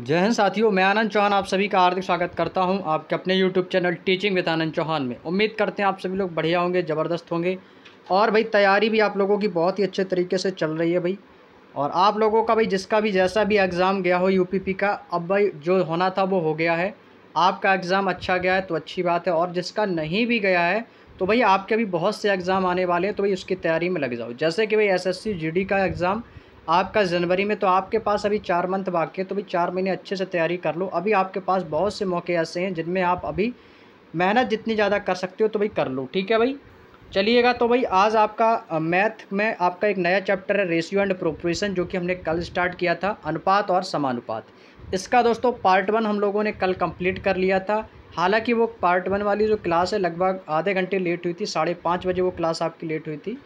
जय हिंद साथियों, मैं आनंद चौहान आप सभी का हार्दिक स्वागत करता हूं आपके अपने YouTube channel teaching with Anand Chauhan में। उम्मीद करते हैं आप सभी लोग बढ़िया होंगे, ज़बरदस्त होंगे और भाई तैयारी भी आप लोगों की बहुत ही अच्छे तरीके से चल रही है भाई। और आप लोगों का भाई जिसका भी जैसा भी एग्ज़ाम गया हो UPPP का, अब भाई जो होना था वो हो गया है। आपका एग्ज़ाम अच्छा गया है तो अच्छी बात है, और जिसका नहीं भी गया है तो भाई आपके भी बहुत से एग्ज़ाम आने वाले हैं, तो भाई उसकी तैयारी में लग जाओ। जैसे कि भाई SSC GD का एग्ज़ाम आपका जनवरी में, तो आपके पास अभी 4 मंथ बाकी है, तो भाई 4 महीने अच्छे से तैयारी कर लो। अभी आपके पास बहुत से मौके ऐसे हैं जिनमें आप अभी मेहनत जितनी ज़्यादा कर सकते हो तो भाई कर लो, ठीक है भाई। चलिएगा, तो भाई आज आपका मैथ में आपका एक नया चैप्टर है रेशियो एंड प्रोपोर्शन, जो कि हमने कल स्टार्ट किया था, अनुपात और समानुपात। इसका दोस्तों पार्ट 1 हम लोगों ने कल कंप्लीट कर लिया था। हालाँकि वो पार्ट 1 वाली जो क्लास है लगभग आधे घंटे लेट हुई थी, 5:30 बजे वो क्लास आपकी लेट हुई थी।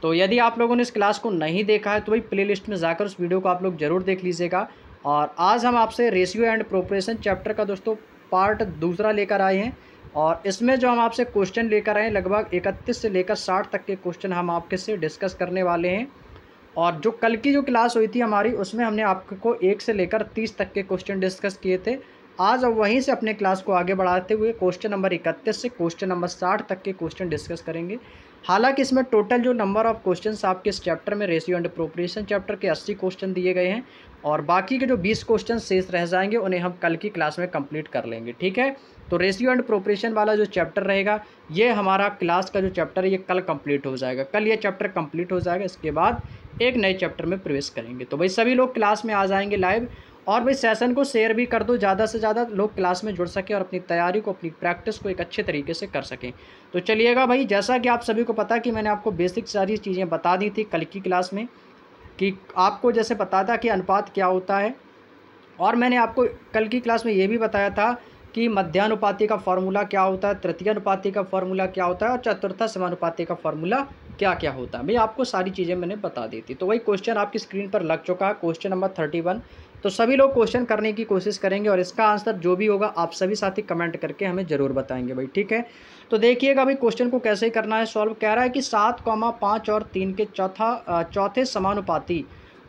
तो यदि आप लोगों ने इस क्लास को नहीं देखा है तो भाई प्लेलिस्ट में जाकर उस वीडियो को आप लोग ज़रूर देख लीजिएगा। और आज हम आपसे रेशियो एंड प्रोपोर्शन चैप्टर का दोस्तों पार्ट 2 लेकर आए हैं, और इसमें जो हम आपसे क्वेश्चन लेकर आए हैं लगभग 31 से लेकर 60 तक के क्वेश्चन हम आपके से डिस्कस करने वाले हैं। और जो कल की जो क्लास हुई थी हमारी, उसमें हमने आपको 1 से लेकर 30 तक के क्वेश्चन डिस्कस किए थे। आज अब वहीं से अपने क्लास को आगे बढ़ाते हुए क्वेश्चन नंबर 31 से क्वेश्चन नंबर 60 तक के क्वेश्चन डिस्कस करेंगे। हालांकि इसमें टोटल जो नंबर ऑफ क्वेश्चंस आपके इस चैप्टर में रेशियो एंड प्रोपोर्शन चैप्टर के 80 क्वेश्चन दिए गए हैं, और बाकी के जो 20 क्वेश्चन शेष रह जाएंगे उन्हें हम कल की क्लास में कंप्लीट कर लेंगे, ठीक है। तो रेशियो एंड प्रोपोर्शन वाला जो चैप्टर रहेगा, ये हमारा क्लास का जो चैप्टर है ये कल कंप्लीट हो जाएगा। कल ये चैप्टर कंप्लीट हो जाएगा, इसके बाद एक नए चैप्टर में प्रवेश करेंगे। तो भाई सभी लोग क्लास में आ जाएंगे लाइव, और भाई सेशन को शेयर भी कर दो, ज़्यादा से ज़्यादा लोग क्लास में जुड़ सकें और अपनी तैयारी को, अपनी प्रैक्टिस को एक अच्छे तरीके से कर सकें। तो चलिएगा भाई, जैसा कि आप सभी को पता कि मैंने आपको बेसिक सारी चीज़ें बता दी थी कल की क्लास में, कि आपको जैसे पता था कि अनुपात क्या होता है, और मैंने आपको कल की क्लास में ये भी बताया था कि मध्यानुपाती का फार्मूला क्या होता है, तृतीयानुपाती का फार्मूला क्या होता है, और चतुर्थ समानुपाती का फार्मूला क्या क्या होता है। भाई आपको सारी चीज़ें मैंने बता दी थी। तो वही क्वेश्चन आपकी स्क्रीन पर लग चुका है, क्वेश्चन नंबर 31। तो सभी लोग क्वेश्चन करने की कोशिश करेंगे, और इसका आंसर जो भी होगा आप सभी साथी कमेंट करके हमें ज़रूर बताएंगे भाई, ठीक है। तो देखिएगा भाई क्वेश्चन को कैसे करना है सॉल्व। कह रहा है कि 7, 5 और 3 के चौथे समानुपाती,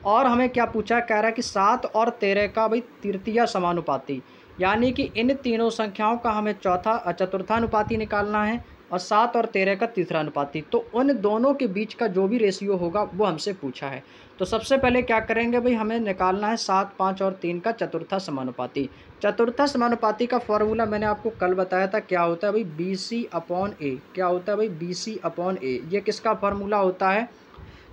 और हमें क्या पूछा, कह रहा है कि 7 और 13 का भाई तृतीया समानुपाती, यानी कि इन तीनों संख्याओं का हमें चतुर्थानुपाती निकालना है, और 7 और 13 का तीसरा अनुपाती। तो उन दोनों के बीच का जो भी रेशियो होगा वो हमसे पूछा है। तो सबसे पहले क्या करेंगे भाई, हमें निकालना है 7, 5 और 3 का चतुर्थ समानुपाती। चतुर्थ समानुपाती का फॉर्मूला मैंने आपको कल बताया था क्या होता है भाई, BC/A। क्या होता है भाई, BC/A। ये किसका फॉर्मूला होता है,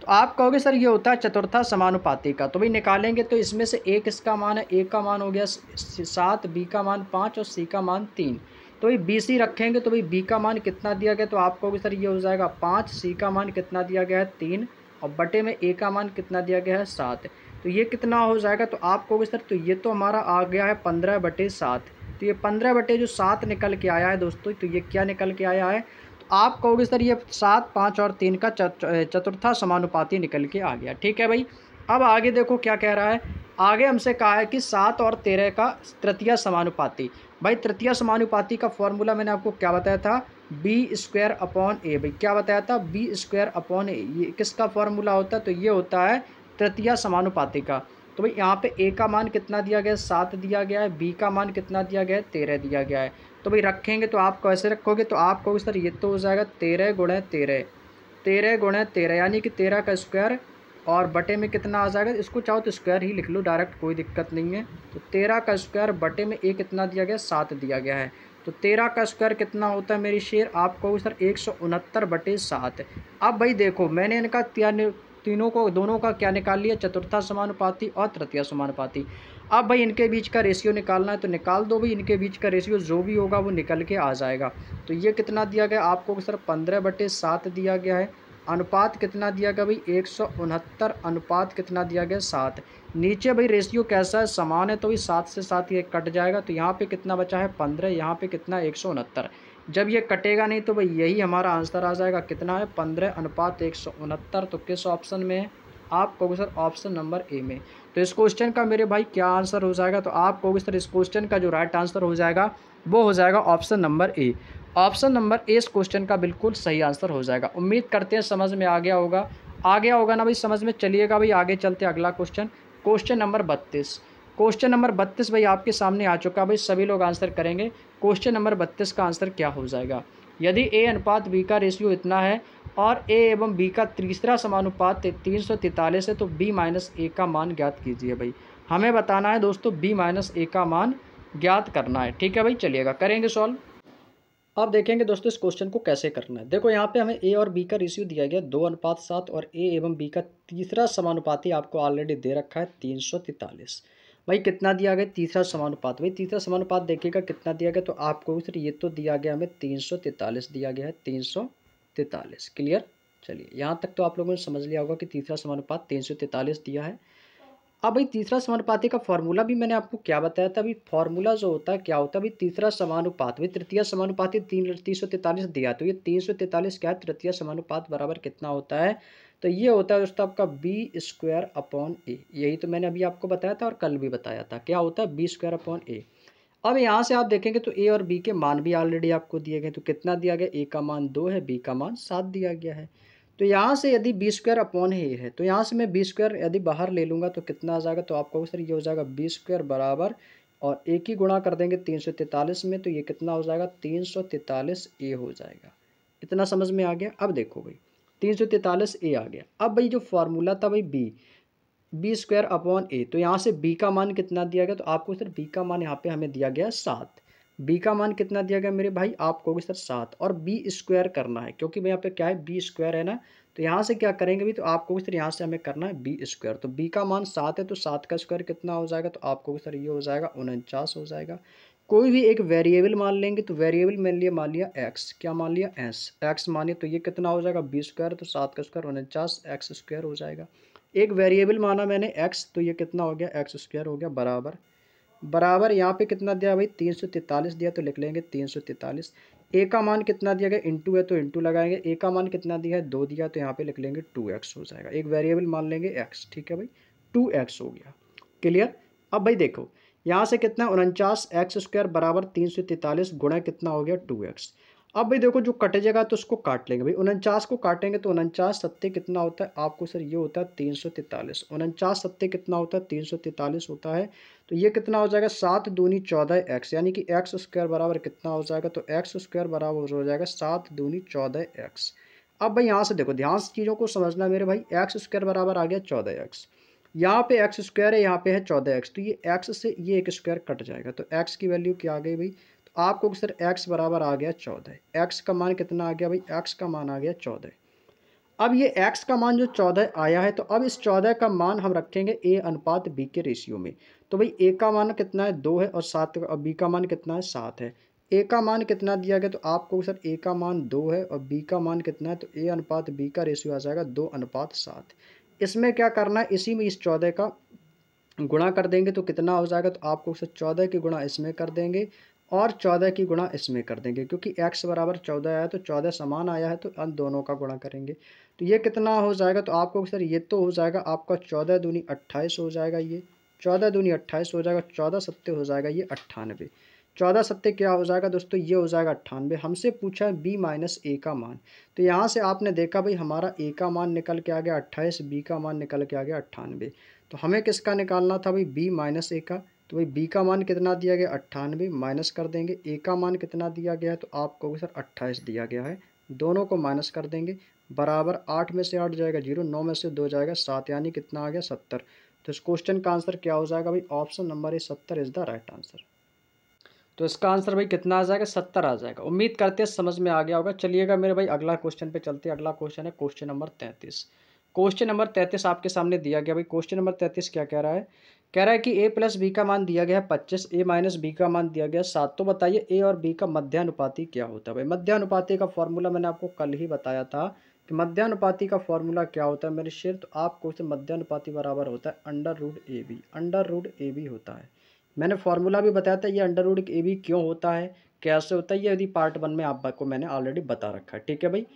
तो आप कहोगे सर ये होता है चतुर्थ समानुपाती का। तो भाई निकालेंगे तो इसमें से A किसका मान है, A का मान हो गया 7, B का मान 5 और C का मान 3। तो भाई BC रखेंगे तो भाई B का मान कितना दिया गया, तो आप कहोगे सर ये हो जाएगा 5, C का मान कितना दिया गया है 3, और बटे में A का मान कितना दिया गया है 7। तो ये कितना हो जाएगा, तो आप कहोगे सर तो ये तो हमारा आ गया है 15/7। तो ये 15/7 निकल के आया है दोस्तों। तो ये क्या निकल के आया है, तो आप कहोगे सर ये 7, 5 और 3 का चतुर्थ समानुपाती निकल के आ गया, ठीक है भाई। अब आगे देखो क्या कह रहा है, आगे हमसे कहा है कि 7 और 13 का तृतीया समानुपाती। भाई तृतीया समानुपाती का फॉर्मूला मैंने आपको क्या बताया था, B/A। भाई क्या बताया था, B/A। ये किसका फॉर्मूला होता है, तो ये होता है तृतीया समानुपाती का। तो भाई यहाँ पे A का मान कितना दिया गया है, 7 दिया गया है, B का मान कितना दिया गया है, 13 दिया गया है। तो भाई रखेंगे तो आप कैसे रखोगे, तो आप कहोगे सर ये तो हो जाएगा 13 गुणे 13, यानी कि 13 का स्क्वायर, और बटे में कितना आ जाएगा, इसको चाहो तो स्क्वायर ही लिख लो डायरेक्ट, कोई दिक्कत नहीं है। तो 13 का स्क्वायर बटे में A कितना दिया गया है, 7 दिया गया है। तो 13 का स्क्वायर कितना होता है मेरी शेर, आप कहो सर 169/7। अब भाई देखो मैंने इनका तीनों को, दोनों का क्या निकाल लिया, चतुर्थ समानुपाती और तृतीया समानुपाती। अब भाई इनके बीच का रेशियो निकालना है, तो निकाल दो भाई इनके बीच का रेशियो, जो भी होगा वो निकल के आ जाएगा। तो ये कितना दिया गया, आपको सर 15/7 दिया गया है। अनुपात कितना दिया गया भाई, 169 अनुपात कितना दिया गया, 7। नीचे भाई रेशियो कैसा है, समान है, तो भाई 7 से 7 ये कट जाएगा। तो यहाँ पे कितना बचा है 15, यहाँ पे कितना 169। जब ये कटेगा नहीं तो भाई यही हमारा आंसर आ जाएगा, कितना है 15/169। तो किस ऑप्शन में है, आप कहोगे सर ऑप्शन नंबर A में। तो इस क्वेश्चन का मेरे भाई क्या आंसर हो जाएगा, तो आप कहोगे सर इस क्वेश्चन का जो राइट आंसर हो जाएगा वो हो जाएगा option number A। Option number A इस क्वेश्चन का बिल्कुल सही आंसर हो जाएगा। उम्मीद करते हैं समझ में आ गया होगा, आ गया होगा ना भाई समझ में। चलिएगा भाई आगे चलते हैं अगला question, question number 32। Question number 32 भाई आपके सामने आ चुका है भाई, सभी लोग आंसर करेंगे। क्वेश्चन नंबर 32 का आंसर क्या हो जाएगा? यदि ए अनुपात बी का रेशियो इतना है और ए एवं बी का तीसरा समानुपात 343 है तो बी माइनस ए का मान ज्ञात कीजिए। भाई हमें बताना है दोस्तों बी माइनस ए का मान ज्ञात करना है। ठीक है भाई, चलिएगा करेंगे सॉल्व। अब देखेंगे दोस्तों इस क्वेश्चन को कैसे करना है। देखो यहाँ पे हमें ए और बी का रेशियो दिया गया 2:7 और ए एवं बी का तीसरा समानुपात ही आपको ऑलरेडी दे रखा है 343। भाई कितना दिया गया? तीसरा समानुपात। भाई तीसरा समानुपात देखिएगा कितना दिया गया, तो आपको सर ये तो दिया गया हमें 343 दिया गया है, 343। क्लियर? चलिए यहाँ तक तो आप लोगों ने समझ लिया होगा कि तीसरा समानुपात 343 दिया है। अब भाई तीसरा समानुपाती का फॉर्मूला भी मैंने आपको क्या बताया था? अभी फॉर्मूला जो होता है क्या होता है? भाई तीसरा समानुपात, भाई तृतीय समानुपाती 343 दिया, तो ये 343 क्या है? तृतीय समानुपात बराबर कितना होता है? तो ये होता है दोस्तों आपका b² अपॉन a। यही तो मैंने अभी आपको बताया था और कल भी बताया था। क्या होता है? b² upon a। अब यहाँ से आप देखेंगे तो ए और बी के मान भी ऑलरेडी आपको दिए गए, तो कितना दिया गया? ए का मान 2 है, बी का मान 7 दिया गया है। तो यहाँ से यदि b² अपॉन a है तो यहाँ से मैं b² यदि बाहर ले लूँगा तो कितना आ जाएगा? तो आपको सर ये हो जाएगा b² बराबर और a की गुणा कर देंगे 343 में, तो ये कितना हो जाएगा? 343a हो जाएगा। इतना समझ में आ गया। अब देखो भाई 343a आ गया। अब भाई जो फॉर्मूला था भाई b² अपॉन a, तो यहाँ से b का मान कितना दिया गया? तो आपको सर b का मान यहाँ पे हमें दिया गया 7। b का मान कितना दिया गया मेरे भाई? आप कहोगे सर 7 और b² करना है, क्योंकि भाई यहाँ पे क्या है? b² है ना, तो यहाँ से क्या करेंगे भी? तो आप कहोगे सर यहाँ से हमें करना है b²। तो b का मान 7 है तो 7² कितना हो जाएगा? तो आप कहोगे सर ये हो जाएगा 49 हो जाएगा। कोई भी एक वेरिएबल मान लेंगे, तो वेरिएबल मैंने लिए मान लिया x। क्या मान लिया? x मानिए, तो ये कितना हो जाएगा? b² तो 7² 49x² हो जाएगा। एक वेरिएबल माना मैंने x, तो ये कितना हो गया? x² हो गया बराबर यहाँ पे कितना दिया भाई? 343 दिया, तो लिख लेंगे 343। ए का मान कितना दिया गया? इंटू है तो इंटू लगाएंगे। ए का मान कितना दिया है? 2 दिया, तो यहाँ पे लिख लेंगे 2x हो जाएगा। एक वेरिएबल मान लेंगे x। ठीक है भाई, 2x हो गया। क्लियर? अब भाई देखो यहाँ से कितना? 49x² बराबर 343 गुणा कितना हो गया? 2x। अब भाई देखो जो कटे जाएगा तो उसको काट लेंगे। भाई 49 को काटेंगे तो 49 सत्ते कितना होता है? आपको सर ये होता है 343। 49 सत्ते कितना होता है? 343 होता है। तो ये कितना हो जाएगा? 7दूनी 14x, यानी कि x² बराबर कितना हो जाएगा? तो x² बराबर हो जाएगा 7दूनी 14x। अब भाई यहाँ से देखो ध्यान से चीज़ों को समझना मेरे भाई। x² बराबर आ गया 14x, यहाँ पे x² है, यहाँ पे है 14x, तो ये x से ये एक स्क्वायर कट जाएगा। तो x की वैल्यू क्या आ गई भाई? तो आपको सर x बराबर आ गया 14। x का मान कितना आ गया भाई? x का मान आ गया 14। अब ये x का मान जो 14 आया है, तो अब इस 14 का मान हम रखेंगे a अनुपात b के रेशियो में। तो भाई a का मान कितना है? 2 है और 7, और b का मान कितना है? 7 है। a का मान कितना दिया गया? तो आपको सर a का मान 2 है और b का मान कितना है? तो a अनुपात b का रेशियो आ जाएगा 2:7। इसमें क्या करना है? इसी में इस 14 का गुणा कर देंगे, तो कितना हो जाएगा? तो आपको 14 की गुणा इसमें कर देंगे और 14 की गुणा इसमें कर देंगे, क्योंकि x बराबर 14 आया तो 14 समान आया है, तो इन दोनों का गुणा करेंगे। तो ये कितना हो जाएगा? तो आपको सर ये तो हो जाएगा आपका 14दूनी 28 हो जाएगा। ये 14दूनी 28 हो जाएगा, 14 सत्ते हो जाएगा ये 98। 14 सत्ते क्या हो जाएगा दोस्तों? ये हो जाएगा 98। हमसे पूछा है b माइनस a का मान, तो यहाँ से आपने देखा भाई हमारा a का मान निकल के आ गया 28, b का मान निकल के आ गया 98। तो हमें किसका निकालना था भाई? b माइनस a का। तो भाई b का मान कितना दिया गया? 98 माइनस कर देंगे। a का मान कितना दिया गया है? तो आपको सर 28 दिया गया है, दोनों को माइनस कर देंगे बराबर 8 में से 8 जाएगा 0, 9 में से 2 जाएगा 7, यानी कितना आ गया? 70। तो इस क्वेश्चन का आंसर क्या हो जाएगा भाई? Option number A 70 is the right answer. तो इसका आंसर भाई कितना आ जाएगा? 70 आ जाएगा। उम्मीद करते हैं समझ में आ गया होगा। चलिएगा मेरे भाई अगला क्वेश्चन पे चलते हैं। अगला क्वेश्चन है क्वेश्चन नंबर 33। क्वेश्चन नंबर 33 आपके सामने दिया गया भाई। क्वेश्चन नंबर 33 क्या कह रहा है? कह रहा है कि a+ b का मान दिया गया है 25, a माइनस b का मान दिया गया 7। तो बताइए a और b का मध्यानुपाती क्या होता है? भाई मध्यानुपाती का फॉर्मूला मैंने आपको कल ही बताया था कि मध्यानुपाती का फॉर्मूला क्या होता है मेरे शेर। तो आपको मध्यानुपाती बराबर होता है अंडर रूट ए बी होता है। मैंने फॉर्मूला भी बताया था ये अंडर रूट ए बी क्यों होता है, कैसे होता है, ये यदि पार्ट 1 में आपको मैंने ऑलरेडी बता रखा है। ठीक है भाई,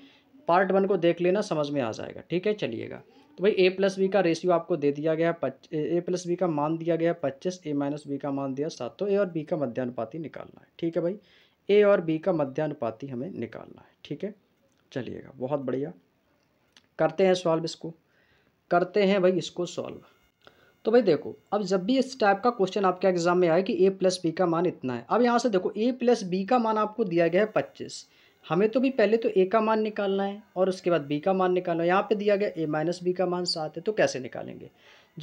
पार्ट 1 को देख लेना, समझ में आ जाएगा। ठीक है चलिएगा। तो भाई a+ b का रेशियो आपको दे दिया गया है, a+ b का मान दिया गया है 25, a माइनस b का मान दिया 7। तो a और b का मध्यानुपाती निकालना है। ठीक है भाई, a और b का मध्यानुपाती हमें निकालना है। ठीक है चलिएगा, बहुत बढ़िया। करते हैं सॉल्व इसको, करते हैं भाई इसको सॉल्व। तो भाई देखो, अब जब भी इस टाइप का क्वेश्चन आपके एग्जाम में आए कि ए प्लस बी का मान इतना है, अब यहाँ से देखो ए प्लस बी का मान आपको दिया गया है 25। हमें तो भी पहले तो ए का मान निकालना है और उसके बाद बी का मान निकालना है। यहाँ पे दिया गया ए माइनस बी का मान 7 है, तो कैसे निकालेंगे?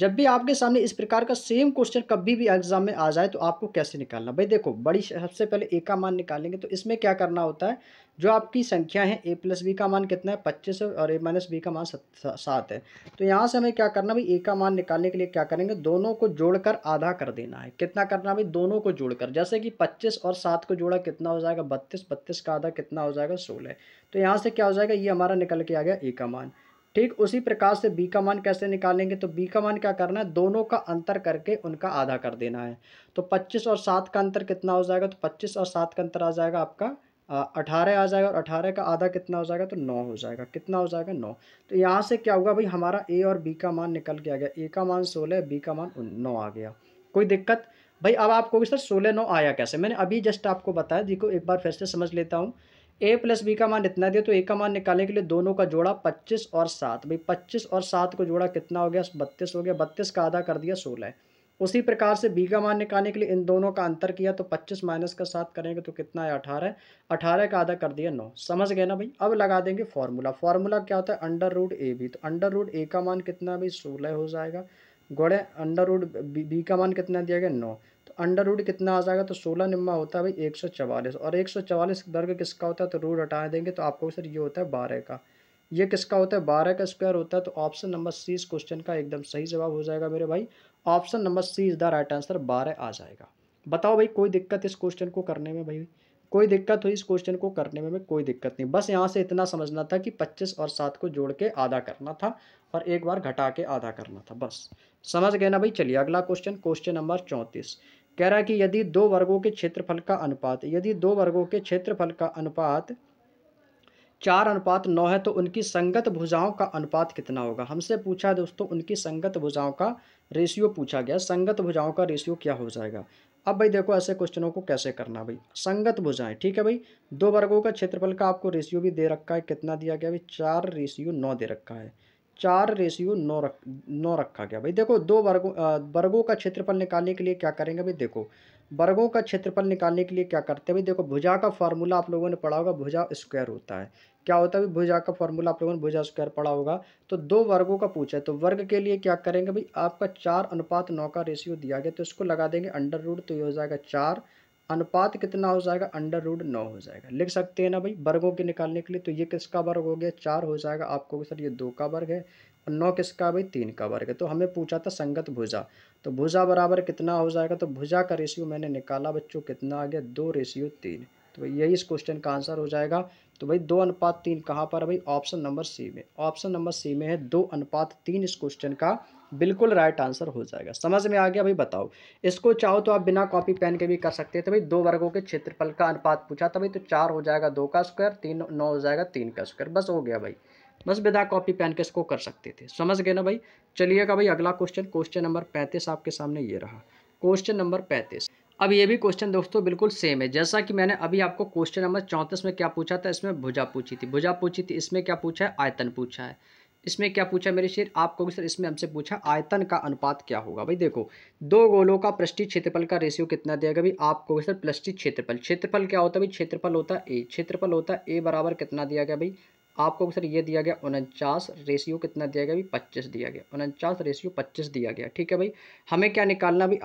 जब भी आपके सामने इस प्रकार का सेम क्वेश्चन कभी भी एग्जाम में आ जाए तो आपको कैसे निकालना? भाई देखो, बड़ी सबसे पहले ए का मान निकालेंगे, तो इसमें क्या करना होता है, जो आपकी संख्या है ए प्लस बी का मान कितना है 25 है और ए माइनस बी का मान 7 है, तो यहाँ से हमें क्या करना भाई, ए का मान निकालने के लिए क्या करेंगे, दोनों को जोड़कर आधा कर देना है। कितना करना भाई, दोनों को जोड़कर, जैसे कि 25 और 7 को जोड़ा कितना हो जाएगा 32, 32 का आधा कितना हो जाएगा 16। तो यहाँ से क्या हो जाएगा, ये हमारा निकल के आ गया ए का मान। ठीक उसी प्रकार से बी का मान कैसे निकालेंगे, तो बी का मान क्या करना है, दोनों का अंतर करके उनका आधा कर देना है। तो 25 और 7 का अंतर कितना हो जाएगा, तो 25 और 7 का अंतर आ जाएगा आपका 18 आ जाएगा, और 18 का आधा कितना हो जाएगा, तो 9 हो जाएगा। कितना हो जाएगा 9। तो यहाँ से क्या होगा भाई, हमारा ए और बी का मान निकल के आ गया। ए का मान 16, बी का मान 9 आ गया। कोई दिक्कत भाई? अब आपको सर 16 9 आया कैसे, मैंने अभी जस्ट आपको बताया जी, को एक बार फिर से समझ लेता हूँ। ए प्लस बी का मान इतना दिया, तो ए का मान निकालने के लिए दोनों का जोड़ा 25 और 7, भाई 25 और 7 को जोड़ा कितना हो गया 32 हो गया, 32 का आधा कर दिया 16। उसी प्रकार से बी का मान निकालने के लिए इन दोनों का अंतर किया, तो 25 माइनस का 7 करेंगे तो कितना है 18, 18 का आधा कर दिया 9। समझ गए ना भाई? अब लगा देंगे फॉर्मूला। फॉर्मूला क्या होता है, अंडर रूट ए बी। तो अंडर रूट ए का मान कितना भाई 16 हो जाएगा, गुणे अंडर रूट बी का मान कितना दिया गया 9, तो अंडर रूट कितना आ जाएगा, तो 16 निम्मा होता है भाई 144, और 144 वर्ग किसका होता है, तो रूट हटा देंगे तो आपको सर ये होता है 12 का, ये किसका होता है 12 का स्क्वायर होता है। तो ऑप्शन नंबर सी इस क्वेश्चन का एकदम सही जवाब हो जाएगा मेरे भाई। Option number C is the right answer, 12 आ जाएगा। बताओ भाई कोई दिक्कत इस क्वेश्चन को करने में? भाई कोई दिक्कत हुई इस क्वेश्चन को करने में? कोई दिक्कत नहीं, बस यहाँ से इतना समझना था कि 25 और 7 को जोड़ के आधा करना था और एक बार घटा के आधा करना था, बस। समझ गए ना भाई? चलिए अगला क्वेश्चन, क्वेश्चन नंबर 34 कह रहा है कि यदि दो वर्गों के क्षेत्रफल का अनुपात 4:9 है, तो उनकी संगत भुजाओं का अनुपात कितना होगा? हमसे पूछा है दोस्तों, उनकी संगत भुजाओं का रेशियो पूछा गया, संगत भुजाओं का रेशियो क्या हो जाएगा। अब भाई देखो, ऐसे क्वेश्चनों को कैसे करना भाई, संगत भुजाएं, ठीक है भाई, दो वर्गों का क्षेत्रफल का आपको रेशियो भी दे रखा है, कितना दिया गया भाई 4:9 दे रखा है, 4:9 रखा गया। भाई देखो, दो वर्गों का क्षेत्रफल निकालने के लिए क्या करेंगे भाई, देखो वर्गों का क्षेत्रफल निकालने के लिए क्या करते हैं भाई, देखो भुजा का फार्मूला आप लोगों ने पढ़ा होगा, भुजा स्क्वायर होता है। क्या होता है भाई, भुजा का फार्मूला आप लोगों ने भुजा स्क्वायर पढ़ा होगा। तो दो वर्गों का पूछा है, तो वर्ग के लिए क्या करेंगे भाई, आपका 4:9 का रेशियो दिया गया, तो इसको लगा देंगे अंडर रूट, तो ये हो जाएगा 4 कितना हो जाएगा अंडर रूट 9 हो जाएगा। लिख सकते हैं ना भाई वर्गों के निकालने के लिए, तो ये किसका वर्ग हो गया 4 हो जाएगा, आपको सर ये 2 का वर्ग है, और 9 किसका भाई 3 का वर्ग है। तो हमें पूछा था संगत भुजा, तो भुजा बराबर कितना हो जाएगा, तो भुजा का रेशियो मैंने निकाला बच्चों, कितना आ गया 2:3। तो भाई यही इस क्वेश्चन का आंसर हो जाएगा। तो भाई 2:3 कहाँ पर है भाई, ऑप्शन नंबर सी में, ऑप्शन नंबर सी में है 2:3 इस क्वेश्चन का बिल्कुल राइट आंसर हो जाएगा। समझ में आ गया भाई? बताओ, इसको चाहो तो आप बिना कॉपी पेन के भी कर सकते हैं। तो भाई दो वर्गों के क्षेत्रफल का अनुपात पूछा था भाई, तो 4 हो जाएगा 2 का स्क्वायर, 9 हो जाएगा 3 का स्क्वायर, बस हो गया भाई, बस बिना कॉपी पेन के इसको कर सकते थे। समझ गए ना भाई? चलिएगा भाई अगला क्वेश्चन, क्वेश्चन नंबर 35 आपके सामने ये रहा, क्वेश्चन नंबर 35। अब ये भी क्वेश्चन दोस्तों बिल्कुल सेम है, जैसा कि मैंने अभी आपको क्वेश्चन नंबर 34 में क्या पूछा था, इसमें भुजा पूछी थी, इसमें क्या पूछा है, आयतन पूछा है। इसमें क्या पूछा मेरे शेर आपको सर, इसमें हमसे पूछा आयतन का अनुपात क्या होगा। भाई देखो, दो गोलों का पृष्ठीय क्षेत्रफल का रेशियो कितना दिया गया भाई, आपको सर पृष्ठीय क्षेत्रफल, क्षेत्रफल क्या होता है भाई, क्षेत्रफल होता है ए, क्षेत्रफल होता है ए बराबर कितना दिया गया भाई, आपको सर ये दिया गया 49, रेशियो कितना दिया गया भाई 25 दिया गया, 49:25 दिया गया। ठीक है भाई, हमें क्या निकालना भाई,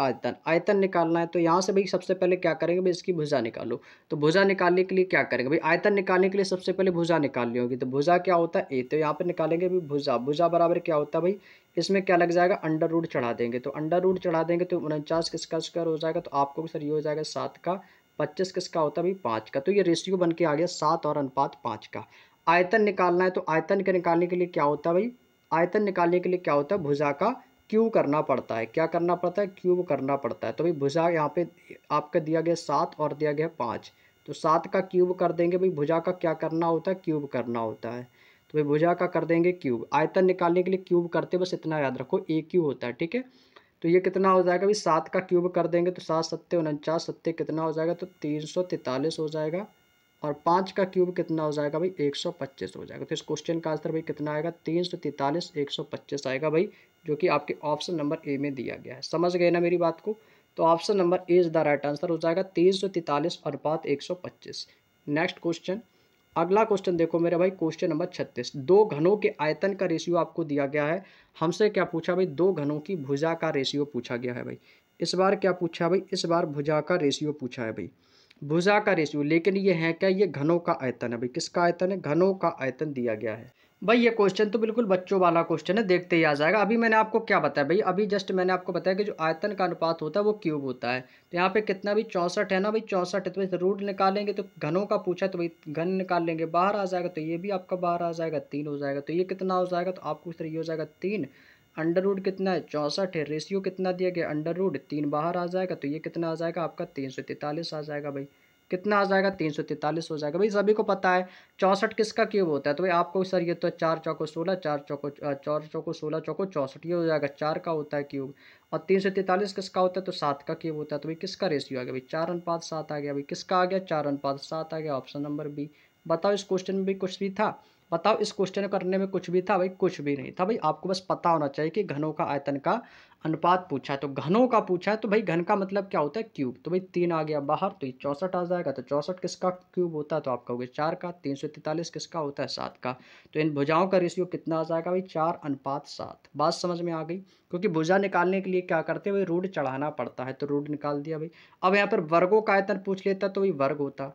आयतन निकालना है। तो यहाँ से भाई सबसे पहले क्या करेंगे भाई, इसकी भुजा निकालो। तो भुजा निकालने के लिए क्या करेंगे भाई, आयतन निकालने के लिए सबसे पहले भुजा निकालनी होगी। तो भुजा क्या होता है ए, तो यहाँ पर निकालेंगे भाई भुजा, भुजा बराबर क्या होता है भाई, इसमें क्या लग जाएगा अंडर रूट चढ़ा देंगे, तो अंडर रूट चढ़ा देंगे तो 49 किसका स्क्वायर हो जाएगा, तो आपको सर ये हो जाएगा 7 का, 25 किसका होता है भाई 5 का। तो ये रेशियो बन के आ गया 7:5 का। आयतन निकालना है, तो आयतन के निकालने के लिए क्या होता है भाई, आयतन निकालने के लिए क्या होता है, भुजा का क्यूब करना पड़ता है, क्या करना पड़ता है, क्यूब करना पड़ता है। तो भाई भुजा यहाँ पे आपका दिया गया 7 और दिया गया 5, तो 7 का क्यूब कर देंगे भाई, भुजा का क्या करना होता है, क्यूब करना होता है, तो भाई भुजा का कर देंगे क्यूब। आयतन निकालने के लिए क्यूब करते, बस इतना याद रखो ए क्यूब होता है। ठीक है, तो ये कितना हो जाएगा भाई 7 का क्यूब कर देंगे तो 7 सत्ते 49 कितना हो जाएगा, तो 343 हो जाएगा, और 5 का क्यूब कितना हो जाएगा भाई 125 हो जाएगा। तो इस क्वेश्चन का आंसर भाई कितना आएगा, 343 125 आएगा भाई। जो कि आपके ऑप्शन नंबर ए में दिया गया है। समझ गए ना मेरी बात को? तो option number A is the right answer हो जाएगा 343/125। नेक्स्ट क्वेश्चन, अगला क्वेश्चन देखो मेरे भाई, क्वेश्चन नंबर 36। दो घनों के आयतन का रेशियो आपको दिया गया है। हमसे क्या पूछा भाई? दो घनों की भुजा का रेशियो पूछा गया है भाई। इस बार क्या पूछा भाई? इस बार भुजा का रेशियो पूछा है भाई, भुजा का रेशियो। लेकिन ये है क्या? ये घनों का आयतन है भाई। किसका आयतन है? घनों का आयतन दिया गया है भाई। ये क्वेश्चन तो बिल्कुल बच्चों वाला क्वेश्चन है, देखते ही आ जाएगा। अभी मैंने आपको क्या बताया भाई? अभी जस्ट मैंने आपको बताया कि जो आयतन का अनुपात होता है वो क्यूब होता है। तो यहाँ पे कितना भी 64 है ना भाई, 64 है। तो रूट निकालेंगे तो घनों का पूछा है तो भाई घन निकाल लेंगे, बाहर आ जाएगा। तो ये भी आपका बाहर आ जाएगा, 3 हो जाएगा। तो ये कितना हो जाएगा? तो आपको इस तरह हो जाएगा 3। अंडर रूट कितना है? 64 है। रेशियो कितना दिया गया? अंडर रूट 3, बाहर आ जाएगा। तो ये कितना आ जाएगा आपका? 343 आ जाएगा भाई। कितना आ जाएगा? 343 हो जाएगा भाई। सभी को पता है 64 किसका क्यूब होता है। तो भाई आपको सर ये तो 4 चौको 16, 4 चौको 16 चौको 64, ये हो जाएगा 4 का होता है क्यूब। और 343 किसका होता है? तो 7 का क्यूब होता है। तो भाई किसका रेशियो आ गया भाई? 4:7 आ गया भाई। किसका आ गया? 4:7 आ गया। Option number B. बताओ इस क्वेश्चन में भी कुछ भी था? बताओ इस क्वेश्चन करने में कुछ भी था भाई? कुछ भी नहीं था भाई। आपको बस पता होना चाहिए कि घनों का आयतन का अनुपात पूछा है। तो घनों का पूछा है तो भाई घन का मतलब क्या होता है? क्यूब। तो भाई 3 आ गया बाहर, तो ये 64 आ जाएगा। तो 64 किसका क्यूब होता है? तो आपका हो गया 4 का। 343 किसका होता है? 7 का। तो इन भुजाओं का रेशियो कितना आ जाएगा भाई? 4:7। बात समझ में आ गई? क्योंकि भुजा निकालने के लिए क्या करते हैं भाई? रूट चढ़ाना पड़ता है। तो रूट निकाल दिया भाई। अब यहाँ पर वर्गों का आयतन पूछ लेता तो भाई वर्ग होता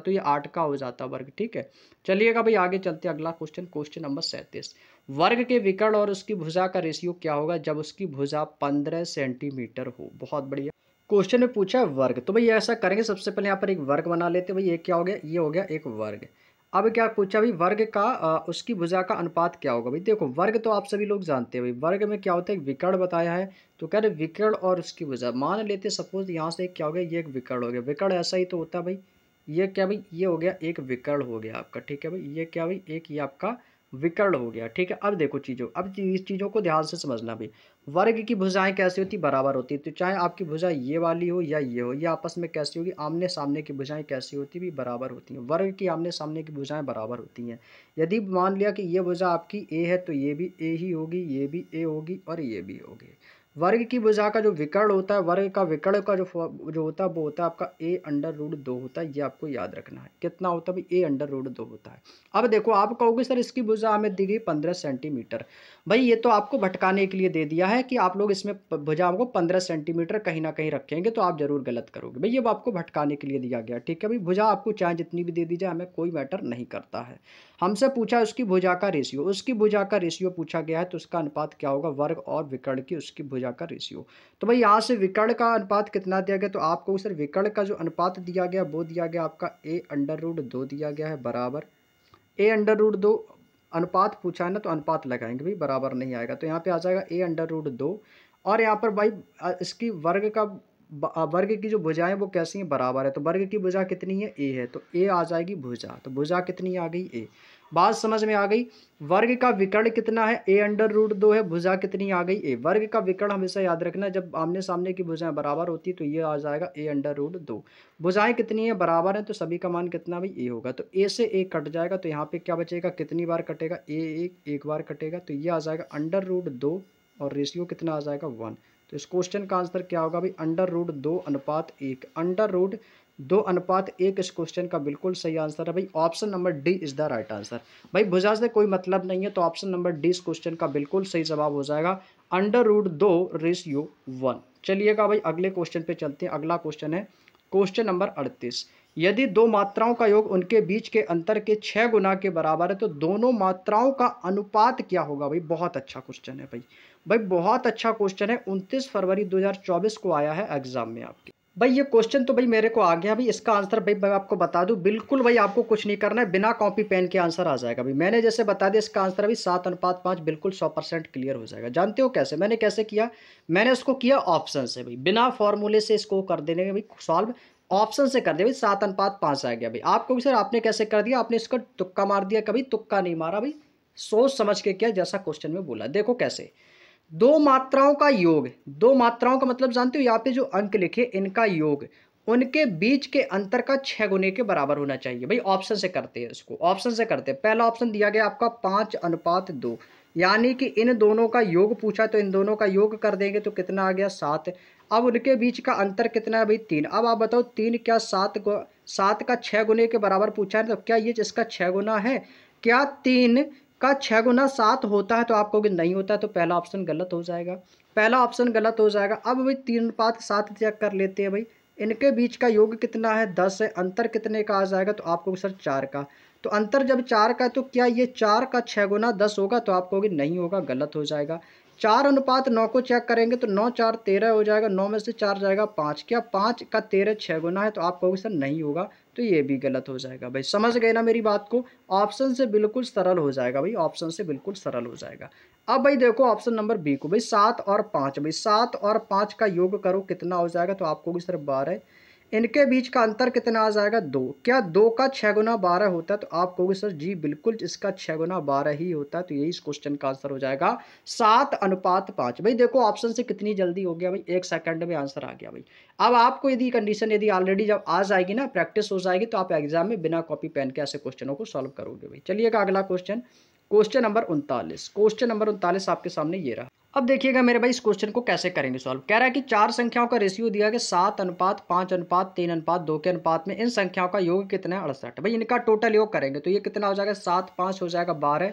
तो ये 8 का हो जाता वर्ग। ठीक है, चलिएगा भाई आगे चलते हैं। अगला क्वेश्चन, क्वेश्चन नंबर 37। वर्ग के विकर्ण और उसकी भुजा का रेशियो क्या होगा जब उसकी भुजा 15 सेंटीमीटर हो? बहुत बढ़िया क्वेश्चन में पूछा है वर्ग। तो भाई ऐसा करेंगे, सबसे पहले यहाँ पर एक वर्ग बना लेते हैं भाई। ये क्या हो गया? ये हो गया एक वर्ग। अब क्या पूछा भाई? वर्ग का उसकी भुजा का अनुपात क्या होगा भाई? देखो वर्ग तो आप सभी लोग जानते हैं भाई। वर्ग में क्या होता है? एक विकर्ण बताया है। तो कह रहे विकर्ण और उसकी भुजा, मान लेते सपोज यहाँ से क्या हो गया? ये एक विकर्ण हो गया। विकर्ण ऐसा ही तो होता है भाई। ये क्या भाई? ये हो गया एक विकर्ण हो गया आपका। ठीक है भाई, ये क्या भाई? एक ये आपका विकर्ण हो गया। ठीक है, अब देखो चीज़ों, अब इस चीज़ों को ध्यान से समझना भाई। वर्ग की भुजाएं कैसी होती? बराबर होती। तो चाहे आपकी भुजा ये वाली हो या ये हो, ये आपस में कैसी होगी? आमने सामने की भुजाएं कैसी होती? भी बराबर होती हैं। वर्ग की आमने सामने की भुजाएं बराबर होती हैं। यदि मान लिया कि ये भुजा आपकी ए है तो ये भी ए ही होगी, ये भी ए होगी और ये भी होगी। वर्ग की भुजा का जो विकर्ण होता है, वर्ग का विकर्ण का जो होता है वो होता है आपका a√2 होता है। ये आपको याद रखना है। कितना होता है भाई? a√2 होता है। अब देखो आप कहोगे सर इसकी भुजा हमें दी गई 15 सेंटीमीटर। भाई ये तो आपको भटकाने के लिए दे दिया है कि आप लोग इसमें भुजाओं को 15 सेंटीमीटर कहीं ना कहीं रखेंगे तो आप जरूर गलत करोगे भाई। ये आपको भटकाने के लिए दिया गया। ठीक है भाई, भुजा आपको चाहे जितनी भी दे दी जाए, हमें कोई मैटर नहीं करता है। हमसे पूछा उसकी भुजा का रेशियो। उसकी भुजा का रेशियो पूछा गया है तो उसका अनुपात क्या होगा? वर्ग और विकर्ण की उसकी भुजा का रेशियो। तो भाई यहाँ से विकर्ण का अनुपात कितना दिया गया? तो आपको सर विकर्ण का जो अनुपात दिया गया वो दिया गया आपका a√2 दिया गया है बराबर। a√2 अनुपात पूछा है ना, तो अनुपात लगाएंगे भाई, बराबर नहीं आएगा। तो यहाँ पे आ जाएगा a√2। और यहाँ पर भाई इसकी वर्ग की जो भुजाएं वो कैसी हैं? बराबर है। तो वर्ग की भुजा कितनी है? ए है। तो ए आ जाएगी भुजा। तो भुजा कितनी आ गई? ए। बात समझ में आ गई? वर्ग का विकर्ण कितना है? a√2 है। भुजा कितनी आ गई? ए। वर्ग का विकर्ण हमेशा याद रखना, जब आमने सामने की भुजाएं बराबर होती तो ये आ जाएगा a√2। भुजाएं कितनी है? बराबर है। तो सभी का मान कितना भाई? ए होगा। तो ए से ए कट जाएगा। तो यहाँ पे क्या बचेगा? कितनी बार कटेगा? एक बार कटेगा। तो ये आ जाएगा a√2 और रेशियो कितना आ जाएगा? 1। तो इस क्वेश्चन का आंसर क्या होगा भाई? a√2 1। a√2 1 इस क्वेश्चन का बिल्कुल सही आंसर है भाई। Option number D is the right answer भाई। भुजा से कोई मतलब नहीं है, तो ऑप्शन नंबर डी इस क्वेश्चन का बिल्कुल सही जवाब हो जाएगा, a√2 1। चलिएगा भाई अगले क्वेश्चन पे चलते हैं। अगला क्वेश्चन है क्वेश्चन नंबर 38। यदि दो मात्राओं का योग उनके बीच के अंतर के 6 गुना के बराबर है तो दोनों मात्राओं का अनुपात क्या होगा भाई? बहुत अच्छा क्वेश्चन है भाई। भाई बहुत अच्छा क्वेश्चन है। 29 फरवरी 2024 को आया है एग्जाम में आपके भाई। ये क्वेश्चन तो भाई मेरे को आ गया भाई। इसका आंसर भाई मैं आपको बता दूं, बिल्कुल भाई आपको कुछ नहीं करना है, बिना कॉपी पेन के आंसर आ जाएगा भाई। मैंने जैसे बता दिया, इसका आंसर भाई 7:5 बिल्कुल 100% क्लियर हो जाएगा। जानते हो कैसे मैंने कैसे किया? मैंने इसको किया ऑप्शन से भाई, बिना फॉर्मूले से इसको कर देने में भाई सॉल्व ऑप्शन से कर दिया भाई। 7:5 आ गया भाई। आपको सर आपने कैसे कर दिया? आपने इसका तुक्का मार दिया। कभी तुक्का नहीं मारा भाई, सोच समझ के किया जैसा क्वेश्चन में बोला। देखो कैसे, दो मात्राओं का योग, दो मात्राओं का मतलब जानते हो, यहाँ पे जो अंक लिखे इनका योग उनके बीच के अंतर का 6 गुने के बराबर होना चाहिए भाई। ऑप्शन से करते हैं इसको, ऑप्शन से करते हैं। पहला ऑप्शन दिया गया आपका 5:2, यानी कि इन दोनों का योग पूछा तो इन दोनों का योग कर देंगे तो कितना आ गया 7। अब उनके बीच का अंतर कितना है भाई 3। अब आप बताओ 3 क्या 7 का 6 गुने के बराबर पूछा है तो क्या ये जिसका 6 गुना है, क्या 3 का 6 गुना 7 होता है? तो आप कहोगे नहीं होता है, तो पहला ऑप्शन गलत हो जाएगा, पहला ऑप्शन गलत हो जाएगा। अब भाई 3 अनुपात 7 चेक कर लेते हैं भाई, इनके बीच का योग कितना है 10 है, अंतर कितने का आ जाएगा तो आपको सर 4 का। तो अंतर जब 4 का है तो क्या ये 4 का 6 गुना 10 होगा? तो आप कहोगे नहीं होगा, गलत हो जाएगा। 4 अनुपात 9 को चेक करेंगे तो 9 4 13 हो जाएगा, 9 में से 4 जाएगा 5, क्या 5 का 13 6 गुना है? तो आप कहोगे सर नहीं होगा, तो ये भी गलत हो जाएगा। भाई समझ गए ना मेरी बात को, ऑप्शन से बिल्कुल सरल हो जाएगा भाई, ऑप्शन से बिल्कुल सरल हो जाएगा। अब भाई देखो ऑप्शन नंबर बी को भाई 7 और 5, भाई 7 और 5 का योग करो कितना हो जाएगा तो आप कहोगे सर 12। इनके बीच का अंतर कितना आ जाएगा 2, क्या 2 का 6 गुना 12 होता है? तो आप कहोगे सर जी बिल्कुल इसका 6 गुना 12 ही होता है, तो यही इस क्वेश्चन का आंसर हो जाएगा 7 अनुपात 5। भाई देखो ऑप्शन से कितनी जल्दी हो गया भाई, 1 सेकंड में आंसर आ गया भाई। अब आपको यदि कंडीशन यदि ऑलरेडी जब आ जाएगी ना, प्रैक्टिस हो जाएगी, तो आप एग्जाम में बिना कॉपी पेन के ऐसे क्वेश्चनों को सॉल्व करोगे भाई। चलिएगा अगला question, question number 39। Question number 39 आपके सामने ये रहा। अब देखिएगा मेरे भाई इस क्वेश्चन को कैसे करेंगे सॉल्व। कह रहा है कि 4 संख्याओं का रेशियो दिया गया 7 अनुपात 5 अनुपात 3 अनुपात 2 के अनुपात में, इन संख्याओं का योग कितना है 68। भाई इनका टोटल योग करेंगे तो ये कितना हो जाएगा 7 5 हो जाएगा 12,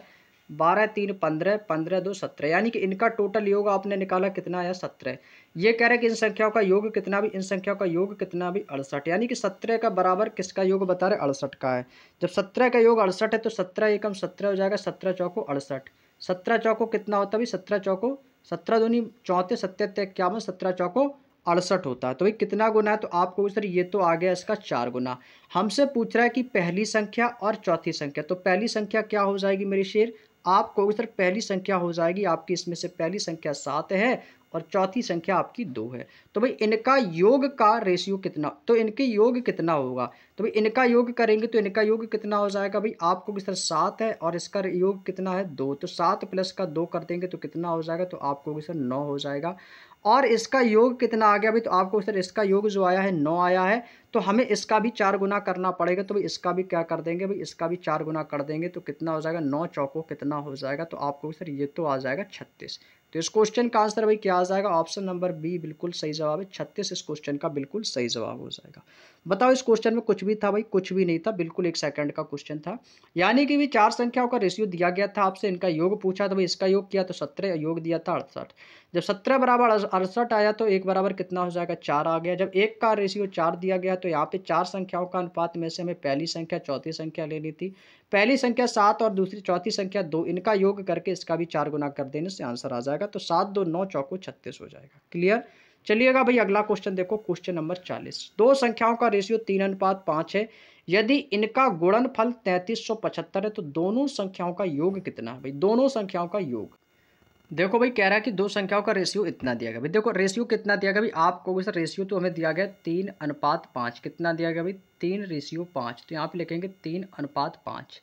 12 3 15 15 2 17, यानी कि इनका टोटल योग आपने निकाला कितना आया 17। ये कह रहे हैं कि इन संख्याओं का योग कितना भी, इन संख्याओं का योग कितना भी 68, यानी कि 17 का बराबर किसका योग बता रहे 68 का है। जब 17 का योग 68 है तो 17 एकम 17 हो जाएगा, 17 चौको 68, 17 चौको कितना होता है भाई 17 चौको 17 दूनी 34, 17 ते 51, 17 चौको 68 होता है। तो भाई कितना गुना है? तो आपको सर ये तो आ गया इसका 4 गुना। हमसे पूछ रहा है कि पहली संख्या और चौथी संख्या, तो पहली संख्या क्या हो जाएगी मेरी शेर, आपको सर पहली संख्या हो जाएगी आपकी, इसमें से पहली संख्या 7 है और चौथी संख्या आपकी 2 है। तो भाई इनका योग का रेशियो कितना, तो इनके योग कितना होगा? तो भाई इनका योग करेंगे तो इनका योग कितना हो जाएगा भाई, आपको सर 7 है और इसका योग कितना है 2, तो 7 प्लस का 2 कर देंगे तो कितना हो जाएगा, तो आपको सर 9 हो जाएगा। और इसका योग कितना आ गया भाई, तो आपको सर इसका योग जो आया है 9 आया है, तो हमें इसका भी 4 गुना करना पड़ेगा। तो भाई इसका भी क्या कर देंगे भाई, इसका भी 4 गुना कर देंगे तो कितना हो जाएगा 9 चौको कितना हो जाएगा, तो आपको सर ये तो आ जाएगा 36। तो इस क्वेश्चन का आंसर भाई क्या आ जाएगा, ऑप्शन नंबर बी बिल्कुल सही जवाब है, 36 इस क्वेश्चन का बिल्कुल सही जवाब हो जाएगा। बताओ इस क्वेश्चन में कुछ भी था भाई, कुछ भी नहीं था, बिल्कुल 1 सेकंड का क्वेश्चन था। यानी कि भी 4 संख्याओं का रेशियो दिया गया था आपसे, इनका योग पूछा था भाई, इसका योग किया तो 17, योग दिया था 68। जब 17 बराबर 68 आया तो 1 बराबर कितना हो जाएगा 4 आ गया। जब 1 का रेशियो 4 दिया गया तो यहाँ पे 4 संख्याओं का अनुपात में से हमें पहली संख्या चौथी संख्या लेनी थी, पहली संख्या 7 और दूसरी चौथी संख्या 2, इनका योग करके इसका भी 4 गुना कर देने से आंसर आ जाएगा। तो 7 2 9 चौको 36 हो जाएगा। क्लियर। चलिएगा भाई अगला क्वेश्चन देखो, क्वेश्चन नंबर 40। 2 संख्याओं का रेशियो 3 अनुपात 5 है, यदि इनका गुणनफल 3375 है तो दोनों संख्याओं का योग कितना है भाई, दोनों संख्याओं का योग। देखो भाई कह रहा है कि 2 संख्याओं का रेशियो इतना दिया गया भाई, देखो रेशियो कितना दिया गया भाई, आपको सर रेशियो तो हमें दिया गया 3 अनुपात 5, कितना दिया गया भाई 3:5, तो यहाँ पे लिखेंगे 3 अनुपात 5।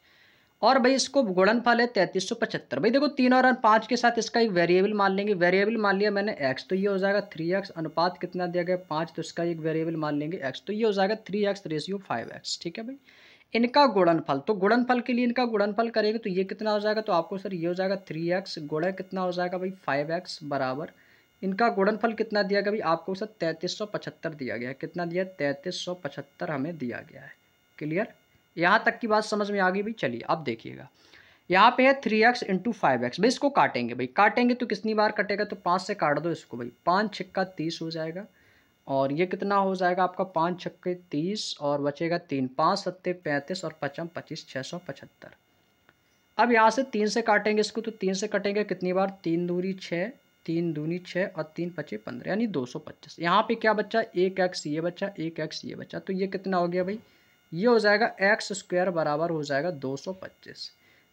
और भाई इसको गुणनफल है 3375। भाई देखो 3 और 5 के साथ इसका एक वेरिएबल मान लेंगे, वेरिएबल मान लिया मैंने x, तो ये हो जाएगा 3x, अनुपात कितना दिया गया 5, तो इसका एक वेरिएबल मान लेंगे x, तो ये हो जाएगा 3x रेशियो 5x। ठीक है भाई। इनका गुणनफल, तो गुणनफल के लिए इनका गुणनफल करेंगे तो ये कितना हो जाएगा, तो आपको सर ये हो जाएगा 3x गुणा कितना हो जाएगा भाई 5x बराबर, इनका गुणनफल कितना दिया गया भाई, आपको सर 3375 दिया गया है, कितना दिया 3375 हमें दिया गया है। क्लियर। यहाँ तक की बात समझ में आ गई भाई। चलिए अब देखिएगा यहाँ पे है 3x इंटू 5x, भाई इसको काटेंगे भाई, काटेंगे तो कितनी बार कटेगा, तो 5 से काट दो इसको भाई, 5 छक्का 30 हो जाएगा और ये कितना हो जाएगा आपका 5 छक्के 30 और बचेगा 3, 5 सत्ते 35 और 5 25, 675। अब यहाँ से 3 से काटेंगे इसको, तो 3 से कटेंगे कितनी बार, 3 दूनी 6, 3 दूनी 6 और 3 पचे 15, यानी 225। यहाँ पे क्या बच्चा 1x ये बच्चा, 1x ये बच्चा, तो ये कितना हो गया भाई, ये हो जाएगा x² बराबर हो जाएगा 225।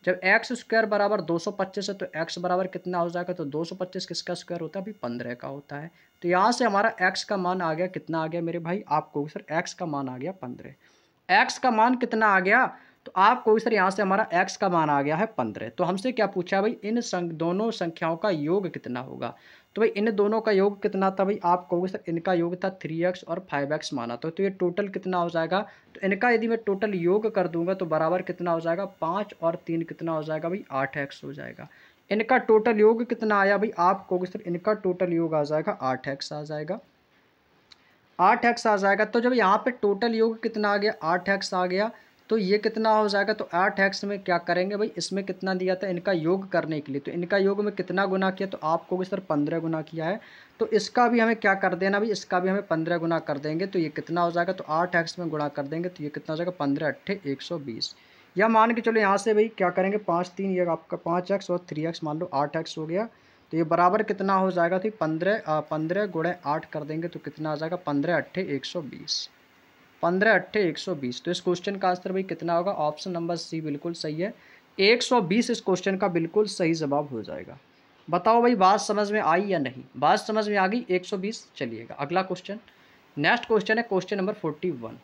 जब x² बराबर 225 है तो x बराबर कितना हो जाएगा, तो 225 किसका स्क्वायर होता है भाई 15 का होता है। तो यहाँ से हमारा x का मान आ गया, कितना आ गया मेरे भाई, आपको सर x का मान आ गया 15। x का मान कितना आ गया, तो आपको सर यहाँ से हमारा x का मान आ गया है 15। तो हमसे क्या पूछा भाई, इन दोनों संख्याओं का योग कितना होगा, तो भाई इन दोनों का योग कितना था भाई, आप कहोगे सर इनका योग था 3x और 5x माना था, तो ये टोटल कितना हो जाएगा, तो इनका यदि मैं टोटल योग कर दूंगा तो बराबर कितना हो जाएगा 5 और 3 कितना हो जाएगा भाई 8x हो जाएगा। इनका टोटल योग कितना आया भाई, आप कहोगे सर इनका टोटल योग आ जाएगा 8x आ जाएगा, 8x आ जाएगा। तो जब यहाँ पे टोटल योग कितना आ गया 8x आ गया, तो ये कितना हो जाएगा, तो 8x में क्या करेंगे भाई, इसमें कितना दिया था इनका योग करने के लिए, तो इनका योग में कितना गुना किया, तो आप कहोगे सर 15 गुना किया है। तो इसका भी हमें क्या कर देना भाई, इसका भी हमें 15 गुना कर देंगे, तो ये कितना हो जाएगा, तो 8x में गुणा कर देंगे, तो ये कितना हो जाएगा 15×8=120। या मान के चलो यहाँ से भाई क्या करेंगे 5×3 ये आपका 5x और 3x मान लो 8x हो गया, तो ये बराबर कितना हो जाएगा, तो 15×8 कर देंगे, तो कितना आ जाएगा 15×8=120, 15×8=120। तो इस क्वेश्चन का आंसर भाई कितना होगा, ऑप्शन नंबर सी बिल्कुल सही है, 120 इस क्वेश्चन का बिल्कुल सही जवाब हो जाएगा। बताओ भाई बात समझ में आई या नहीं, बात समझ में आ गई 120। चलिएगा अगला क्वेश्चन, नेक्स्ट क्वेश्चन है क्वेश्चन नंबर 41।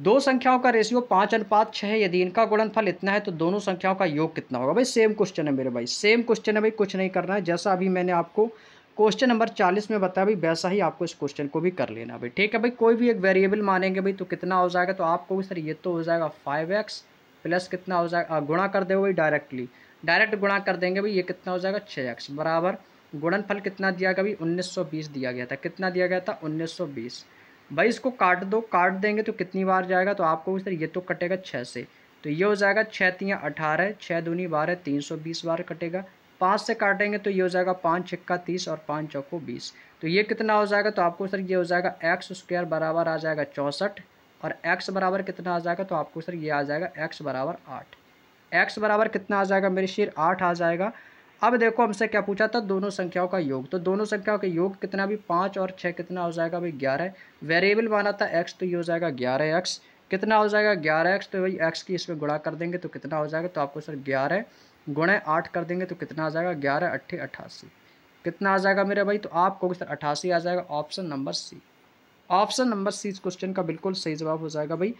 दो संख्याओं का रेशियो 5:6 है, यदि इनका गुणनफल इतना है तो दोनों संख्याओं का योग कितना होगा। भाई सेम क्वेश्चन है मेरे भाई, सेम क्वेश्चन है भाई, कुछ नहीं करना है। जैसा अभी मैंने आपको क्वेश्चन नंबर 40 में बताया भाई, वैसा ही आपको इस क्वेश्चन को भी कर लेना भाई, ठीक है भाई। कोई भी एक वेरिएबल मानेंगे भाई, तो कितना हो जाएगा, तो आपको भी सर ये तो हो जाएगा 5x प्लस कितना हो जाएगा, गुणा कर दे भाई डायरेक्ट गुणा कर देंगे भाई, ये कितना हो जाएगा 6x बराबर गुणनफल कितना दिया गया भाई 1920 दिया गया था, कितना दिया गया था 1920 भाई। इसको काट दो, काट देंगे तो कितनी बार जाएगा, तो आपको भी सर ये तो कटेगा 6 से, तो ये हो जाएगा 6×3=18, 6×2=12, 320 बार कटेगा। 5 से काटेंगे तो ये हो जाएगा 5×6=30 और 5×4=20, तो ये कितना हो जाएगा, तो आपको सर ये हो जाएगा x² बराबर आ जाएगा 64 और x बराबर कितना आ जाएगा, तो आपको सर ये आ जाएगा x बराबर 8, x बराबर कितना आ जाएगा मेरे शेर 8 आ जाएगा। अब देखो हमसे क्या पूछा था, दोनों संख्याओं का योग, तो दोनों संख्याओं का योग कितना भी 5 और 6 कितना हो जाएगा भाई 11, वेरिएबल माना था x, तो ये हो जाएगा 11x, कितना हो जाएगा 11x, तो भाई x की इसमें गुणा कर देंगे, तो कितना हो जाएगा, तो आपको सर 11×8 कर देंगे, तो कितना आ जाएगा 11×8=88, कितना आ जाएगा मेरे भाई, तो आपको सर 88 आ जाएगा, option number C, option number C इस क्वेश्चन का बिल्कुल सही जवाब हो जाएगा भाई।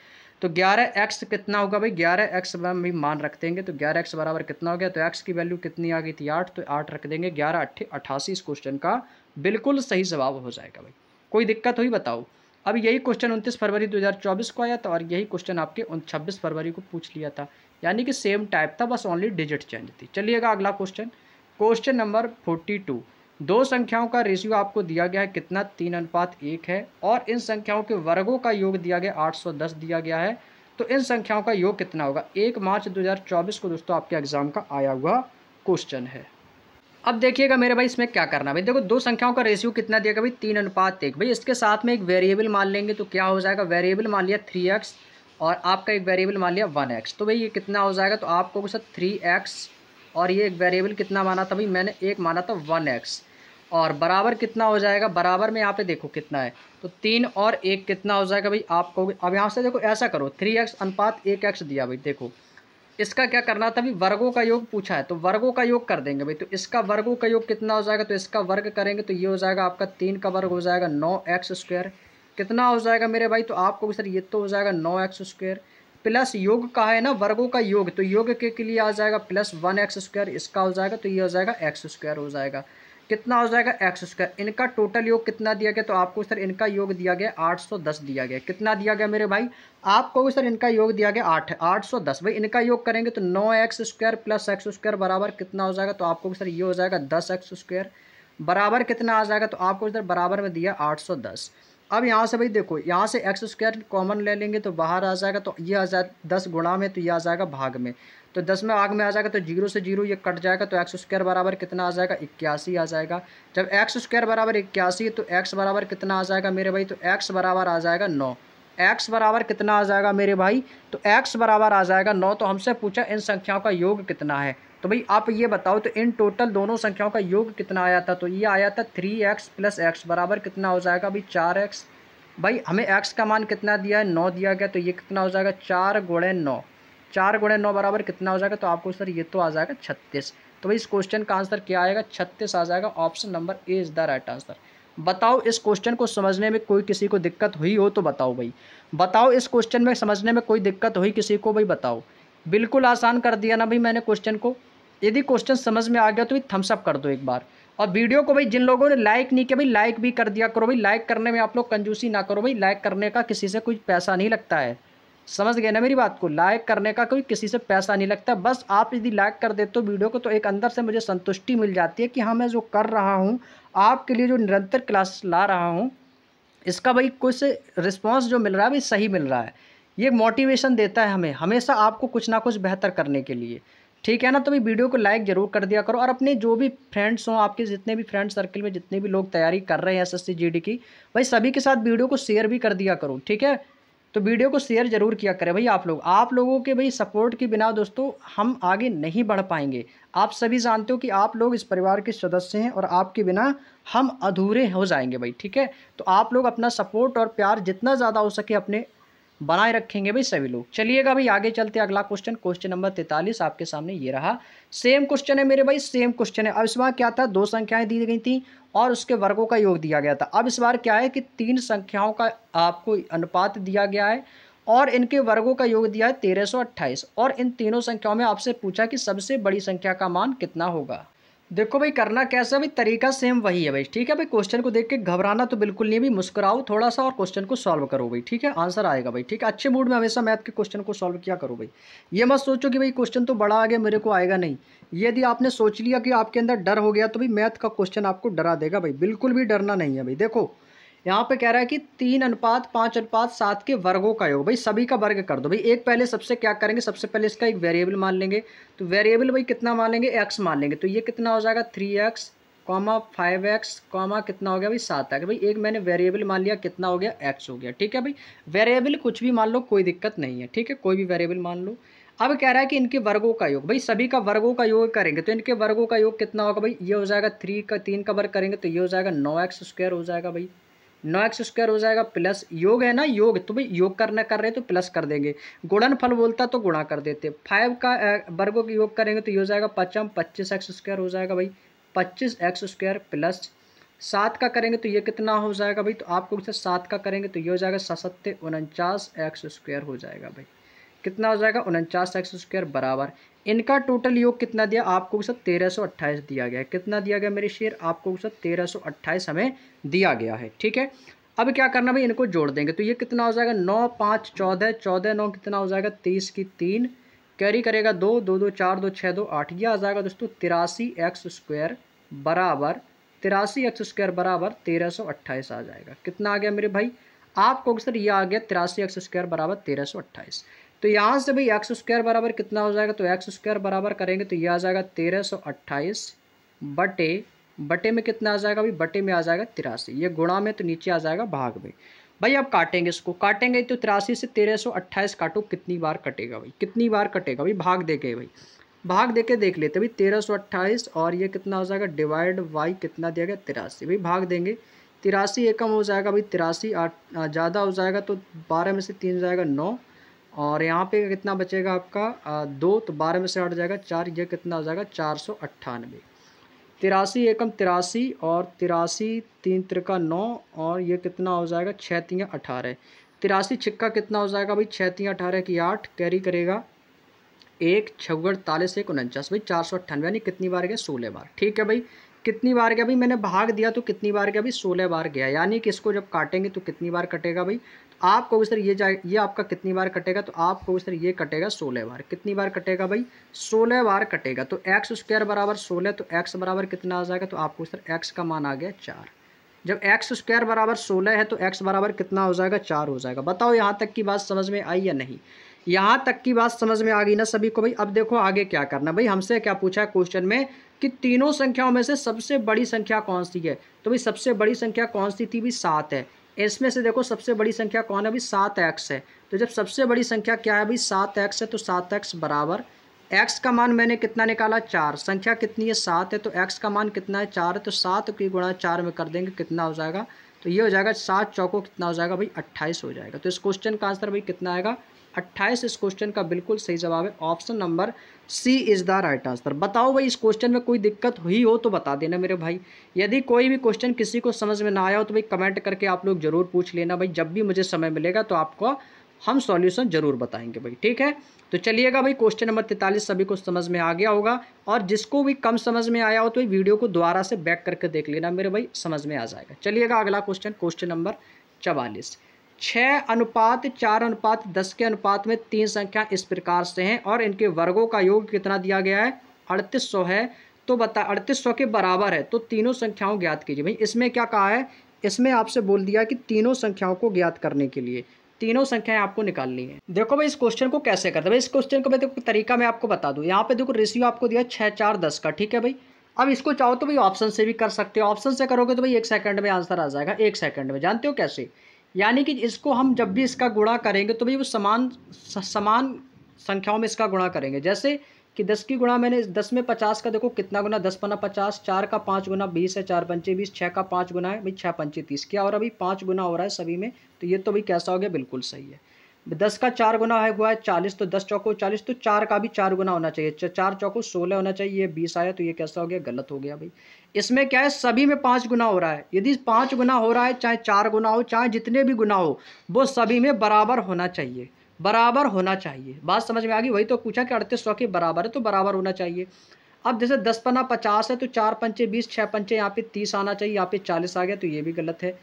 तो 11x कितना होगा भाई, 11x भी मान रख देंगे, तो 11x बराबर कितना हो गया, तो x की वैल्यू कितनी आ गई थी 8, तो 8 रख देंगे, 11×8=88 इस क्वेश्चन का बिल्कुल सही जवाब हो जाएगा भाई। कोई दिक्कत हुई बताओ। अब यही क्वेश्चन 29 फरवरी 2024 को आया था और यही क्वेश्चन आपके 26 फरवरी को पूछ लिया था, यानी कि सेम टाइप था, बस ओनली डिजिट चेंज थी। चलिएगा अगला क्वेश्चन, क्वेश्चन नंबर 42। दो संख्याओं का रेशियो आपको दिया गया है कितना 3:1 है और इन संख्याओं के वर्गों का योग दिया गया 810 दिया गया है, तो इन संख्याओं का योग कितना होगा। 1 मार्च 2024 को दोस्तों आपके एग्जाम का आया हुआ क्वेश्चन है। अब देखिएगा मेरे भाई इसमें क्या करना है भाई, देखो दो संख्याओं का रेशियो कितना दिया गया भाई 3:1 भाई, इसके साथ में एक वेरिएबल मान लेंगे, तो क्या हो जाएगा, वेरिएबल मान लिया 3x और आपका एक वेरिएबल मान लिया 1x, तो भाई ये कितना हो जाएगा, तो आपको सर 3x और ये एक वेरिएबल कितना माना था भाई, मैंने एक माना था 1x और बराबर कितना हो जाएगा, बराबर में यहाँ पे देखो कितना है, तो 3 और 1 कितना हो जाएगा भाई आपको। अब यहाँ से देखो ऐसा करो 3x⁰1x दिया भाई, देखो इसका क्या करना था भाई, वर्गों का योग पूछा है, तो वर्गों का योग कर देंगे भाई, तो इसका वर्गों का योग कितना हो जाएगा, तो इसका वर्ग करेंगे, तो ये हो जाएगा आपका 3 का वर्ग हो जाएगा 9x², कितना हो जाएगा मेरे भाई, तो आपको सर ये तो हो जाएगा 9x² प्लस योग का है ना वर्गों का योग, तो योग के लिए आ जाएगा प्लस 1x², इसका हो जाएगा तो ये हो जाएगा x² हो जाएगा, कितना हो जाएगा x²। इनका टोटल योग कितना दिया गया, तो आपको सर इनका योग दिया गया 810 दिया गया, कितना दिया गया मेरे भाई, आपको सर इनका योग दिया गया 810 भाई, इनका योग करेंगे तो 9x² + x² बराबर कितना हो जाएगा, तो आपको सर ये हो जाएगा 10x² बराबर कितना आ जाएगा, तो आपको सर बराबर में दिया 810। अब यहाँ से भाई देखो यहाँ से x² कॉमन ले लेंगे, तो बाहर आ जाएगा, तो ये आ जाएगा 10 गुणा में, तो ये आ जाएगा भाग में, तो 10 में भाग में आ जाएगा, तो 0 से 0 ये कट जाएगा, तो x² बराबर कितना आ जाएगा 81 आ जाएगा। जब x² बराबर 81 तो x बराबर कितना आ जाएगा मेरे भाई, तो x बराबर आ जाएगा 9, x बराबर कितना आ जाएगा मेरे भाई, तो x बराबर आ जाएगा 9। तो हमसे पूछा इन संख्याओं का योग कितना है, तो भाई आप ये बताओ, तो इन टोटल दोनों संख्याओं का योग कितना आया था, तो ये आया था 3x + x बराबर कितना हो जाएगा भाई 4x। भाई हमें x का मान कितना दिया है 9 दिया गया, तो ये कितना हो जाएगा 4×9, 4×9 बराबर कितना हो जाएगा, तो आपको सर ये तो आ जाएगा 36। तो भाई इस क्वेश्चन का आंसर क्या आएगा, 36 आ जाएगा, option number A is the right answer. बताओ इस क्वेश्चन को समझने में कोई किसी को दिक्कत हुई हो तो बताओ भाई, बताओ इस क्वेश्चन में समझने में कोई दिक्कत हुई किसी को भाई बताओ। बिल्कुल आसान कर दिया ना भाई मैंने क्वेश्चन को। यदि क्वेश्चन समझ में आ गया तो भाई थम्स अप कर दो एक बार, और वीडियो को भाई जिन लोगों ने लाइक नहीं किया भाई लाइक भी कर दिया करो भाई। लाइक करने में आप लोग कंजूसी ना करो भाई, लाइक करने का किसी से कोई पैसा नहीं लगता है। समझ गए ना मेरी बात को। लाइक करने का कोई किसी से पैसा नहीं लगता, बस आप यदि लाइक कर देते हो वीडियो को तो एक अंदर से मुझे संतुष्टि मिल जाती है कि हाँ मैं जो कर रहा हूँ आपके लिए, जो निरंतर क्लास ला रहा हूँ, इसका भाई कुछ रिस्पॉन्स जो मिल रहा है भाई सही मिल रहा है। ये मोटिवेशन देता है हमें हमेशा आपको कुछ ना कुछ बेहतर करने के लिए, ठीक है ना। तो भाई वीडियो को लाइक ज़रूर कर दिया करो और अपने जो भी फ्रेंड्स हों, आपके जितने भी फ्रेंड सर्कल में जितने भी लोग तैयारी कर रहे हैं एसएससी जीडी की, भाई सभी के साथ वीडियो को शेयर भी कर दिया करो, ठीक है। तो वीडियो को शेयर जरूर किया करें भाई। आप लोगों के भाई सपोर्ट के बिना दोस्तों हम आगे नहीं बढ़ पाएंगे। आप सभी जानते हो कि आप लोग इस परिवार के सदस्य हैं और आपके बिना हम अधूरे हो जाएंगे भाई, ठीक है। तो आप लोग अपना सपोर्ट और प्यार जितना ज़्यादा हो सके अपने बनाए रखेंगे भाई सभी लोग। चलिएगा भाई आगे चलते हैं। अगला क्वेश्चन, क्वेश्चन नंबर 43 आपके सामने ये रहा। सेम क्वेश्चन है मेरे भाई, सेम क्वेश्चन है। अब इस बार क्या था, दो संख्याएं दी गई थी और उसके वर्गों का योग दिया गया था। अब इस बार क्या है कि तीन संख्याओं का आपको अनुपात दिया गया है और इनके वर्गों का योग दिया है 1328 और इन तीनों संख्याओं में आपसे पूछा कि सबसे बड़ी संख्या का मान कितना होगा। देखो भाई करना कैसा है भाई, तरीका सेम वही है भाई, ठीक है भाई। क्वेश्चन को देख के घबराना तो बिल्कुल नहीं है भाई, मुस्कुराओ थोड़ा सा और क्वेश्चन को सॉल्व करो भाई, ठीक है। आंसर आएगा भाई, ठीक है। अच्छे मूड में हमेशा मैथ के क्वेश्चन को सॉल्व किया करो भाई। ये मत सोचो कि भाई क्वेश्चन तो बड़ा आ गया मेरे को आएगा नहीं। यदि आपने सोच लिया कि आपके अंदर डर हो गया तो भाई मैथ का क्वेश्चन आपको डरा देगा भाई, बिल्कुल भी डरना नहीं है भाई। देखो यहाँ पे कह रहा है कि 3:5, 5:7 के वर्गों का योग, भाई सभी का वर्ग कर दो भाई। एक पहले सबसे क्या करेंगे, सबसे पहले इसका एक वेरिएबल मान लेंगे। तो वेरिएबल भाई कितना मान लेंगे, एक्स मान लेंगे। तो ये कितना हो जाएगा 3x, 5x, कितना हो गया भाई 7x। भाई एक मैंने वेरिएबल मान लिया, कितना हो गया एक्स हो गया, ठीक है भाई। वेरिएबल कुछ भी मान लो, कोई दिक्कत नहीं है, ठीक है, कोई भी वेरिएबल मान लो। अब कह रहा है कि इनके वर्गों का योग, भाई सभी का वर्गों का योग करेंगे तो इनके वर्गों का योग कितना होगा भाई, ये हो जाएगा 3 का 3 का वर्ग करेंगे तो ये हो जाएगा 9x² हो जाएगा भाई, 9x² हो जाएगा प्लस योग है ना योग, तो भाई योग करना कर रहे हैं तो प्लस कर देंगे, गुणनफल बोलता तो गुणा कर देते। 5 का वर्गों का योग करेंगे तो ये हो जाएगा 55, 25x² हो जाएगा भाई, 25x² प्लस 7 का करेंगे तो ये कितना हो जाएगा भाई, तो आपको 7 का करेंगे तो ये हो जाएगा 7×7 49x² हो जाएगा भाई, कितना हो जाएगा 49x² बराबर। इनका टोटल योग कितना दिया आपको, 1328 दिया गया है। कितना दिया गया मेरे शेर, आपको 1328 हमें दिया गया है, ठीक है। अब क्या करना भाई, इनको जोड़ देंगे तो ये कितना हो जाएगा 9×5 = 14, 14×9 कितना हो जाएगा 30 की 3, कैरी करेगा 2, 2, 2, 4, 2, 6, 2, 8, यह आ जाएगा दोस्तों 83x² बराबर, 83x² बराबर 1328 आ जाएगा। कितना आ गया मेरे भाई आपको सर, ये आ गया 83x² बराबर 1328। तो यहाँ से भाई x² बराबर कितना हो जाएगा, तो x² बराबर करेंगे तो ये आ जाएगा 1328 बटे में कितना आ जाएगा भाई, बटे में आ जाएगा 83, ये गुणा में तो नीचे आ जाएगा भाग में भाई। अब काटेंगे इसको, काटेंगे तो 83 से 1328 काटो, कितनी बार कटेगा भाई, कितनी बार कटेगा भाई, भाग देके भाई, भाग देके देख लेते भाई 1328 और ये कितना हो जाएगा डिवाइड बाई कितना दिया गया 83, भाई भाग देंगे 83 एकम हो जाएगा भाई 83, 8 ज़्यादा हो जाएगा तो 12 में से 3 जाएगा 9 और यहाँ पे कितना बचेगा आपका 2, तो 12 में से 8 जाएगा 4, ये कितना हो जाएगा 498। 83 एकम 83 और 83 3×3 9 और ये कितना हो जाएगा 6×3 18, 83 छिक्का कितना हो जाएगा भाई 6×3 18 की 8, कैरी करेगा 1 56 41 49 भाई 498, यानी कितनी बार गया 16 बार, ठीक है भाई। कितनी बार गया भाई, मैंने भाग दिया तो कितनी बार गया भाई 16 बार गया, यानी कि इसको जब काटेंगे तो कितनी बार कटेगा भाई, तो आपको सर ये जाए, ये आपका कितनी बार कटेगा, तो आपको सर ये कटेगा 16 बार। कितनी बार कटेगा भाई 16 बार कटेगा, तो x² बराबर 16, तो x बराबर कितना आ जाएगा, तो आपको सर x का मान आ गया 4। जब x² बराबर 16 है तो x बराबर कितना हो जाएगा 4 हो जाएगा। बताओ यहाँ तक की बात समझ में आई या नहीं, यहाँ तक की बात समझ में आ गई ना सभी को भाई। अब देखो आगे क्या करना भाई, हमसे क्या पूछा क्वेश्चन में कि तीनों संख्याओं में से सबसे बड़ी संख्या कौन सी है, तो भाई सबसे बड़ी संख्या कौन सी थी भाई 7 है। इसमें से देखो सबसे बड़ी संख्या कौन है भाई 7x है, तो जब सबसे बड़ी संख्या क्या है भाई 7x है, तो 7x बराबर x का मान मैंने कितना निकाला 4, संख्या कितनी है 7 है तो x का मान कितना है 4 है, तो 7 की गुणा 4 में कर देंगे कितना हो जाएगा, तो ये हो जाएगा 7×4 कितना हो जाएगा भाई 28 हो जाएगा। तो इस क्वेश्चन का आंसर भाई कितना आएगा 28, इस क्वेश्चन का बिल्कुल सही जवाब है, option number C is the right answer. बताओ भाई इस क्वेश्चन में कोई दिक्कत हुई हो तो बता देना मेरे भाई। यदि कोई भी क्वेश्चन किसी को समझ में ना आया हो तो भाई कमेंट करके आप लोग ज़रूर पूछ लेना भाई, जब भी मुझे समय मिलेगा तो आपको हम सॉल्यूशन ज़रूर बताएंगे भाई, ठीक है। तो चलिएगा भाई क्वेश्चन नंबर 43 सभी को समझ में आ गया होगा और जिसको भी कम समझ में आया हो तो वीडियो को दोबारा से बैक करके देख लेना मेरे भाई, समझ में आ जाएगा। चलिएगा अगला क्वेश्चन, क्वेश्चन नंबर 44। 6:4:10 के अनुपात में तीन संख्या इस प्रकार से हैं और इनके वर्गों का योग कितना दिया गया है 3800 है। तो बता 3800 के बराबर है। तो तीनों संख्याओं ज्ञात कीजिए। भाई इसमें क्या कहा है, इसमें आपसे बोल दिया कि तीनों संख्याओं को ज्ञात करने के लिए तीनों संख्याएं आपको निकालनी है। देखो भाई इस क्वेश्चन को कैसे करते हैं। भाई इस क्वेश्चन को मैं देखो तरीका मैं आपको बता दूं। यहाँ पे देखो रेशियो आपको दिया 6:4:10 का, ठीक है भाई। अब इसको चाहो तो भाई ऑप्शन से भी कर सकते हो। ऑप्शन से करोगे तो भाई 1 सेकंड में आंसर आ जाएगा, 1 सेकंड में। जानते हो कैसे, यानी कि इसको हम जब भी इसका गुणा करेंगे तो भाई वो समान संख्याओं में इसका गुणा करेंगे। जैसे कि 10 की गुणा मैंने 10 में 50 का देखो कितना गुना, 10 गुना 50, 4 का 5 गुना 20 है, 4 पंचे 20, 6 का 5 गुना है भाई, 6 पंचे 30 किया और अभी 5 गुना हो रहा है सभी में। तो ये तो भाई कैसा हो गया, बिल्कुल सही है। 10 का 4 गुना है हुआ है 40, तो 10 चौको 40, तो 4 का भी 4 गुना होना चाहिए, 4 चौको 16 होना चाहिए, ये 20 आया। तो ये कैसा हो गया, गलत हो गया भाई। इसमें क्या है, सभी में 5 गुना हो रहा है। यदि 5 गुना हो रहा है, चाहे 4 गुना हो, चाहे जितने भी गुना हो, वो सभी में बराबर होना चाहिए, बराबर होना चाहिए। बात समझ में आ गई। वही तो पूछा कि 3800 के बराबर है तो बराबर होना चाहिए। अब जैसे 10 पना 50 है तो 4 पंचे 20, 6 पंचे यहाँ पे 30 आना चाहिए, यहाँ पे 40 आ गया, तो ये भी गलत है।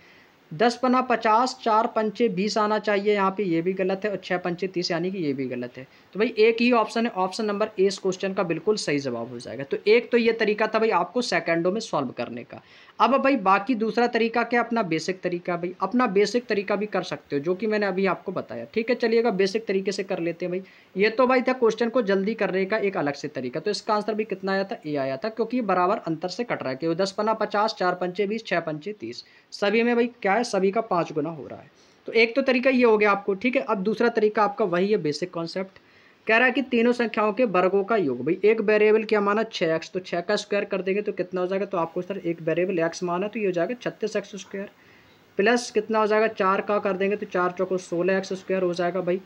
10 पना 50, 4 पंचे 20 आना चाहिए, यहाँ पे ये भी गलत है, और 6 पंचे 30 यानी कि ये भी गलत है। तो भाई एक ही ऑप्शन है, ऑप्शन नंबर ए इस क्वेश्चन का बिल्कुल सही जवाब हो जाएगा। तो एक तो ये तरीका था भाई आपको सेकेंडों में सॉल्व करने का। अब भाई बाकी दूसरा तरीका क्या, अपना बेसिक तरीका। भाई अपना बेसिक तरीका भी कर सकते हो जो कि मैंने अभी आपको बताया, ठीक है। चलिएगा बेसिक तरीके से कर लेते हैं भाई। ये तो भाई था क्वेश्चन को जल्दी करने का एक अलग से तरीका। तो इसका आंसर भी कितना आया था, ए आया था, क्योंकि ये बराबर अंतर से कट रहा है। कि 10 पना 50, 4 पंचे 20, 6 पंचे 30, सभी में भाई क्या है, सभी का 5 गुना हो रहा है। तो एक तो तरीका ये हो गया आपको, ठीक है। अब दूसरा तरीका आपका वही है, बेसिक कॉन्सेप्ट कह रहा है कि तीनों संख्याओं के वर्गों का योग। भाई एक वेरिएबल क्या माना 6x, तो 6 का स्क्वायर कर देंगे तो कितना हो जाएगा, तो आपको सर एक वेरिएबल x माना तो ये हो जाएगा 36x स्क्वायर, प्लस कितना हो जाएगा 4 का कर देंगे तो 4 चौको 16x स्क्वायर हो जाएगा भाई।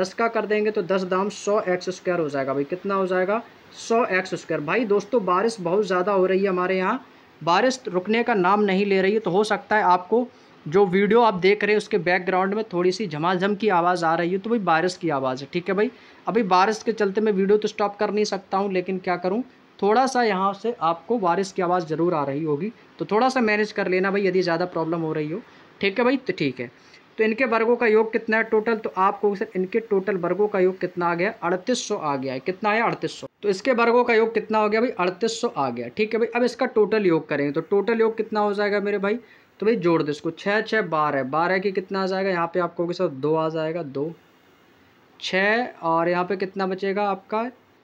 10 का कर देंगे तो 10 दाम 100x स्क्वायर हो जाएगा भाई। कितना हो जाएगा, 100x स्क्वायर। भाई दोस्तों बारिश बहुत ज़्यादा हो रही है हमारे यहाँ, बारिश रुकने का नाम नहीं ले रही है। तो हो सकता है आपको जो वीडियो आप देख रहे हैं उसके बैकग्राउंड में थोड़ी सी झमाझम की आवाज़ आ रही है, तो भाई बारिश की आवाज़ है, ठीक है भाई। अभी बारिश के चलते मैं वीडियो तो स्टॉप कर नहीं सकता हूँ, लेकिन क्या करूँ, थोड़ा सा यहाँ से आपको बारिश की आवाज़ ज़रूर आ रही होगी, तो थोड़ा सा मैनेज कर लेना भाई यदि ज़्यादा प्रॉब्लम हो रही हो, ठीक है भाई। तो ठीक है, तो इनके वर्गों का योग कितना है टोटल, तो आपको सर इनके टोटल वर्गों का योग कितना आ गया, 3800 आ गया है। कितना है, 3800। तो इसके वर्गों का योग कितना हो गया भाई, 3800 आ गया, ठीक है भाई। अब इसका टोटल योग करेंगे तो टोटल योग कितना हो जाएगा मेरे भाई, तो भाई जोड़ दो इसको, 6 6 12 12 की कितना आ जाएगा, यहाँ पे आपको सर 2 आ जाएगा, 2 6, और यहाँ पे कितना बचेगा आपका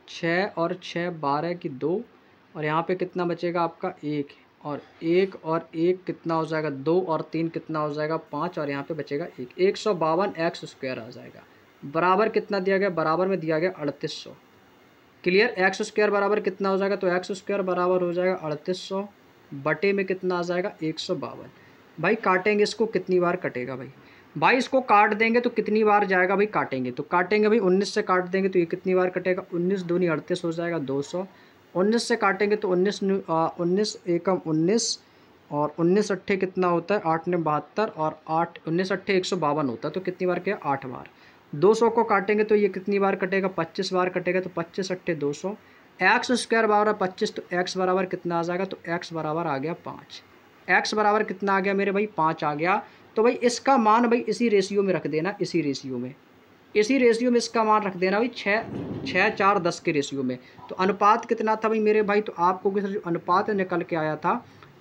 6 और 6 12 की 2, और यहाँ पे कितना बचेगा आपका 1 और 1 कितना हो जाएगा 2 और 3 कितना हो जाएगा 5, और यहाँ पे बचेगा 1, 152x स्क्वायर आ जाएगा। बराबर कितना दिया गया, बराबर में दिया गया 3800, क्लियर। एक्स स्क्वायर बराबर कितना हो जाएगा, तो एक्स स्क्वायर बराबर हो जाएगा 3800 बटे में कितना आ जाएगा 152। भाई काटेंगे इसको, कितनी बार कटेगा भाई, भाई इसको काट देंगे तो कितनी बार जाएगा भाई, काटेंगे तो काटेंगे भाई 19 से काट देंगे तो ये कितनी बार कटेगा, 19 दूनी 38 हो जाएगा 200, 19 से काटेंगे तो 19 एकम 19 और 19 अट्ठे कितना होता है 8 ने 72 और 19 अट्ठे 152 होता है, तो कितनी बार किया 8 बार। 200 को काटेंगे तो ये कितनी बार कटेगा, 25 बार कटेगा, तो 25 अट्ठे 200। एक्स स्क्वायर बराबर 25, तो एक्स बराबर कितना आ जाएगा, तो एक्स बराबर आ गया 5, एक्स बराबर कितना आ गया मेरे भाई 5 आ गया। तो भाई इसका मान भाई इसी रेशियो में रख देना, इसी रेशियो में इसका मान रख देना भाई 6 6 4 10 के रेशियो में। तो अनुपात कितना था भाई मेरे भाई, तो आपको जो अनुपात निकल के आया था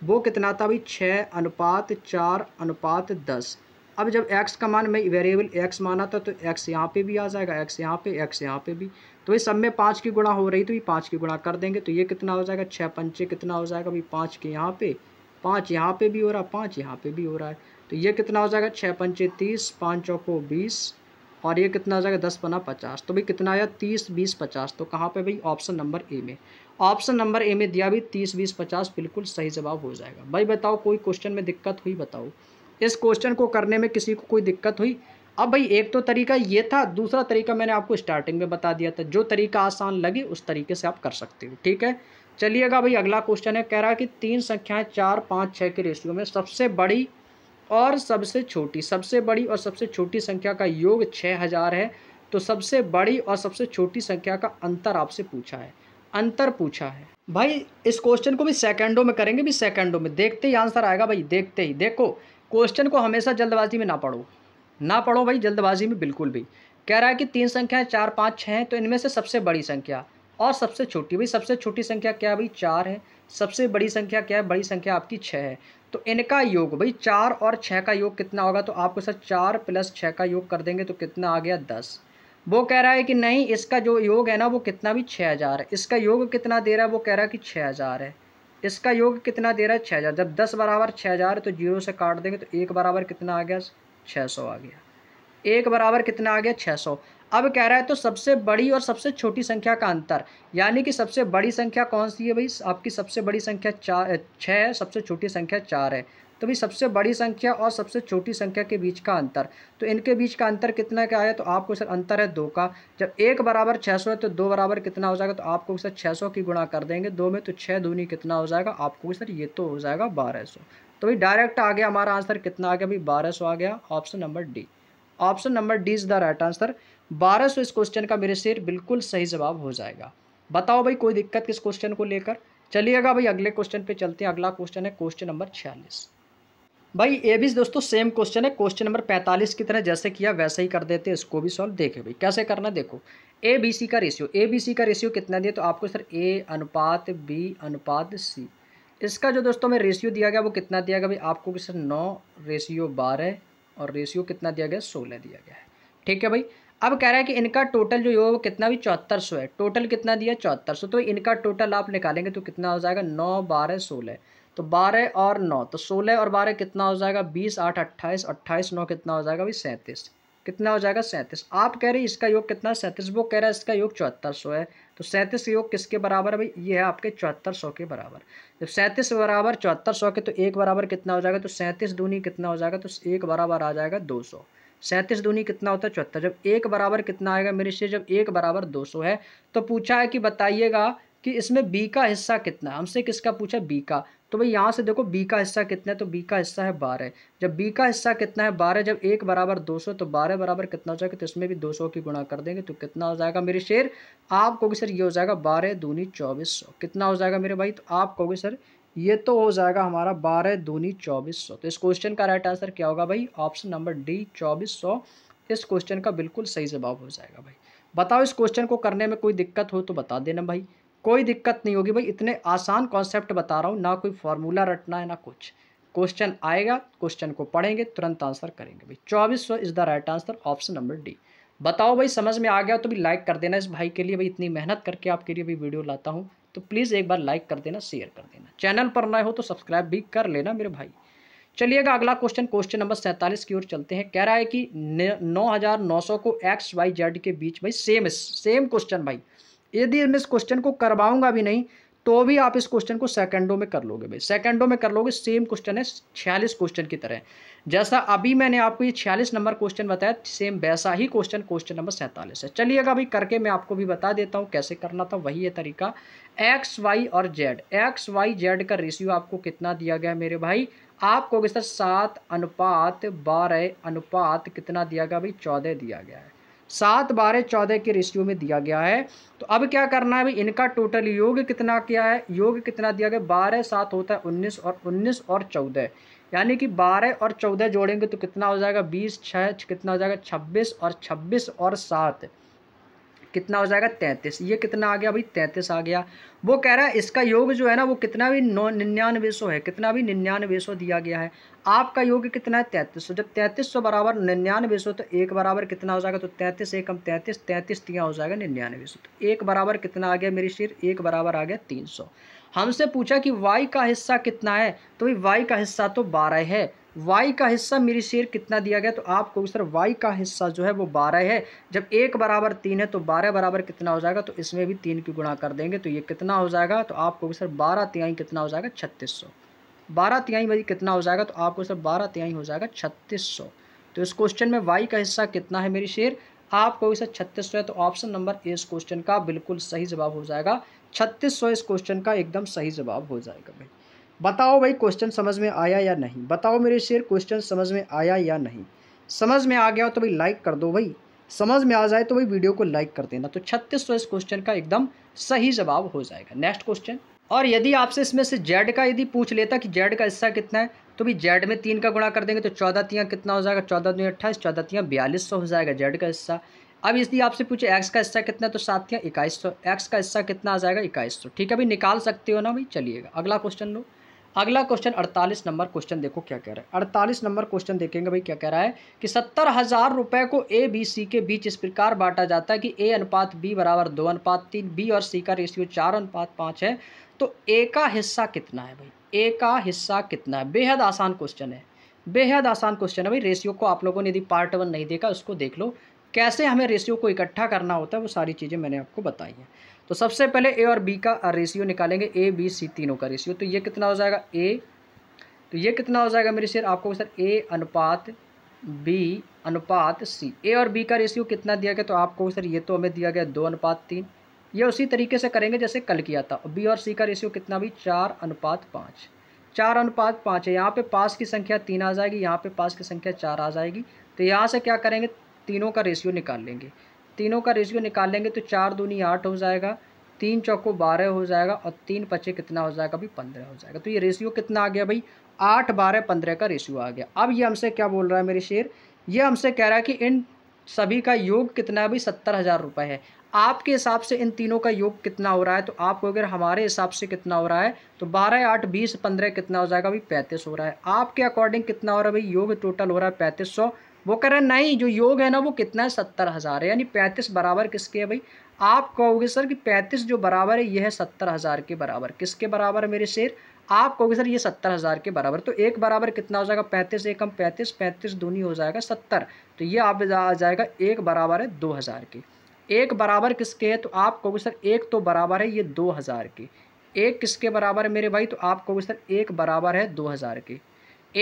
वो कितना था भाई 6 अनुपात 4 अनुपात 10। अब जब x का मान मैं वेरिएबल x माना था तो x यहाँ पे भी आ जाएगा, x यहाँ पे, x यहाँ पे भी, तो ये सब में 5 की गुणा हो रही, तो ये 5 की गुणा कर देंगे तो ये कितना हो जाएगा 6 पंचे कितना हो जाएगा भाई 5 के यहाँ पे, 5 यहाँ पे भी हो रहा, 5 यहाँ पे भी हो रहा है, तो ये कितना हो जाएगा 6 पंचे 30, 5 चौको 20 और ये कितना हो जाएगा 10 पना 50। तो भाई कितना आया 30 20 50। तो कहाँ पे भाई, ऑप्शन नंबर ए में, ऑप्शन नंबर ए में दिया भी 30 20 50 बिल्कुल सही जवाब हो जाएगा। भाई बताओ कोई क्वेश्चन में दिक्कत हुई, बताओ इस क्वेश्चन को करने में किसी को कोई दिक्कत हुई। अब भाई एक तो तरीका ये था, दूसरा तरीका मैंने आपको स्टार्टिंग में बता दिया था, जो तरीका आसान लगे उस तरीके से आप कर सकते हो, ठीक है। चलिएगा भाई अगला क्वेश्चन है, कह रहा है कि 3 संख्याएं 4 5 6 के रेशियो में सबसे बड़ी और सबसे छोटी, सबसे बड़ी और सबसे छोटी संख्या का योग 6000 है। तो सबसे बड़ी और सबसे छोटी संख्या का अंतर आपसे पूछा है, अंतर पूछा है। भाई इस क्वेश्चन को भी सेकेंडों में करेंगे, भी सेकेंडों में देखते ही आंसर आएगा भाई, देखते ही। देखो क्वेश्चन को हमेशा जल्दबाजी में ना पढ़ो, ना पढ़ो भाई जल्दबाजी में बिल्कुल भी। कह रहा है कि 3 संख्याएं 4, 5, 6 हैं, तो इनमें से सबसे बड़ी संख्या और सबसे छोटी, भाई सबसे छोटी संख्या क्या है भाई 4 है, सबसे बड़ी संख्या क्या है, बड़ी संख्या आपकी 6 है। तो इनका योग भाई 4 और 6 का योग कितना होगा, तो आपको सर 4 प्लस 6 का योग कर देंगे तो कितना आ गया 10। वो कह रहा है कि नहीं इसका जो योग है ना वो कितना भी 6000 है। इसका योग कितना दे रहा है, वो कह रहा है कि 6000 है। इसका योग कितना दे रहा है 6000। जब 10 बराबर 6000 तो 0 से काट देंगे तो 1 बराबर कितना आ गया 600 आ गया। 1 बराबर कितना आ गया 600। अब कह रहा है तो सबसे बड़ी और सबसे छोटी संख्या का अंतर, यानी कि सबसे बड़ी संख्या कौन सी है भाई, आपकी सबसे बड़ी संख्या 6 है, सबसे छोटी संख्या 4 है। तो भाई सबसे बड़ी संख्या और सबसे छोटी संख्या के बीच का अंतर, तो इनके बीच का अंतर कितना का आया, तो आपको सर अंतर है 2 का। जब 1 बराबर 600 है तो 2 बराबर कितना हो जाएगा, तो आपको सर 600 की गुणा कर देंगे 2 में, तो 6 दूनी कितना हो जाएगा आपको सर, ये तो हो जाएगा 1200। तो भाई डायरेक्ट आ गया हमारा आंसर, कितना आ गया भाई 1200 आ गया, option number D. Option number D is the right answer. 1200 इस क्वेश्चन का मेरे से बिल्कुल सही जवाब हो जाएगा। बताओ भाई कोई दिक्कत किस क्वेश्चन को लेकर। चलिएगा भाई अगले क्वेश्चन पे चलते हैं। अगला क्वेश्चन है क्वेश्चन नंबर 46। भाई ये भी दोस्तों सेम क्वेश्चन है, क्वेश्चन नंबर 45 की तरह जैसे किया वैसे ही कर देते हैं, इसको भी सॉल्व। देखें भाई कैसे करना, देखो ए बी सी का रेशियो, ए बी सी का रेशियो कितना दिया, तो आपको सर A∗B∗C। इसका जो दोस्तों में रेशियो दिया गया वो कितना दिया गया भाई, आपको सर 9:12 और रेशियो कितना दिया गया 16 दिया गया है। ठीक है भाई। अब कह रहा है कि इनका टोटल जो योग कितना भी 7400 है। टोटल कितना दिया 7400, तो इनका टोटल आप निकालेंगे तो कितना हो जाएगा 9, 12, 16। तो 12 और 9 तो 16 और 12 कितना हो जाएगा 20, 8, 28, 28, 9 कितना हो जाएगा भाई 37, कितना हो जाएगा 37। आप कह रहे हैं इसका योग कितना 37, वो कह रहा है इसका योग 7400 है। तो 37 योग किसके बराबर है भाई, ये है आपके 7400 के बराबर। जब 37 बराबर 7400 के, तो 1 बराबर कितना हो जाएगा, तो 37 दूनी कितना हो जाएगा, तो 1 बराबर आ जाएगा 200। 37 दूनी कितना होता है 74। जब 1 बराबर कितना आएगा मेरे से, जब 1 बराबर 200 है, तो पूछा है कि बताइएगा कि इसमें बी का हिस्सा कितना, हमसे किसका पूछा बी का। तो भाई यहाँ से देखो बी का हिस्सा कितना है, तो बी का हिस्सा है 12। जब बी का हिस्सा कितना है 12, जब 1 बराबर 200 तो 12 बराबर कितना हो जाएगा, तो इसमें भी 200 की गुणा कर देंगे तो कितना हो जाएगा मेरे शेर, आप कहोगे सर ये हो जाएगा 12 दूनी 2400। कितना हो जाएगा मेरे भाई, तो आप कहोगे सर ये तो हो जाएगा हमारा 12 दूनी 2400। तो इस क्वेश्चन का राइट आंसर क्या होगा भाई, ऑप्शन नंबर डी 2400 इस क्वेश्चन का बिल्कुल सही जवाब हो जाएगा। भाई बताओ इस क्वेश्चन को करने में कोई दिक्कत हो तो बता देना भाई, कोई दिक्कत नहीं होगी भाई, इतने आसान कॉन्सेप्ट बता रहा हूँ, ना कोई फार्मूला रटना है ना कुछ। क्वेश्चन आएगा, क्वेश्चन को पढ़ेंगे, तुरंत आंसर करेंगे भाई। 2400 is the right answer, option number D. बताओ भाई समझ में आ गया तो भी लाइक कर देना इस भाई के लिए, भाई इतनी मेहनत करके आपके लिए भी वीडियो लाता हूँ, तो प्लीज़ एक बार लाइक कर देना, शेयर कर देना, चैनल पर नए हो तो सब्सक्राइब भी कर लेना मेरे भाई। चलिएगा अगला क्वेश्चन, क्वेश्चन नंबर 47 की ओर चलते हैं। कह रहा है कि 9900 को XYZ के बीच, भाई सेम क्वेश्चन भाई, यदि मैं इस क्वेश्चन को करवाऊंगा भी नहीं तो भी आप इस क्वेश्चन को सेकंडों में कर लोगे भाई, सेकंडों में कर लोगे। सेम क्वेश्चन है 46 क्वेश्चन की तरह, जैसा अभी मैंने आपको ये 46 नंबर क्वेश्चन बताया, सेम वैसा ही क्वेश्चन क्वेश्चन नंबर 47 है। चलिएगा भाई करके मैं आपको भी बता देता हूँ कैसे करना था, वही है तरीका। XYZ का रेशियो आपको कितना दिया गया मेरे भाई, आपको सर 7:12 कितना दिया गया भाई 14 दिया गया है। 7, 12, 14 के रेशियो में दिया गया है। तो अब क्या करना है भाई, इनका टोटल योग कितना किया है, योग कितना दिया गया 12, 7 होता है 19 और 14, यानी कि 12 और 14 जोड़ेंगे तो कितना हो जाएगा 20, 6 कितना हो जाएगा 26 और 7 कितना हो जाएगा 33। ये कितना आ गया भाई 33 आ गया। वो कह रहा है इसका योग जो है ना वो कितना भी 9900 है, कितना भी 9900 दिया गया है। आपका योग कितना है 3300, जब 3300 बराबर 9900 तो 1 बराबर कितना हो जाएगा, तो 33 एकम 33, 33 3 हो जाएगा 9900। तो 1 बराबर कितना आ गया मेरी शेर, 1 बराबर आ गया 300। हमसे पूछा कि y का हिस्सा कितना है, तो भाई y का हिस्सा तो 12 है। y का हिस्सा मेरी शेर कितना दिया गया, तो आपको सर y का हिस्सा जो है वो 12 है। जब 1 बराबर 3 है तो 12 बराबर कितना हो जाएगा, तो इसमें भी 3 की गुणा कर देंगे तो ये कितना हो जाएगा, तो आपको सर 12 तिहाई कितना हो जाएगा 3600। 12 तिहाई भाई कितना हो जाएगा, तो आपको सर 12 तिहाई हो जाएगा 3600। तो इस क्वेश्चन में y का हिस्सा कितना है मेरी शेर, आपको सर 3600 है। तो ऑप्शन नंबर ए इस क्वेश्चन का बिल्कुल सही जवाब हो जाएगा, 3600 इस क्वेश्चन का एकदम सही जवाब हो जाएगा भाई। बताओ भाई क्वेश्चन समझ में आया या नहीं, बताओ मेरे शेर क्वेश्चन समझ में आया या नहीं। समझ में आ गया हो तो भाई लाइक कर दो, भाई समझ में आ जाए तो भाई वीडियो को लाइक कर देना। तो 3600 इस क्वेश्चन का एकदम सही जवाब हो जाएगा। नेक्स्ट क्वेश्चन और यदि आपसे इसमें से जेड का यदि पूछ लेता कि जेड का हिस्सा कितना है, तो भी जेड में 3 का गुणा कर देंगे तो 14 तियाँ कितना हो जाएगा, 14 दुनिया 28, 14 तियाँ 4200 हो जाएगा जेड का हिस्सा। अब यदि आपसे पूछे एक्स का हिस्सा कितना है तो 7 तियाँ 2100, एक्स का हिस्सा कितना आ जाएगा 2100। ठीक है भाई, निकाल सकते हो ना भाई। चलिएगा अगला क्वेश्चन लो। अगला क्वेश्चन 48 नंबर क्वेश्चन देखो क्या कह रहा है। 48 नंबर क्वेश्चन देखेंगे भाई, क्या कह रहा है कि 70,000 रुपये को ए बी सी के बीच इस प्रकार बांटा जाता है कि A अनुपात B बराबर 2 अनुपात 3, बी और सी का रेशियो 4 अनुपात 5 है, तो ए का हिस्सा कितना है भाई, ए का हिस्सा कितना है। बेहद आसान क्वेश्चन है, बेहद आसान क्वेश्चन है भाई। रेशियो को आप लोगों ने यदि पार्ट 1 नहीं देखा उसको देख लो, कैसे हमें रेशियो को इकट्ठा करना होता है वो सारी चीज़ें मैंने आपको बताई हैं। तो सबसे पहले ए और बी का रेशियो निकालेंगे, ए बी सी तीनों का रेशियो, तो ये कितना हो जाएगा ए, तो ये कितना हो जाएगा मेरे शेर आपको सर A अनुपात B अनुपात C। ए और बी का रेशियो कितना दिया गया तो आपको सर ये तो हमें दिया गया 2 अनुपात 3, ये उसी तरीके से करेंगे जैसे कल किया था। बी और सी का रेशियो कितना भी 4 अनुपात 5, 4 अनुपात 5 है। यहाँ पर पास की संख्या 3 आ जाएगी, यहाँ पर पास की संख्या 4 आ जाएगी, तो यहाँ से क्या करेंगे तीनों का रेशियो निकाल लेंगे। तीनों का रेशियो निकाल लेंगे तो 4 दूनी 8 हो जाएगा, 3 चौको 12 हो जाएगा और 3 पचे कितना हो जाएगा भाई 15 हो जाएगा। तो ये रेशियो कितना आ गया भाई 8 12 15 का रेशियो आ गया। अब ये हमसे क्या बोल रहा है मेरे शेर, ये हमसे कह रहा है कि इन सभी का योग कितना है भाई 70,000 रुपये है। आपके हिसाब से इन तीनों का योग कितना हो रहा है, तो आपको अगर हमारे हिसाब से कितना हो रहा है तो 12 8 20 15 कितना हो जाएगा भाई 35 हो रहा है। आपके अकॉर्डिंग कितना हो रहा है भाई योग टोटल हो रहा है 3500। वो कह रहे हैं नहीं, जो योग है ना वो कितना है 70,000 है, यानी 35 बराबर किसके है भाई। आप कहोगे सर कि 35 जो बराबर है ये है 70,000 के बराबर। किसके बराबर है मेरे शेर, आप कहोगे सर ये 70,000 के बराबर, तो एक बराबर कितना हो जाएगा 35, एकम 35, 35 दूनी हो जाएगा 70, तो ये आप आ जाएगा एक बराबर है 2000 के। एक बराबर किसके है तो आप कहोगे सर एक तो बराबर है ये 2000 के, एक किसके बराबर है मेरे भाई तो आप कहोगे सर एक बराबर है 2000 के।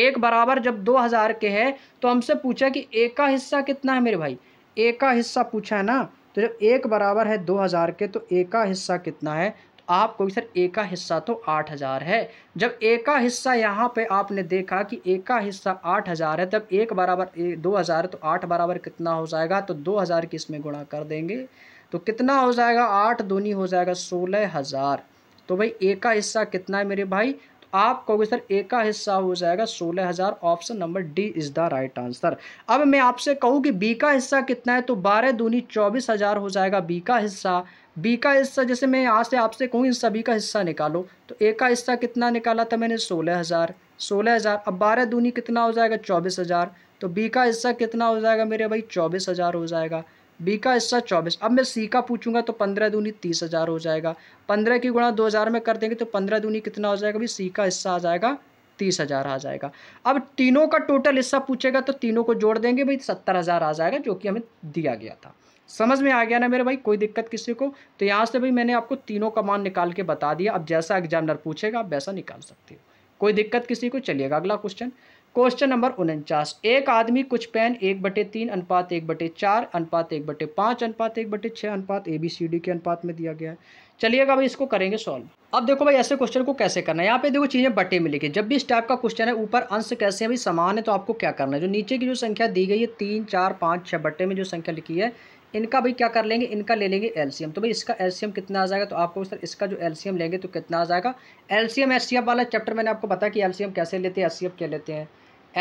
एक बराबर जब 2000 के है तो हमसे पूछा कि ए का हिस्सा कितना है मेरे भाई, ए का हिस्सा पूछा है ना, तो जब एक बराबर है 2000 के तो ए का हिस्सा कितना है, तो आपको सर ए का हिस्सा तो 8000 है। जब ए का हिस्सा यहाँ पे आपने देखा कि ए का हिस्सा 8000 है, तब एक बराबर 2000 तो 8 बराबर कितना हो जाएगा, तो 2000 की इसमें गुणा कर देंगे तो कितना हो जाएगा 8 दूनी हो जाएगा 16000। तो भाई ए का हिस्सा कितना है मेरे भाई, आप कहोगे सर ए का हिस्सा हो जाएगा 16000। Option number D is the right answer. अब मैं आपसे कहूँ कि बी का हिस्सा कितना है तो 12 दूनी 24000 हो जाएगा बी का हिस्सा। बी का हिस्सा जैसे मैं यहाँ से आपसे कहूँ इन सभी का हिस्सा निकालो, तो ए का हिस्सा कितना निकाला था मैंने 16000, अब 12 दूनी कितना हो जाएगा 24000, तो बी का हिस्सा कितना हो जाएगा मेरे भाई 24000 हो जाएगा। बी का हिस्सा 24। अब मैं सी का पूछूंगा तो 15 दूनी 30000 हो जाएगा, 15 की गुणा 2000 में कर देंगे तो 15 दूनी कितना हो जाएगा भाई सी का हिस्सा आ जाएगा 30000 आ जाएगा। अब तीनों का टोटल हिस्सा पूछेगा तो तीनों को जोड़ देंगे भाई 70000 आ जाएगा, जो कि हमें दिया गया था। समझ में आ गया ना मेरे भाई, कोई दिक्कत किसी को। तो यहाँ से भाई मैंने आपको तीनों का मान निकाल के बता दिया, अब जैसा एग्जामिनर पूछेगा आप वैसा निकाल सकते हो, कोई दिक्कत किसी को। चलिएगा अगला क्वेश्चन, क्वेश्चन नंबर 49। एक आदमी कुछ पेन 1/3 अनुपात 1/4 अनुपात 1/5 अनुपात 1/6 अनुपात ABCD के अनुपात में दिया गया है। चलिएगा भाई इसको करेंगे सॉल्व। अब देखो भाई ऐसे क्वेश्चन को कैसे करना है, यहाँ पे देखो चीज़ें बटे में लिखी। जब भी इस टाइप का क्वेश्चन है ऊपर अंश कैसे हैं भाई समान है, तो आपको क्या करना है, जो नीचे की जो संख्या दी गई है 3 4 5 6 बटे में जो संख्या लिखी है, इनका भाई क्या कर लेंगे, इनका ले लेंगे एलसीएम। तो भाई इसका एलसीएम कितना आ जाएगा, तो आपको सर इसका जो एलसीएम लेंगे तो कितना आ जाएगा। एलसीएम एचसीएफ वाला चैप्टर मैंने आपको बताया कि एलसीएम कैसे लेते हैं, एचसीएफ क्या लेते हैं,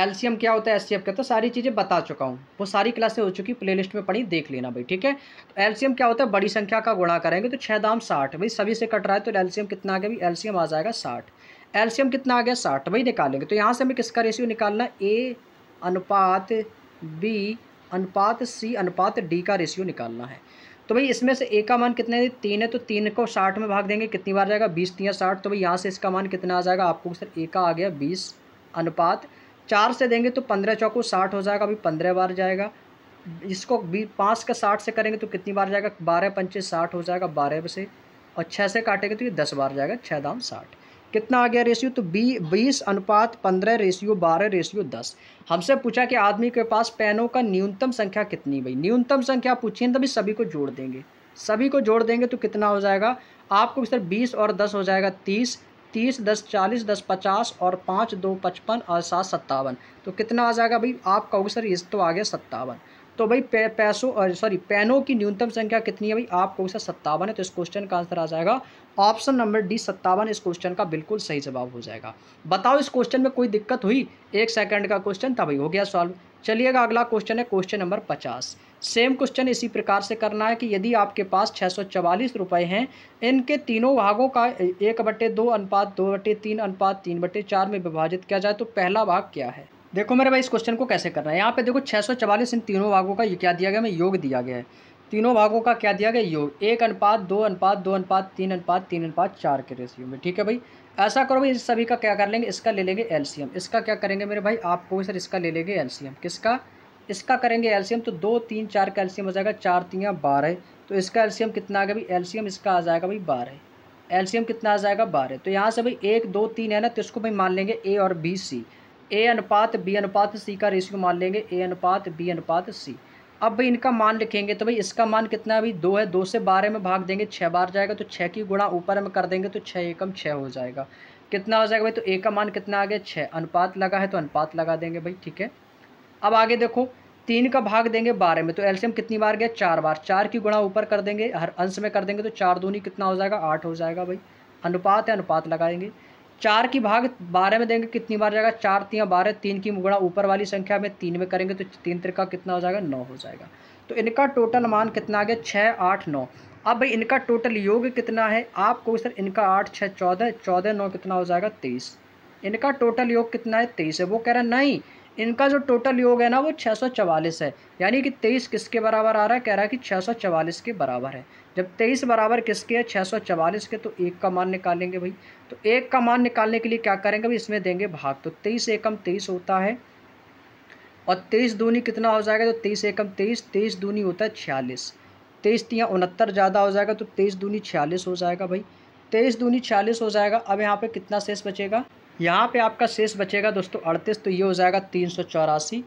एलसीएम क्या होता है, एचसीएफ क्या होता है, सारी चीज़ें बता चुका हूँ, वो सारी क्लासें हो चुकी, प्लेलिस्ट में पढ़ी, देख लेना भाई ठीक है। तो एलसीएम क्या होता है, बड़ी संख्या का गुणा करेंगे तो 6 दाम 60 भाई सभी से कट रहा है, तो एलसीएम कितना आ गया भाई, एलसीएम आ जाएगा 60। एलसीएम कितना आ गया 60 भाई निकालेंगे, तो यहाँ से हमें किसका रेशियो निकालना, A अनुपात B अनुपात C अनुपात D का रेशियो निकालना है। तो भाई इसमें से A का मान कितना है 3 है, तो 3 को 60 में भाग देंगे कितनी बार जाएगा 20 तियाँ 60, तो भाई यहाँ से इसका मान कितना आ जाएगा आपको सर A का आ गया 20 अनुपात 4 से देंगे तो 15 चौको 60 हो जाएगा, अभी 15 बार जाएगा। इसको 5 का 60 से करेंगे तो कितनी बार जाएगा 12 पंचे 60 हो जाएगा 12 से, और 6 से काटेंगे तो ये 10 बार जाएगा 6 दाम 60 कितना आ गया रेशियो, तो 20 अनुपात 15 रेशियो 12 रेशियो 10। हमसे पूछा कि आदमी के पास पेनों का न्यूनतम संख्या कितनी, भाई न्यूनतम संख्या पूछिए तभी सभी को जोड़ देंगे, सभी को जोड़ देंगे तो कितना हो जाएगा आपको सर 20 और 10 हो जाएगा 30 30 10 40 10 50 और 5 2 55 और 7 57, तो कितना आ जाएगा भाई आप कहोगे सर ये तो आ गया 57। तो भाई पेनों की न्यूनतम संख्या कितनी है भाई, आपको इसका 57 है, तो इस क्वेश्चन का आंसर आ जाएगा ऑप्शन नंबर डी 57, इस क्वेश्चन का बिल्कुल सही जवाब हो जाएगा। बताओ इस क्वेश्चन में कोई दिक्कत हुई, 1 सेकंड का क्वेश्चन था भाई, हो गया सॉल्व। चलिएगा अगला क्वेश्चन है क्वेश्चन नंबर 50। सेम क्वेश्चन इसी प्रकार से करना है कि यदि आपके पास 644 रुपये हैं, इनके तीनों भागों का 1/2 अनुपात 2/3 अनुपात 3/4 में विभाजित किया जाए तो पहला भाग क्या है। देखो मेरे भाई इस क्वेश्चन को कैसे करना है, यहाँ पे देखो 644 इन तीनों भागों का ये क्या दिया गया है, योग दिया गया है। तीनों भागों का क्या दिया गया, योग, 1 अनुपात 2 अनुपात 2 अनुपात 3 अनुपात 3 अनुपात 4 के रेशियो में। ठीक है भाई, ऐसा करो भाई इस सभी का क्या कर लेंगे, इसका ले लेंगे एलसीएम। इसका क्या करेंगे मेरे भाई, आपको सर इसका ले लेंगे एलसीएम, किसका, इसका करेंगे एलसीएम, तो 2 3 4 का एलसीएम हो जाएगा 4 3 12, तो इसका एलसीएम कितना आ गया भाई, एलसीएम इसका आ जाएगा भाई 12, एलसीएम कितना आ जाएगा 12। तो यहाँ से भाई 1 2 3 है ना, तो इसको भाई मान लेंगे ए और बी सी, ए अनुपात बी अनुपात सी का रेशियो मान लेंगे ए अनुपात बी अनुपात सी। अब भाई इनका मान लिखेंगे तो भाई इसका मान कितना है भाई 2 है, 2 से 12 में भाग देंगे 6 बार जाएगा, तो 6 की गुणा ऊपर में कर देंगे तो 6 एकम 6 हो जाएगा, कितना हो जाएगा भाई, तो ए का मान कितना आ गया 6, अनुपात लगा है तो अनुपात लगा देंगे भाई। ठीक है, अब आगे देखो 3 का भाग देंगे 12 में, तो एलसीएम कितनी बार गया 4 बार, 4 की गुणा ऊपर कर देंगे हर अंश में कर देंगे तो 4 दूनी कितना हो जाएगा 8 हो जाएगा भाई, अनुपात है अनुपात लगाएंगे। 4 की भाग 12 में देंगे कितनी बार जाएगा 4 3 12, 3 की गुणा ऊपर वाली संख्या में 3 में करेंगे तो 3 3 कितना हो जाएगा 9 हो जाएगा। तो इनका टोटल मान कितना आ गया 6 8 9। अब भाई इनका टोटल योग कितना है, आपको सर इनका 8 6 14 14 9 कितना हो जाएगा 23, इनका टोटल योग कितना है 23 है। वो कह रहा है नहीं, इनका जो टोटल योग है ना वो 644 है, यानी कि 23 किसके बराबर आ रहा है, कह रहा है कि 644 के बराबर है। जब 23 बराबर किसके है 644 के, तो 1 का मान निकालेंगे भाई, तो 1 का मान निकालने के लिए क्या करेंगे भाई, इसमें देंगे भाग, तो 23 एकम 23 होता है और 23 दूनी कितना हो जाएगा, तो 23 एकम 23, 23 दूनी होता है 46, 23 3 69 ज़्यादा हो जाएगा, तो 23 दूनी 46 हो जाएगा भाई, 23 दूनी 46 हो जाएगा। अब यहाँ पर कितना शेष बचेगा, यहाँ पे आपका शेष बचेगा दोस्तों 38, तो ये हो जाएगा 384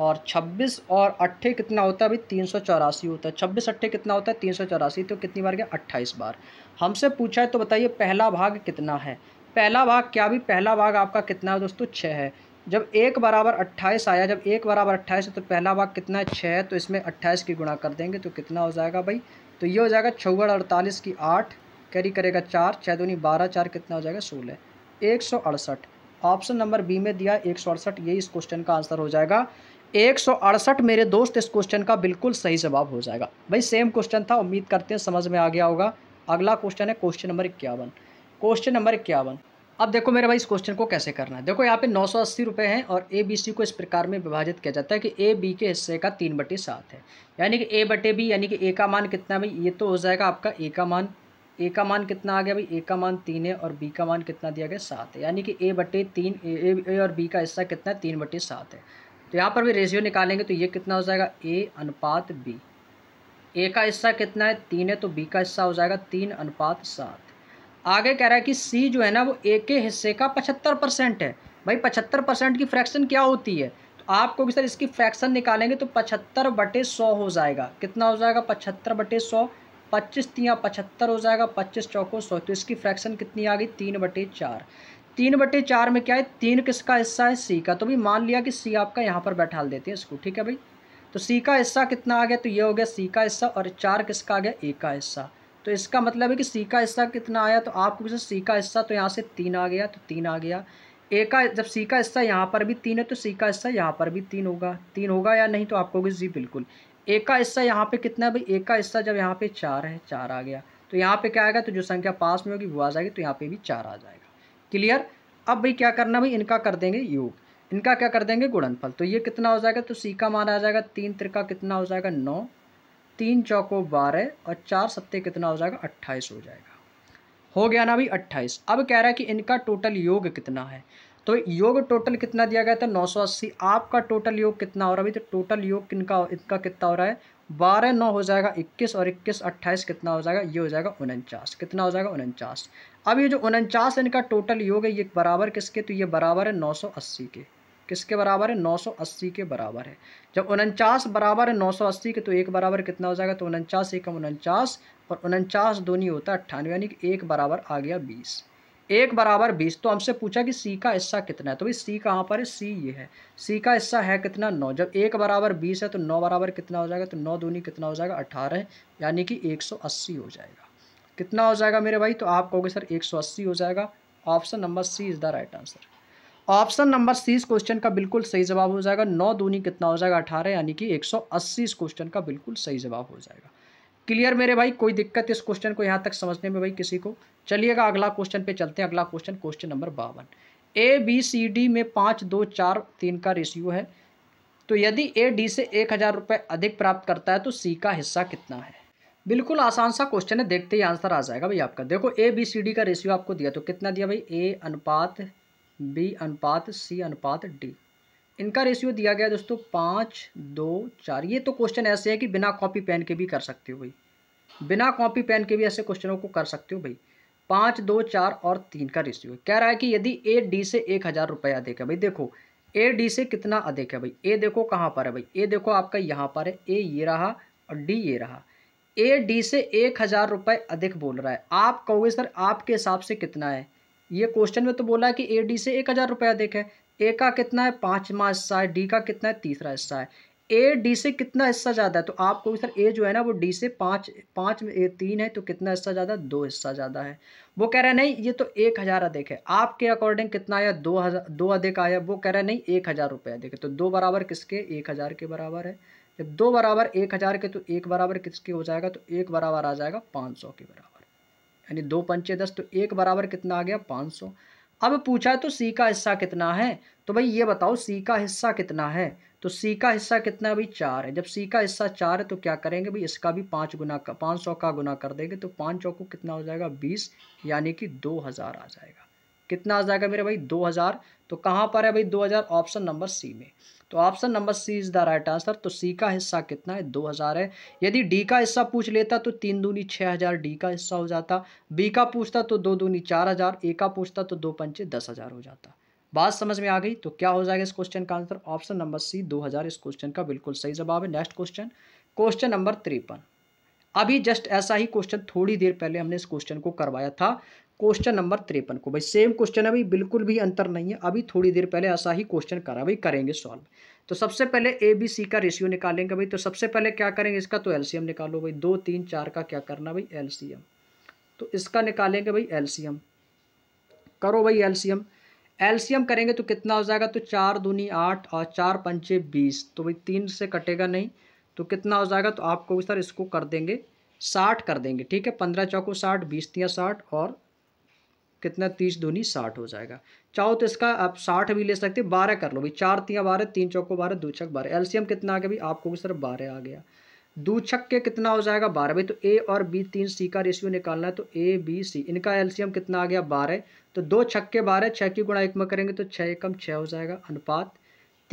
और 26 और 8 कितना होता है भाई 384 होता है, 26 8 कितना होता है 384, तो कितनी बार गया 28 बार। हमसे पूछा है तो बताइए पहला भाग कितना है, पहला भाग क्या भी, पहला भाग आपका कितना है दोस्तों 6 है। जब 1 बराबर 28 आया, जब 1 बराबर 28 है तो पहला भाग कितना है 6 है, तो इसमें 28 की गुणा कर देंगे तो कितना हो जाएगा भाई, तो ये हो जाएगा 56 48 की 8 कैरी करेगा 4 6 दूनी 12, 4 कितना हो जाएगा 16, 168। ऑप्शन नंबर बी में दिया 168, यही इस क्वेश्चन का आंसर हो जाएगा 168 मेरे दोस्त, इस क्वेश्चन का बिल्कुल सही जवाब हो जाएगा भाई। सेम क्वेश्चन था, उम्मीद करते हैं समझ में आ गया होगा। अगला क्वेश्चन है क्वेश्चन नंबर 51। क्वेश्चन नंबर 51, अब देखो मेरे भाई इस क्वेश्चन को कैसे करना है। देखो यहाँ पे 980 रुपये हैं और ए बी सी को इस प्रकार में विभाजित किया जाता है कि ए बी के हिस्से का 3/7 है, यानी कि ए बटे बी, यानी कि ए का मान कितना भाई, ये तो हो जाएगा आपका ए का मान, ए का मान कितना आ गया भाई, ए का मान 3 है और बी का मान कितना दिया गया 7 है, यानी कि a/3, ए और बी का हिस्सा कितना है 3/7 है। तो यहाँ पर भी रेशियो निकालेंगे तो ये कितना हो जाएगा a अनुपात b, a का हिस्सा कितना है 3 है, तो b का हिस्सा हो जाएगा 3/7। आगे कह रहा है कि c जो है ना वो a के हिस्से का 75% है भाई, 75% की फ्रैक्शन क्या होती है, तो आपको भी सर इसकी फ्रैक्शन निकालेंगे तो 75/100 हो जाएगा, कितना हो जाएगा 75/100, 25 3 75 हो जाएगा, 25 चौको 100, तो इसकी फ्रैक्शन कितनी आ गई 3/4। 3/4 में क्या है, 3 किसका हिस्सा है सी का, तो भी मान लिया कि सी आपका यहाँ पर बैठा देते हैं इसको। ठीक है भाई, तो सी का हिस्सा कितना आ गया, तो ये हो गया सी का हिस्सा और 4 किसका आ गया ए का हिस्सा, तो इसका मतलब है कि सी का हिस्सा कितना आया, तो आपको भी सी का हिस्सा तो यहाँ से 3 आ गया, तो 3 आ गया, ए का जब सी का हिस्सा यहाँ पर भी 3 है तो सी का हिस्सा यहाँ पर भी 3 होगा, 3 होगा या नहीं, तो आपको भी जी बिल्कुल। ए का हिस्सा यहाँ पे कितना है भाई, ए का हिस्सा जब यहाँ पे 4 है 4 आ गया, तो यहाँ पे क्या आएगा, तो जो संख्या पास में होगी वो आ जाएगी, तो यहाँ पे भी 4 आ जाएगा। क्लियर। अब भाई क्या करना भाई, इनका कर देंगे योग, इनका क्या कर देंगे गुणनफल, तो ये कितना हो जाएगा, तो सी का मान आ जाएगा 3 3 कितना हो जाएगा 9, 3 चौको 12 और 4 7 कितना हो जाएगा 28 हो जाएगा, हो गया ना भाई 28। अब कह रहा है कि इनका टोटल योग कितना है, तो योग टोटल कितना दिया गया था 980, आपका टोटल योग कितना हो रहा है भाई, तो टोटल योग किनका इनका कितना हो रहा है 12 9 हो जाएगा 21 और 21 28 कितना हो जाएगा, ये हो जाएगा 49, कितना हो जाएगा 49। अब ये जो 49 इनका टोटल योग है ये बराबर किसके, तो ये बराबर है 980 के, किसके बराबर है 980 के बराबर है। जब 49 बराबर है 980 के, तो 1 बराबर कितना हो जाएगा, तो 49 एकम 49 और 49 दूनी होता है 98, यानी कि 1 बराबर आ गया 20, एक बराबर 20। तो हमसे पूछा कि सी का हिस्सा कितना है, तो भाई सी कहाँ पर है, सी ये है, सी का हिस्सा है कितना 9। जब एक बराबर 20 है तो 9 बराबर कितना हो जाएगा, तो 9 दूनी कितना हो जाएगा 18, यानी कि 180 हो जाएगा। कितना हो जाएगा मेरे भाई, तो आप कहोगे सर 180 हो जाएगा। Option number C is the right answer. Option number C इस क्वेश्चन का बिल्कुल सही जवाब हो जाएगा। 9 दूनी कितना हो जाएगा 18, यानी कि 180 इस क्वेश्चन का बिल्कुल सही जवाब हो जाएगा। क्लियर मेरे भाई, कोई दिक्कत इस क्वेश्चन को यहाँ तक समझने में भाई किसी को? चलिएगा अगला क्वेश्चन पे चलते हैं। अगला question question number 52। A B C D में 5, 2, 4, 3 का रेशियो है, तो यदि ए डी से 1000 रुपये अधिक प्राप्त करता है तो सी का हिस्सा कितना है। बिल्कुल आसान सा क्वेश्चन है, देखते ही आंसर आ जाएगा भाई आपका। देखो ए बी सी डी का रेशियो आपको दिया, तो कितना दिया भाई, ए अनुपात बी अनुपात सी अनुपात डी, इनका रेशियो दिया गया दोस्तों 5, 2, 4। ये तो क्वेश्चन ऐसे है कि बिना कॉपी पेन के भी कर सकते हो भाई, बिना कॉपी पेन के भी ऐसे क्वेश्चनों को कर सकते हो भाई। 5, 2, 4 और 3 का रेशियो कह रहा है कि यदि ए डी से 1000 रुपये अधिक है। भाई देखो ए डी से कितना अधिक है भाई, ए देखो कहाँ पर है भाई, ए देखो आपका यहाँ पर है, ए ये रहा और डी ये रहा। ए डी से 1000 रुपये अधिक बोल रहा है। आप कहोगे सर आपके हिसाब से कितना है, ये क्वेश्चन में तो बोला है कि ए डी से 1000 रुपये अधिक है। ए का कितना है 5वां हिस्सा है, डी का कितना है 3रा हिस्सा है। ए डी से कितना हिस्सा ज़्यादा है, तो आप कहोगे सर ए जो है ना वो डी से 5 में 3 है, तो कितना हिस्सा ज़्यादा, 2 हिस्सा ज़्यादा है। वो कह रहा है नहीं ये तो 1000 अधिक है, आपके अकॉर्डिंग कितना आया 2 अधिक आया। वो कह रहा है नहीं 1000 रुपये अधिक है, तो 2 बराबर किसके 1000 के बराबर है। जब 2 बराबर 1000 के, तो 1 बराबर किसके हो जाएगा, तो 1 बराबर आ जाएगा 500 के बराबर, यानी 2 पंचे 10, तो 1 बराबर कितना आ गया 500। अब पूछा तो सी का हिस्सा कितना है, तो भाई ये बताओ सी का हिस्सा कितना है, तो सी का हिस्सा कितना है भाई 4 है। जब सी का हिस्सा 4 है तो क्या करेंगे भाई, इसका भी 500 का गुना कर देंगे, तो 5 चौको कितना हो जाएगा 20, यानी कि 2000 आ जाएगा। कितना आ जाएगा मेरे भाई 2000। तो कहाँ पर है भाई 2000, ऑप्शन नंबर सी में। तो option number C is the right answer. तो सी का हिस्सा कितना है 2000 है। यदि डी का हिस्सा पूछ लेता तो 3 दूनी 6000 डी का हिस्सा हो जाता, बी का पूछता तो 2 दूनी 4000, ए का पूछता तो 2 पंचे 10000 हो जाता। बात समझ में आ गई, तो क्या हो जाएगा इस क्वेश्चन का आंसर, ऑप्शन नंबर सी 2000 इस क्वेश्चन का बिल्कुल सही जवाब है। Next question, question number 53। अभी जस्ट ऐसा ही क्वेश्चन थोड़ी देर पहले हमने इस क्वेश्चन को करवाया था, क्वेश्चन नंबर 53 को। भाई सेम क्वेश्चन है भाई, बिल्कुल भी अंतर नहीं है। अभी थोड़ी देर पहले ऐसा ही क्वेश्चन करा, भाई करेंगे सॉल्व। तो सबसे पहले ए बी सी का रेशियो निकालेंगे भाई, तो सबसे पहले क्या करेंगे इसका, तो एलसीएम निकालो भाई। 2, 3, 4 का क्या करना भाई एलसीएम, तो इसका निकालेंगे भाई एलसीएम। करो भाई एलसीएम, एलसीएम करेंगे तो कितना हो जाएगा, तो 4 दूनी 8 और 4 पंचे 20, तो भाई 3 से कटेगा नहीं, तो कितना हो जाएगा, तो आपको सर इसको कर देंगे 60 कर देंगे, ठीक है। 15 चौको 60, 20 तिया 60 और कितना 30 दूनी 60 हो जाएगा। चाहो तो इसका आप 60 भी ले सकते, 12 कर लो भाई, 4 तिया 12, 3 चौको 12, 2 छक 12। एलसीएम कितना आ गया भाई, आपको सर 12 आ गया। 2 छक के कितना हो जाएगा 12 भाई। तो ए और बी 3 सी का रेशियो निकालना है, तो ए बी सी इनका एलसीएम कितना आ गया 12, तो 2 छक के 12, 6 की गुणा 1 में करेंगे तो 6 कम 6 हो जाएगा अनुपात।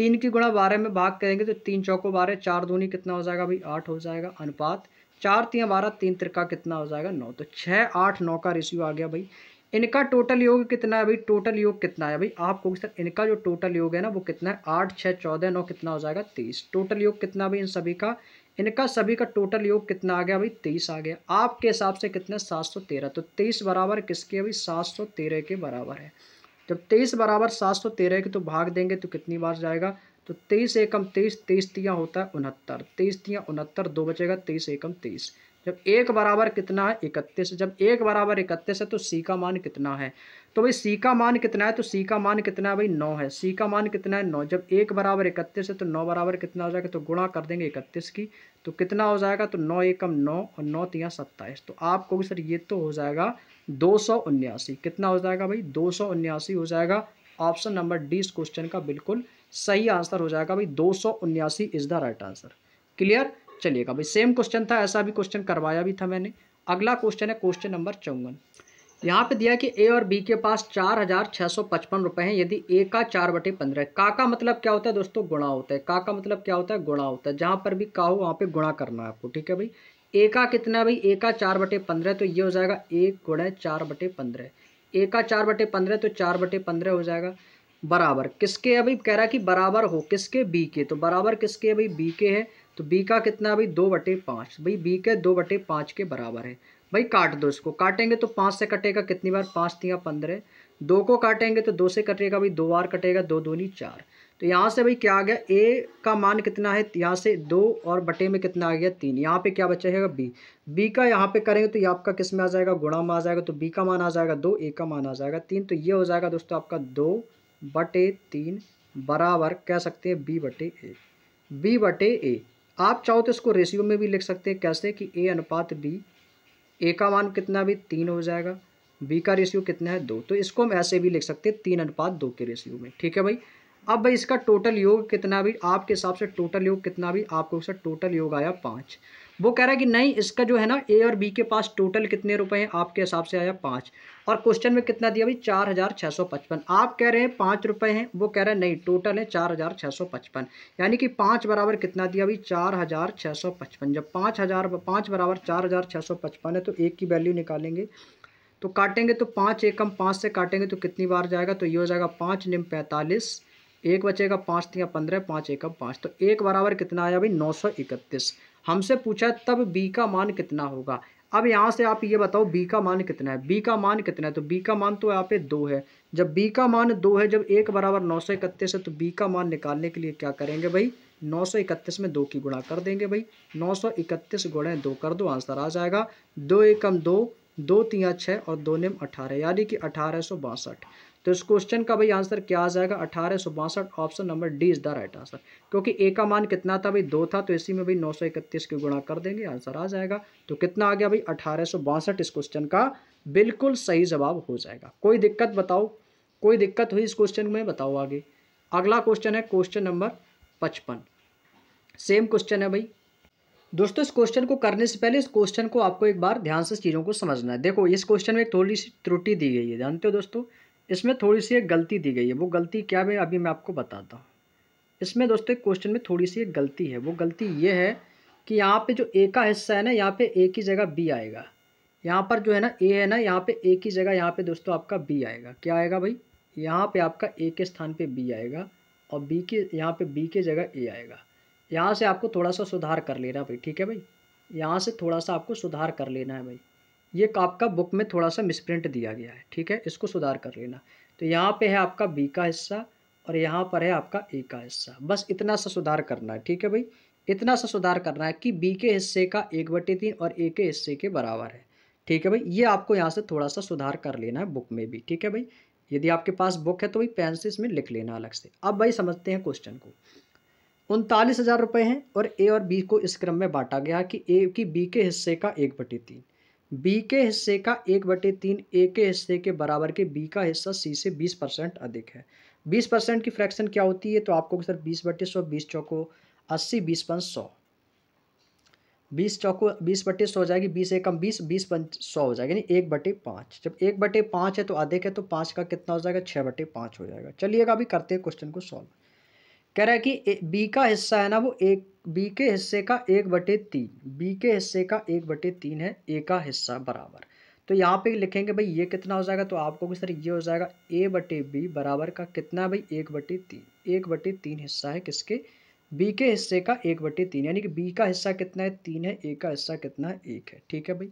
3 की गुणा 12 में भाग करेंगे तो 3 चौको 12, 4 दूनी कितना हो जाएगा भाई 8 हो जाएगा अनुपात। 4 तिया 12, 3 त्रिका कितना हो जाएगा 9, तो 6, 8, 9 का रेशियो आ गया भाई। इनका टोटल योग कितना है भाई, टोटल योग कितना है भाई, आप कहोगे सर इनका जो टोटल योग है ना वो कितना है 8, 6, 14, 9 कितना हो जाएगा 30। टोटल योग कितना भाई इन सभी का, इनका सभी का टोटल योग कितना आ गया भाई 30 आ गया। आपके हिसाब से कितना 713, तो 23 बराबर किसके भाई 713 के बराबर है। जब 23 बराबर 713 के, तो भाग देंगे तो कितनी बार जाएगा, तो 23 एकम 23, 23 तिया होता है 69, 23 तिया 69, 2 बचेगा 23 एकम 23। जब 1 बराबर कितना है 31, जब 1 बराबर 31 है तो सी का मान कितना है, तो भाई सी का मान कितना है, तो सी का मान कितना है भाई 9 है। सी का मान कितना है 9, जब 1 बराबर 31 है तो 9 बराबर कितना हो जाएगा, तो गुणा कर देंगे 31 की, तो कितना हो जाएगा, तो 9 एकम 9 और 9 तिया 27, तो आपको सर ये तो हो जाएगा 279। कितना हो जाएगा भाई 279 हो जाएगा। ऑप्शन नंबर डी इस क्वेश्चन का बिल्कुल सही आंसर हो जाएगा भाई, 279 is the right answer. Clear, चलिएगा भाई सेम क्वेश्चन था, ऐसा भी क्वेश्चन करवाया भी था मैंने। अगला क्वेश्चन है क्वेश्चन नंबर 54। यहाँ पे दिया कि ए और बी के पास 4655 रुपये हैं, यदि ए का 4/15। का मतलब क्या होता है दोस्तों, गुणा होता है। का मतलब क्या होता है, गुणा होता है। जहाँ पर भी का हो वहाँ पे गुणा करना है आपको, ठीक है भाई। ए का कितना है भाई, ए का 4/15, तो ये हो जाएगा 1 गुणा 4/15। ए का 4/15 तो 4/15 हो जाएगा बराबर किसके है भाई, कह रहा है कि बराबर हो किसके, बी के, तो बराबर किसके है भाई बी के है। तो बी का कितना है भाई 2/5, भाई बी के 2/5 के बराबर है। भाई काट दो इसको। काटेंगे तो 5 से कटेगा कितनी बार, 5 3 15। 2 को काटेंगे तो 2 से कटेगा भाई 2 बार कटेगा, 2 दूनी 4। तो यहाँ से भाई क्या आ गया, ए का मान कितना है यहाँ से 2 और बटे में कितना आ गया 3। यहाँ पे क्या बचेगा बी। बी का यहाँ पे करेंगे तो ये आपका किस में आ जाएगा, गुणा में आ जाएगा। तो बी का मान आ जाएगा 2, ए का मान आ जाएगा 3। तो ये हो जाएगा दोस्तों आपका 2/3 बराबर कह सकते हैं बी बटे ए। आप चाहो तो इसको रेशियो में भी लिख सकते हैं, कैसे कि ए अनुपात बी, ए का मान कितना भी 3 हो जाएगा, बी का रेशियो कितना है 2। तो इसको हम ऐसे भी लिख सकते हैं 3:2 के रेशियो में। ठीक है भाई। अब भाई इसका टोटल योग कितना भी आपके हिसाब से, टोटल योग कितना भी आपको सर, टोटल योग आया 5। वो कह रहा है कि नहीं इसका जो है ना ए और बी के पास टोटल कितने रुपए हैं, आपके हिसाब से आया 5। और क्वेश्चन में कितना दिया भाई 4655। आप कह रहे हैं 5 रुपये हैं, वो कह रहे हैं नहीं टोटल है 4655। यानी कि 5 बराबर कितना दिया भाई 4655। जब 5 बराबर 4655 है तो एक की वैल्यू निकालेंगे तो काटेंगे तो 5 एकम 5 से काटेंगे तो कितनी बार जाएगा, तो ये हो जाएगा 5 निम 45, 1 बचेगा 5 3 15, 5 एकम 5। तो 1 बराबर कितना आया भाई 931। हमसे पूछा तब बी का मान कितना होगा। अब यहाँ से आप ये बताओ बी का मान कितना है, बी का मान कितना है। तो बी का मान तो यहाँ पे 2 है। जब बी का मान 2 है, जब 1 बराबर 931 है, तो बी का मान निकालने के लिए क्या करेंगे भाई 931 में 2 की गुणा कर देंगे भाई। 931 गुणे 2 कर दो, आंसर आ जाएगा 2 एकम 2, 2 3 6 और 2 निम 18, यानी कि 1862। तो इस क्वेश्चन का भाई आंसर क्या आ जाएगा 1862। Option number D is the right answer, क्योंकि ए का मान कितना था भाई 2 था, तो इसी में भाई 931 की गुणा कर देंगे, आंसर आ जाएगा। तो कितना आ गया भाई 1862। इस क्वेश्चन का बिल्कुल सही जवाब हो जाएगा। कोई दिक्कत बताओ, कोई दिक्कत हुई इस क्वेश्चन में बताओ। आगे अगला क्वेश्चन है क्वेश्चन नंबर 55। सेम क्वेश्चन है भाई। दोस्तों इस क्वेश्चन को करने से पहले इस क्वेश्चन को आपको एक बार ध्यान से चीज़ों को समझना है। देखो इस क्वेश्चन में थोड़ी सी त्रुटि दी गई है, जानते हो दोस्तों इसमें थोड़ी सी एक गलती दी गई है। वो गलती क्या है अभी मैं आपको बताता हूँ। इसमें दोस्तों एक क्वेश्चन में थोड़ी सी एक गलती है। वो गलती ये है कि यहाँ पे जो ए का हिस्सा है ना, यहाँ पे ए की जगह बी आएगा। यहाँ पर जो है ना ए है ना, यहाँ पे ए की जगह यहाँ पे दोस्तों आपका बी आएगा। क्या आएगा भाई, यहाँ पे आपका ए के स्थान पे बी आएगा और बी के यहाँ पे बी के जगह ए आएगा। यहाँ से आपको थोड़ा सा सुधार कर लेना भाई, ठीक है भाई। यहाँ से थोड़ा सा आपको सुधार कर लेना है भाई। ये आपका बुक में थोड़ा सा मिसप्रिंट दिया गया है, ठीक है, इसको सुधार कर लेना। तो यहाँ पे है आपका बी का हिस्सा और यहाँ पर है आपका ए का हिस्सा। बस इतना सा सुधार करना है, ठीक है भाई। इतना सा सुधार करना है कि बी के हिस्से का 1/3 और ए के हिस्से के बराबर है, ठीक है भाई। ये आपको यहाँ से थोड़ा सा सुधार कर लेना है बुक में भी, ठीक है भाई। यदि आपके पास बुक है तो भाई पेन से इसमें लिख लेना अलग से। अब भाई समझते हैं क्वेश्चन को। 39,000 रुपये हैं और ए और बी को इस क्रम में बांटा गया कि ए की बी के हिस्से का 1/3, बी के हिस्से का 1/3, ए के हिस्से के बराबर के बी का हिस्सा सी से 20% अधिक है। 20% की फ्रैक्शन क्या होती है, तो आपको सर 20/100, 20 चौको 80, 20 पंच 100, 20 चौको 20/100 हो जाएगी, 20 एकम 20, 20 पंच 100 हो जाएगी, यानी 1/5। जब 1/5 है तो अधिक है, तो 5 का कितना हो जाएगा 6/5 हो जाएगा। चलिएगा अभी करते हैं क्वेश्चन को सॉल्व। कह रहा है कि बी का हिस्सा है ना वो एक, बी के हिस्से का 1/3, बी के हिस्से का 1/3 है, ए का हिस्सा बराबर। तो यहाँ पे लिखेंगे भाई ये कितना हो जाएगा, तो आपको भी सर ये हो जाएगा a/b बराबर का कितना भाई 1/3। 1/3 हिस्सा है किसके, बी के हिस्से का 1/3, यानी कि बी का हिस्सा कितना है 3 है, ए का हिस्सा कितना है 1 है, ठीक है भाई।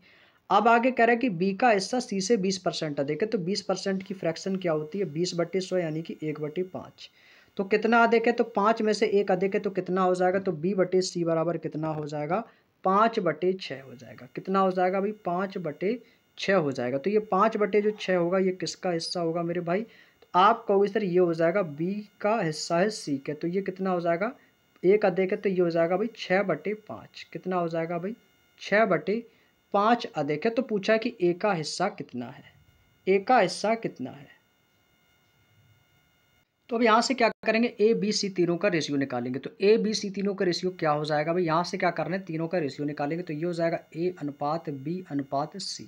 अब आगे कह रहा है कि बी का हिस्सा सी से 20% अधिक है, तो 20% की फ्रैक्शन क्या होती है 20/100, यानी कि 1/5। तो कितना अधिक है, तो 5 में से 1 अधिक है, तो कितना हो जाएगा, तो b/c बराबर कितना हो जाएगा 5/6 हो जाएगा। कितना हो जाएगा भाई 5/6 हो जाएगा। तो ये 5/6 होगा, ये किसका हिस्सा होगा मेरे भाई, तो आप कहोगे सर ये हो जाएगा b का हिस्सा है c के, तो ये कितना हो जाएगा 1 अधिक है, तो ये हो जाएगा भाई 6/5। कितना हो जाएगा भाई 6/5 अधिक है। तो पूछा कि a का हिस्सा कितना है, a का हिस्सा कितना है। तो अब यहाँ से क्या करेंगे, ए बी सी तीनों का रेशियो निकालेंगे। तो ए बी सी तीनों का रेशियो क्या हो जाएगा भाई, यहाँ से क्या करना है तीनों का रेशियो निकालेंगे। तो ये हो जाएगा a अनुपात b अनुपात c।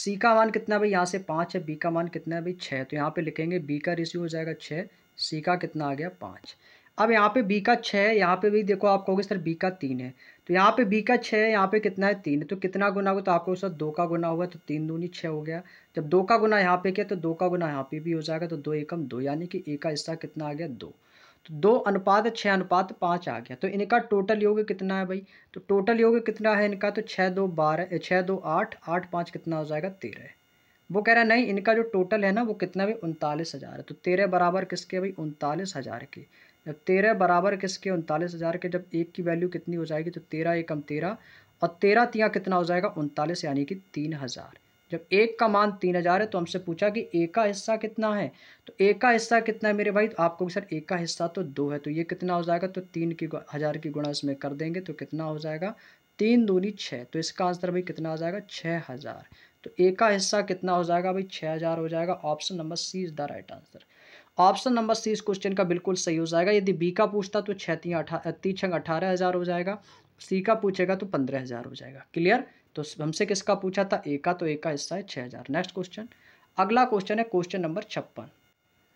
सी का मान कितना भाई यहाँ से 5 है, बी का मान कितना है भाई 6, तो यहाँ पे लिखेंगे b का रेशियो हो जाएगा 6, सी का कितना आ गया 5। अब यहाँ पे b का 6 है, यहाँ पे भी देखो आप कहोगे सर b का 3 है, तो यहाँ पे b का 6 है, यहाँ पे कितना है 3 है, तो कितना गुना होगा, तो आपको सर 2 का गुना होगा, तो 3 दूनी 6 हो गया। जब 2 का गुना यहाँ पे किया तो 2 का गुना यहाँ पे भी हो जाएगा, तो 2 एकम 2, यानी कि a का हिस्सा कितना आ गया 2। तो 2:6:5 आ गया। तो इनका टोटल योग कितना है भाई, तो टोटल योग कितना है इनका, तो 6×2 = 12, 6×2 = 8, 8×5 कितना हो जाएगा 13। वो कह रहा है नहीं, इनका जो टोटल है ना वो कितना भी 39,000 है। तो 13 बराबर किसके भाई 39,000 के। जब 13 बराबर किसके 39,000 के, जब एक की वैल्यू कितनी हो जाएगी, तो 13 × 1 = 13 और 13×3 कितना हो जाएगा 39 यानी कि 3,000। जब एक का मान 3,000 है तो हमसे पूछा कि एक का हिस्सा कितना है, तो एक का हिस्सा कितना है मेरे भाई, तो आपको सर एक का हिस्सा तो 2 है, तो ये कितना हो जाएगा, तो 3,000 की गुणा इसमें कर देंगे तो कितना हो जाएगा 3×2 = 6। तो इसका आंसर भाई कितना हो जाएगा 6,000। तो एक का हिस्सा कितना हो जाएगा भाई 6,000 हो जाएगा। Option number C is the right answer. Option number C इस क्वेश्चन का बिल्कुल सही हो जाएगा। यदि बी का पूछता तो 6×3 = 18,000 हो जाएगा, सी का पूछेगा तो 15,000 हो जाएगा। क्लियर। तो हमसे किसका पूछा था, ए का, तो ए का हिस्सा है 6,000। नेक्स्ट क्वेश्चन, अगला क्वेश्चन है क्वेश्चन नंबर 56।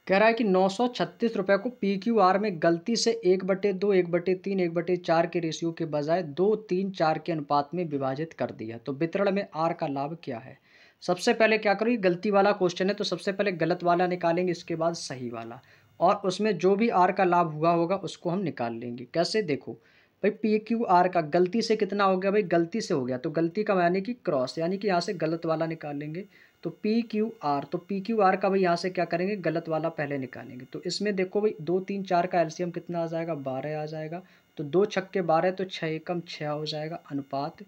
कह रहा है कि 936 रुपये को PQR में गलती से 1/2, 1/3, 1/4 के रेशियो के बजाय 2:3:4 के अनुपात में विभाजित कर दिया, तो वितरण में R का लाभ क्या है। सबसे पहले क्या करो, ये गलती वाला क्वेश्चन है तो सबसे पहले गलत वाला निकालेंगे, इसके बाद सही वाला, और उसमें जो भी R का लाभ हुआ होगा उसको हम निकाल लेंगे। कैसे, देखो भाई PQR का गलती से कितना हो गया भाई, गलती से हो गया तो गलती का यानी कि क्रॉस, यानी कि यहाँ से गलत वाला निकालेंगे। तो PQR, तो PQR का भाई यहाँ से क्या करेंगे, गलत वाला पहले निकालेंगे। तो इसमें देखो भाई 2, 3, 4 का एलसीएम कितना आ जाएगा 12 आ जाएगा। तो 2 × 6 = 12, तो 6×1 = 6 हो जाएगा अनुपात।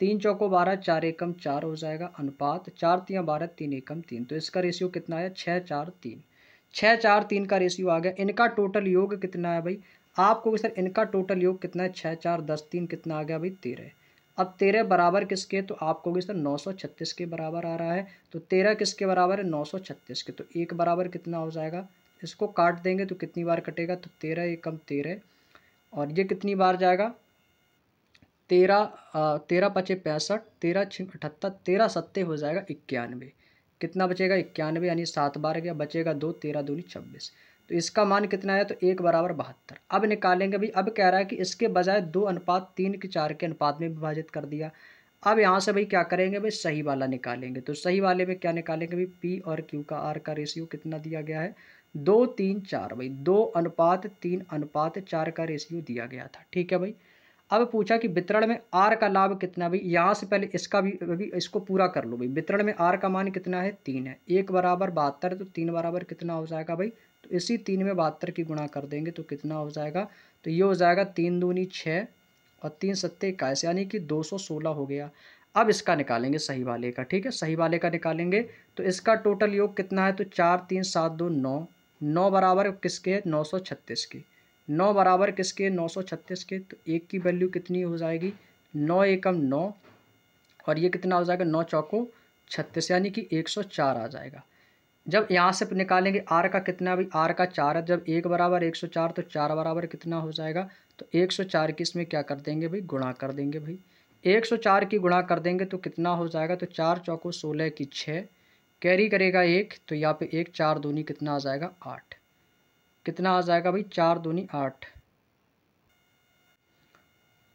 3×4 = 12, 4×1 = 4 हो जाएगा अनुपात। 4×3 = 12, 3×1 = 3। तो इसका रेशियो कितना है 6×4×3, 6×4×3 का रेशियो आ गया। इनका टोटल योग कितना है भाई, आपको सर इनका टोटल योग कितना है 6×4 = 10, 3 कितना आ गया भाई 13। अब 13 बराबर किसके, तो आपको सर 936 के बराबर आ रहा है। तो 13 किसके बराबर है 936 के, तो 1 बराबर कितना हो जाएगा, इसको काट देंगे तो कितनी बार कटेगा, तो 13×1 = 13 और ये कितनी बार जाएगा 13, 13×5 = 65, 13×6 = 78, 13×7 हो जाएगा 91। कितना बचेगा 91, यानी 7 बार गया, बचेगा 2, 13×2 = 26। तो इसका मान कितना है, तो 1 बराबर 72। अब निकालेंगे भाई, अब कह रहा है कि इसके बजाय 2:3 के 4 के अनुपात में विभाजित कर दिया। अब यहाँ से भाई क्या करेंगे भाई, सही वाला निकालेंगे। तो सही वाले में क्या निकालेंगे भाई, P और Q का R का रेशियो कितना दिया गया है 2:3:4, भाई 2:3:4 का रेशियो दिया गया था। ठीक है भाई। अब पूछा कि वितरण में R का लाभ कितना, भाई यहाँ से पहले इसका भी इसको पूरा कर लो भाई। वितरण में R का मान कितना है 3 है, 1 बराबर 72, तो 3 बराबर कितना हो जाएगा भाई, तो इसी 3 में 72 की गुणा कर देंगे तो कितना हो जाएगा, तो ये हो जाएगा 3×2 = 6 और 3×7 = 21, यानी कि 216 हो गया। अब इसका निकालेंगे सही वाले का। ठीक है, सही वाले का निकालेंगे तो इसका टोटल योग कितना है, तो 4, 3, 7, 2, 9, 9 बराबर किसके है 936 के, 9 बराबर किसके 936 के। तो 1 की वैल्यू कितनी हो जाएगी 9×1 = 9 और ये कितना हो जाएगा 9×4 = 36, यानी कि 104 आ जाएगा। जब यहाँ से निकालेंगे R का कितना, भाई R का 4 है, जब 1 बराबर 104 तो 4 बराबर कितना हो जाएगा, तो 104 की इसमें क्या कर देंगे भाई, गुणा कर देंगे भाई। 104 की गुणा कर देंगे तो कितना हो जाएगा, तो 4×4 = 16 कैरी करेगा 1, तो यहाँ पे 1, 4×2 कितना आ जाएगा 8, कितना आ जाएगा भाई 4×2 = 8,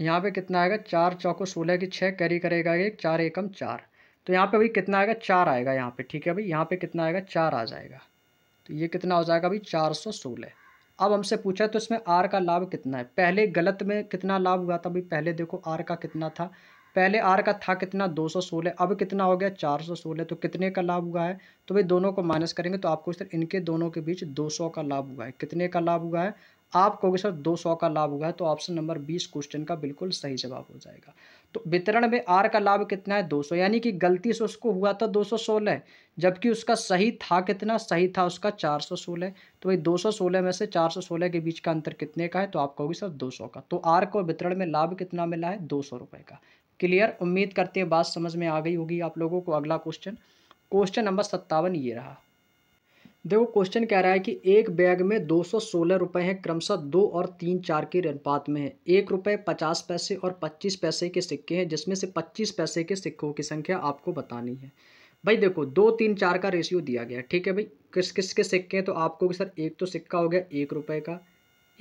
यहाँ पे कितना आएगा 4×4 = 16 कैरी करेगा 1, 4×1 = 4, तो यहाँ पे भाई कितना आएगा 4 आएगा यहाँ पे। ठीक है भाई, यहाँ पे कितना आएगा 4 आ जाएगा। तो ये कितना हो जाएगा भाई 416। अब हमसे पूछा तो इसमें R का लाभ कितना है, पहले गलत में कितना लाभ हुआ था भाई, पहले देखो R का कितना था, पहले R का था कितना 216, अब कितना हो गया 416, तो कितने का लाभ हुआ है, तो भाई दोनों को माइनस करेंगे तो आपको सर इनके दोनों के बीच 200 का लाभ हुआ है। कितने का लाभ हुआ है, आप कहोगे सर 200 का लाभ हुआ है। तो ऑप्शन नंबर 20 क्वेश्चन का बिल्कुल सही जवाब हो जाएगा। तो वितरण में R का लाभ कितना है 200, यानी कि गलती से उसको हुआ था 216, जबकि उसका सही था कितना, सही था उसका 416। तो भाई 216 में से 416 के बीच का अंतर कितने का है, तो आप कहोगे सर 200 का। तो R को वितरण में लाभ कितना मिला है 200 रुपये का। क्लियर, उम्मीद करते हैं बात समझ में आ गई होगी आप लोगों को। अगला क्वेश्चन, क्वेश्चन नंबर 57 ये रहा। देखो क्वेश्चन कह रहा है कि एक बैग में 216 रुपये हैं, क्रमशः 2 और 3×4 के अनुपात में है। 1 रुपये 50 पैसे और 25 पैसे के सिक्के हैं, जिसमें से 25 पैसे के सिक्कों की संख्या आपको बतानी है। भाई देखो 2, 3, 4 का रेशियो दिया गया। ठीक है भाई, किस किस के सिक्के हैं, तो आपको सर एक तो सिक्का हो गया 1 रुपये का,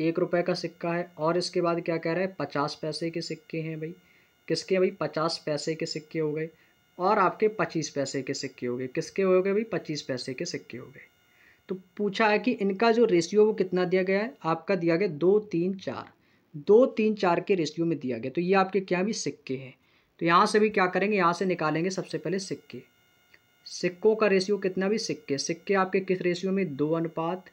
1 रुपये का सिक्का है, और इसके बाद क्या कह रहा है 50 पैसे के सिक्के हैं भाई, किसके भाई 50 पैसे के सिक्के हो गए, और आपके 25 पैसे के सिक्के हो गए, किसके हो गए भाई 25 पैसे के सिक्के हो गए। तो पूछा है कि इनका जो रेशियो वो कितना दिया गया है, आपका दिया गया 2 3 4, 2 3 4 के रेशियो में दिया गया। तो ये आपके क्या भी सिक्के हैं, तो यहाँ से भी क्या करेंगे, यहाँ से निकालेंगे सबसे पहले सिक्के, सिक्कों का रेशियो कितना भी, सिक्के सिक्के आपके किस रेशियो में, 2 अनुपात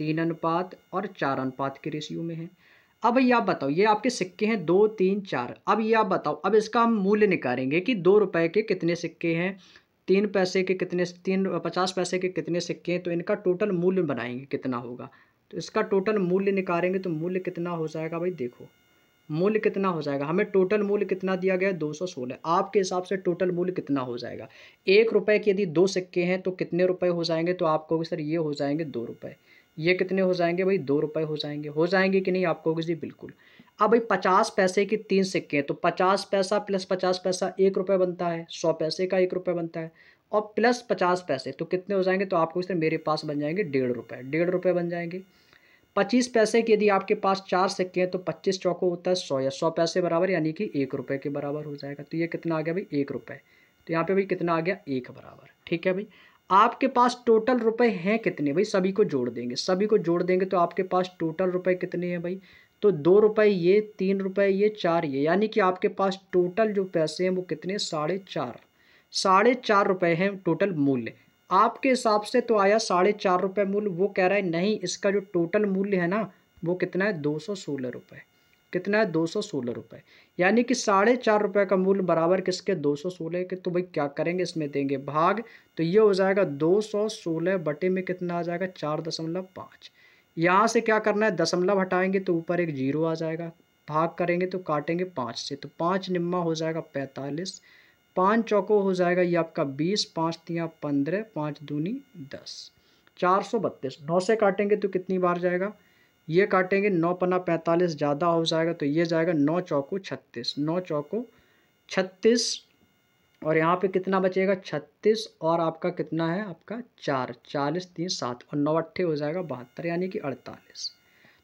3 अनुपात और 4 अनुपात के रेशियो में है। अब ये आप बताओ, ये आपके सिक्के हैं 2 3 4। अब ये आप बताओ, अब इसका हम मूल्य निकालेंगे कि 2 रुपए के कितने सिक्के हैं, 3 पैसे के कितने, 3 50 पैसे के कितने सिक्के हैं। तो इनका टोटल मूल्य बनाएंगे कितना होगा, तो इसका टोटल मूल्य निकालेंगे। तो मूल्य कितना हो जाएगा भाई, देखो मूल्य कितना हो जाएगा, हमें टोटल मूल्य कितना दिया गया है 216। आपके हिसाब से टोटल मूल्य कितना हो जाएगा, 1 रुपये के यदि 2 सिक्के हैं तो कितने रुपए हो जाएंगे। तो आप कहोगे सर ये हो जाएंगे 2 रुपये, ये कितने हो जाएंगे भाई, 2 रुपये हो जाएंगे कि नहीं, आप कहोगे जी बिल्कुल। अब भाई 50 पैसे के 3 सिक्के हैं, तो 50 पैसा प्लस 50 पैसा 1 रुपये बनता है, 100 पैसे का 1 रुपये बनता है, और प्लस 50 पैसे तो कितने हो जाएंगे। तो आपको सर मेरे पास बन जाएंगे 1.5 रुपये, 1.5 रुपये बन जाएंगे। 25 पैसे के यदि आपके पास 4 सिक्के हैं तो 25 चौको होता है 100, या 100 पैसे बराबर यानी कि 1 रुपये के बराबर हो जाएगा। तो ये कितना आ गया भाई, 1 रुपये। तो यहाँ पे भाई कितना आ गया, 1 बराबर, ठीक है भाई। आपके पास टोटल रुपए हैं कितने भाई, सभी को जोड़ देंगे, सभी को जोड़ देंगे। तो आपके पास टोटल रुपए कितने हैं भाई, तो 2 रुपये ये, 3 रुपये ये, 4 ये, यानी कि आपके पास टोटल जो पैसे हैं वो कितने, 4.5 रुपये हैं टोटल मूल्य। आपके हिसाब से तो आया 4.5 रुपये मूल्य, वो कह रहा है नहीं इसका जो टोटल मूल्य है ना वो कितना है, 216 रुपये, कितना है 216 रुपये, यानी कि 4.5 रुपये का मूल्य बराबर किसके, 216 के। तो भाई क्या करेंगे, इसमें देंगे भाग, तो ये हो जाएगा 216 बटे में कितना आ जाएगा, 4.5। यहाँ से क्या करना है, दशमलव हटाएंगे तो ऊपर एक 0 आ जाएगा, भाग करेंगे तो काटेंगे 5 से, तो 5 निम्मा हो जाएगा 45, 5 चौको हो जाएगा ये आपका 20, 5 तिया 15, 5 दूनी 10, 432। 9 से काटेंगे तो कितनी बार जाएगा, ये काटेंगे 9 पन्ना 45 ज़्यादा हो जाएगा, तो ये जाएगा 9 चौको 36, 9 चौको 36, और यहाँ पे कितना बचेगा 36, और आपका कितना है, आपका 4 40 3 7, और 9 अट्ठे हो जाएगा 72 यानी कि 48।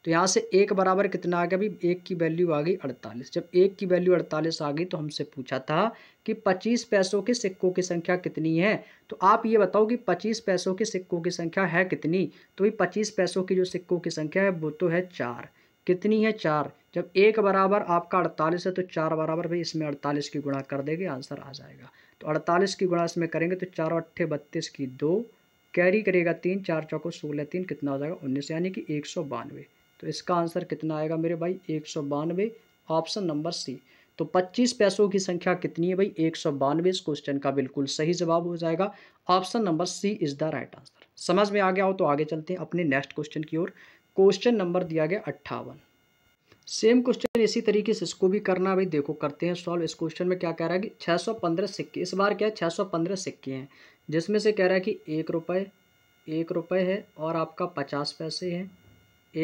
तो यहाँ से 1 बराबर कितना आ गया भाई, 1 की वैल्यू आ गई 48। जब 1 की वैल्यू 48 आ गई तो हमसे पूछा था कि 25 पैसों के सिक्कों की संख्या कितनी है। तो आप ये बताओ कि 25 पैसों के सिक्कों की संख्या है कितनी, तो ये 25 पैसों की जो सिक्कों की संख्या है वो तो है 4, कितनी है 4। जब 1 बराबर आपका 48 है तो 4 बराबर भाई इसमें 48 की गुणा कर देंगे, आंसर आ जाएगा। तो 48 की गुणा इसमें करेंगे तो 4 अट्ठे 32 की 2 कैरी करेगा 3, 4 चौको 16, 3 कितना हो जाएगा 19 यानी कि 192। तो इसका आंसर कितना आएगा मेरे भाई, 192, ऑप्शन नंबर सी। तो 25 पैसों की संख्या कितनी है भाई, 192, इस क्वेश्चन का बिल्कुल सही जवाब हो जाएगा, option number C is the right answer. समझ में आ गया हो तो आगे चलते हैं अपने नेक्स्ट क्वेश्चन की ओर। क्वेश्चन नंबर दिया गया 58, सेम क्वेश्चन इसी तरीके से इसको भी करना भाई। देखो करते हैं सॉल्व। इस क्वेश्चन में क्या कह रहा है कि 615 सिक्के, इस बार क्या है 615 सिक्के हैं, जिसमें से कह रहा है कि 1 रुपये है और आपका 50 पैसे हैं,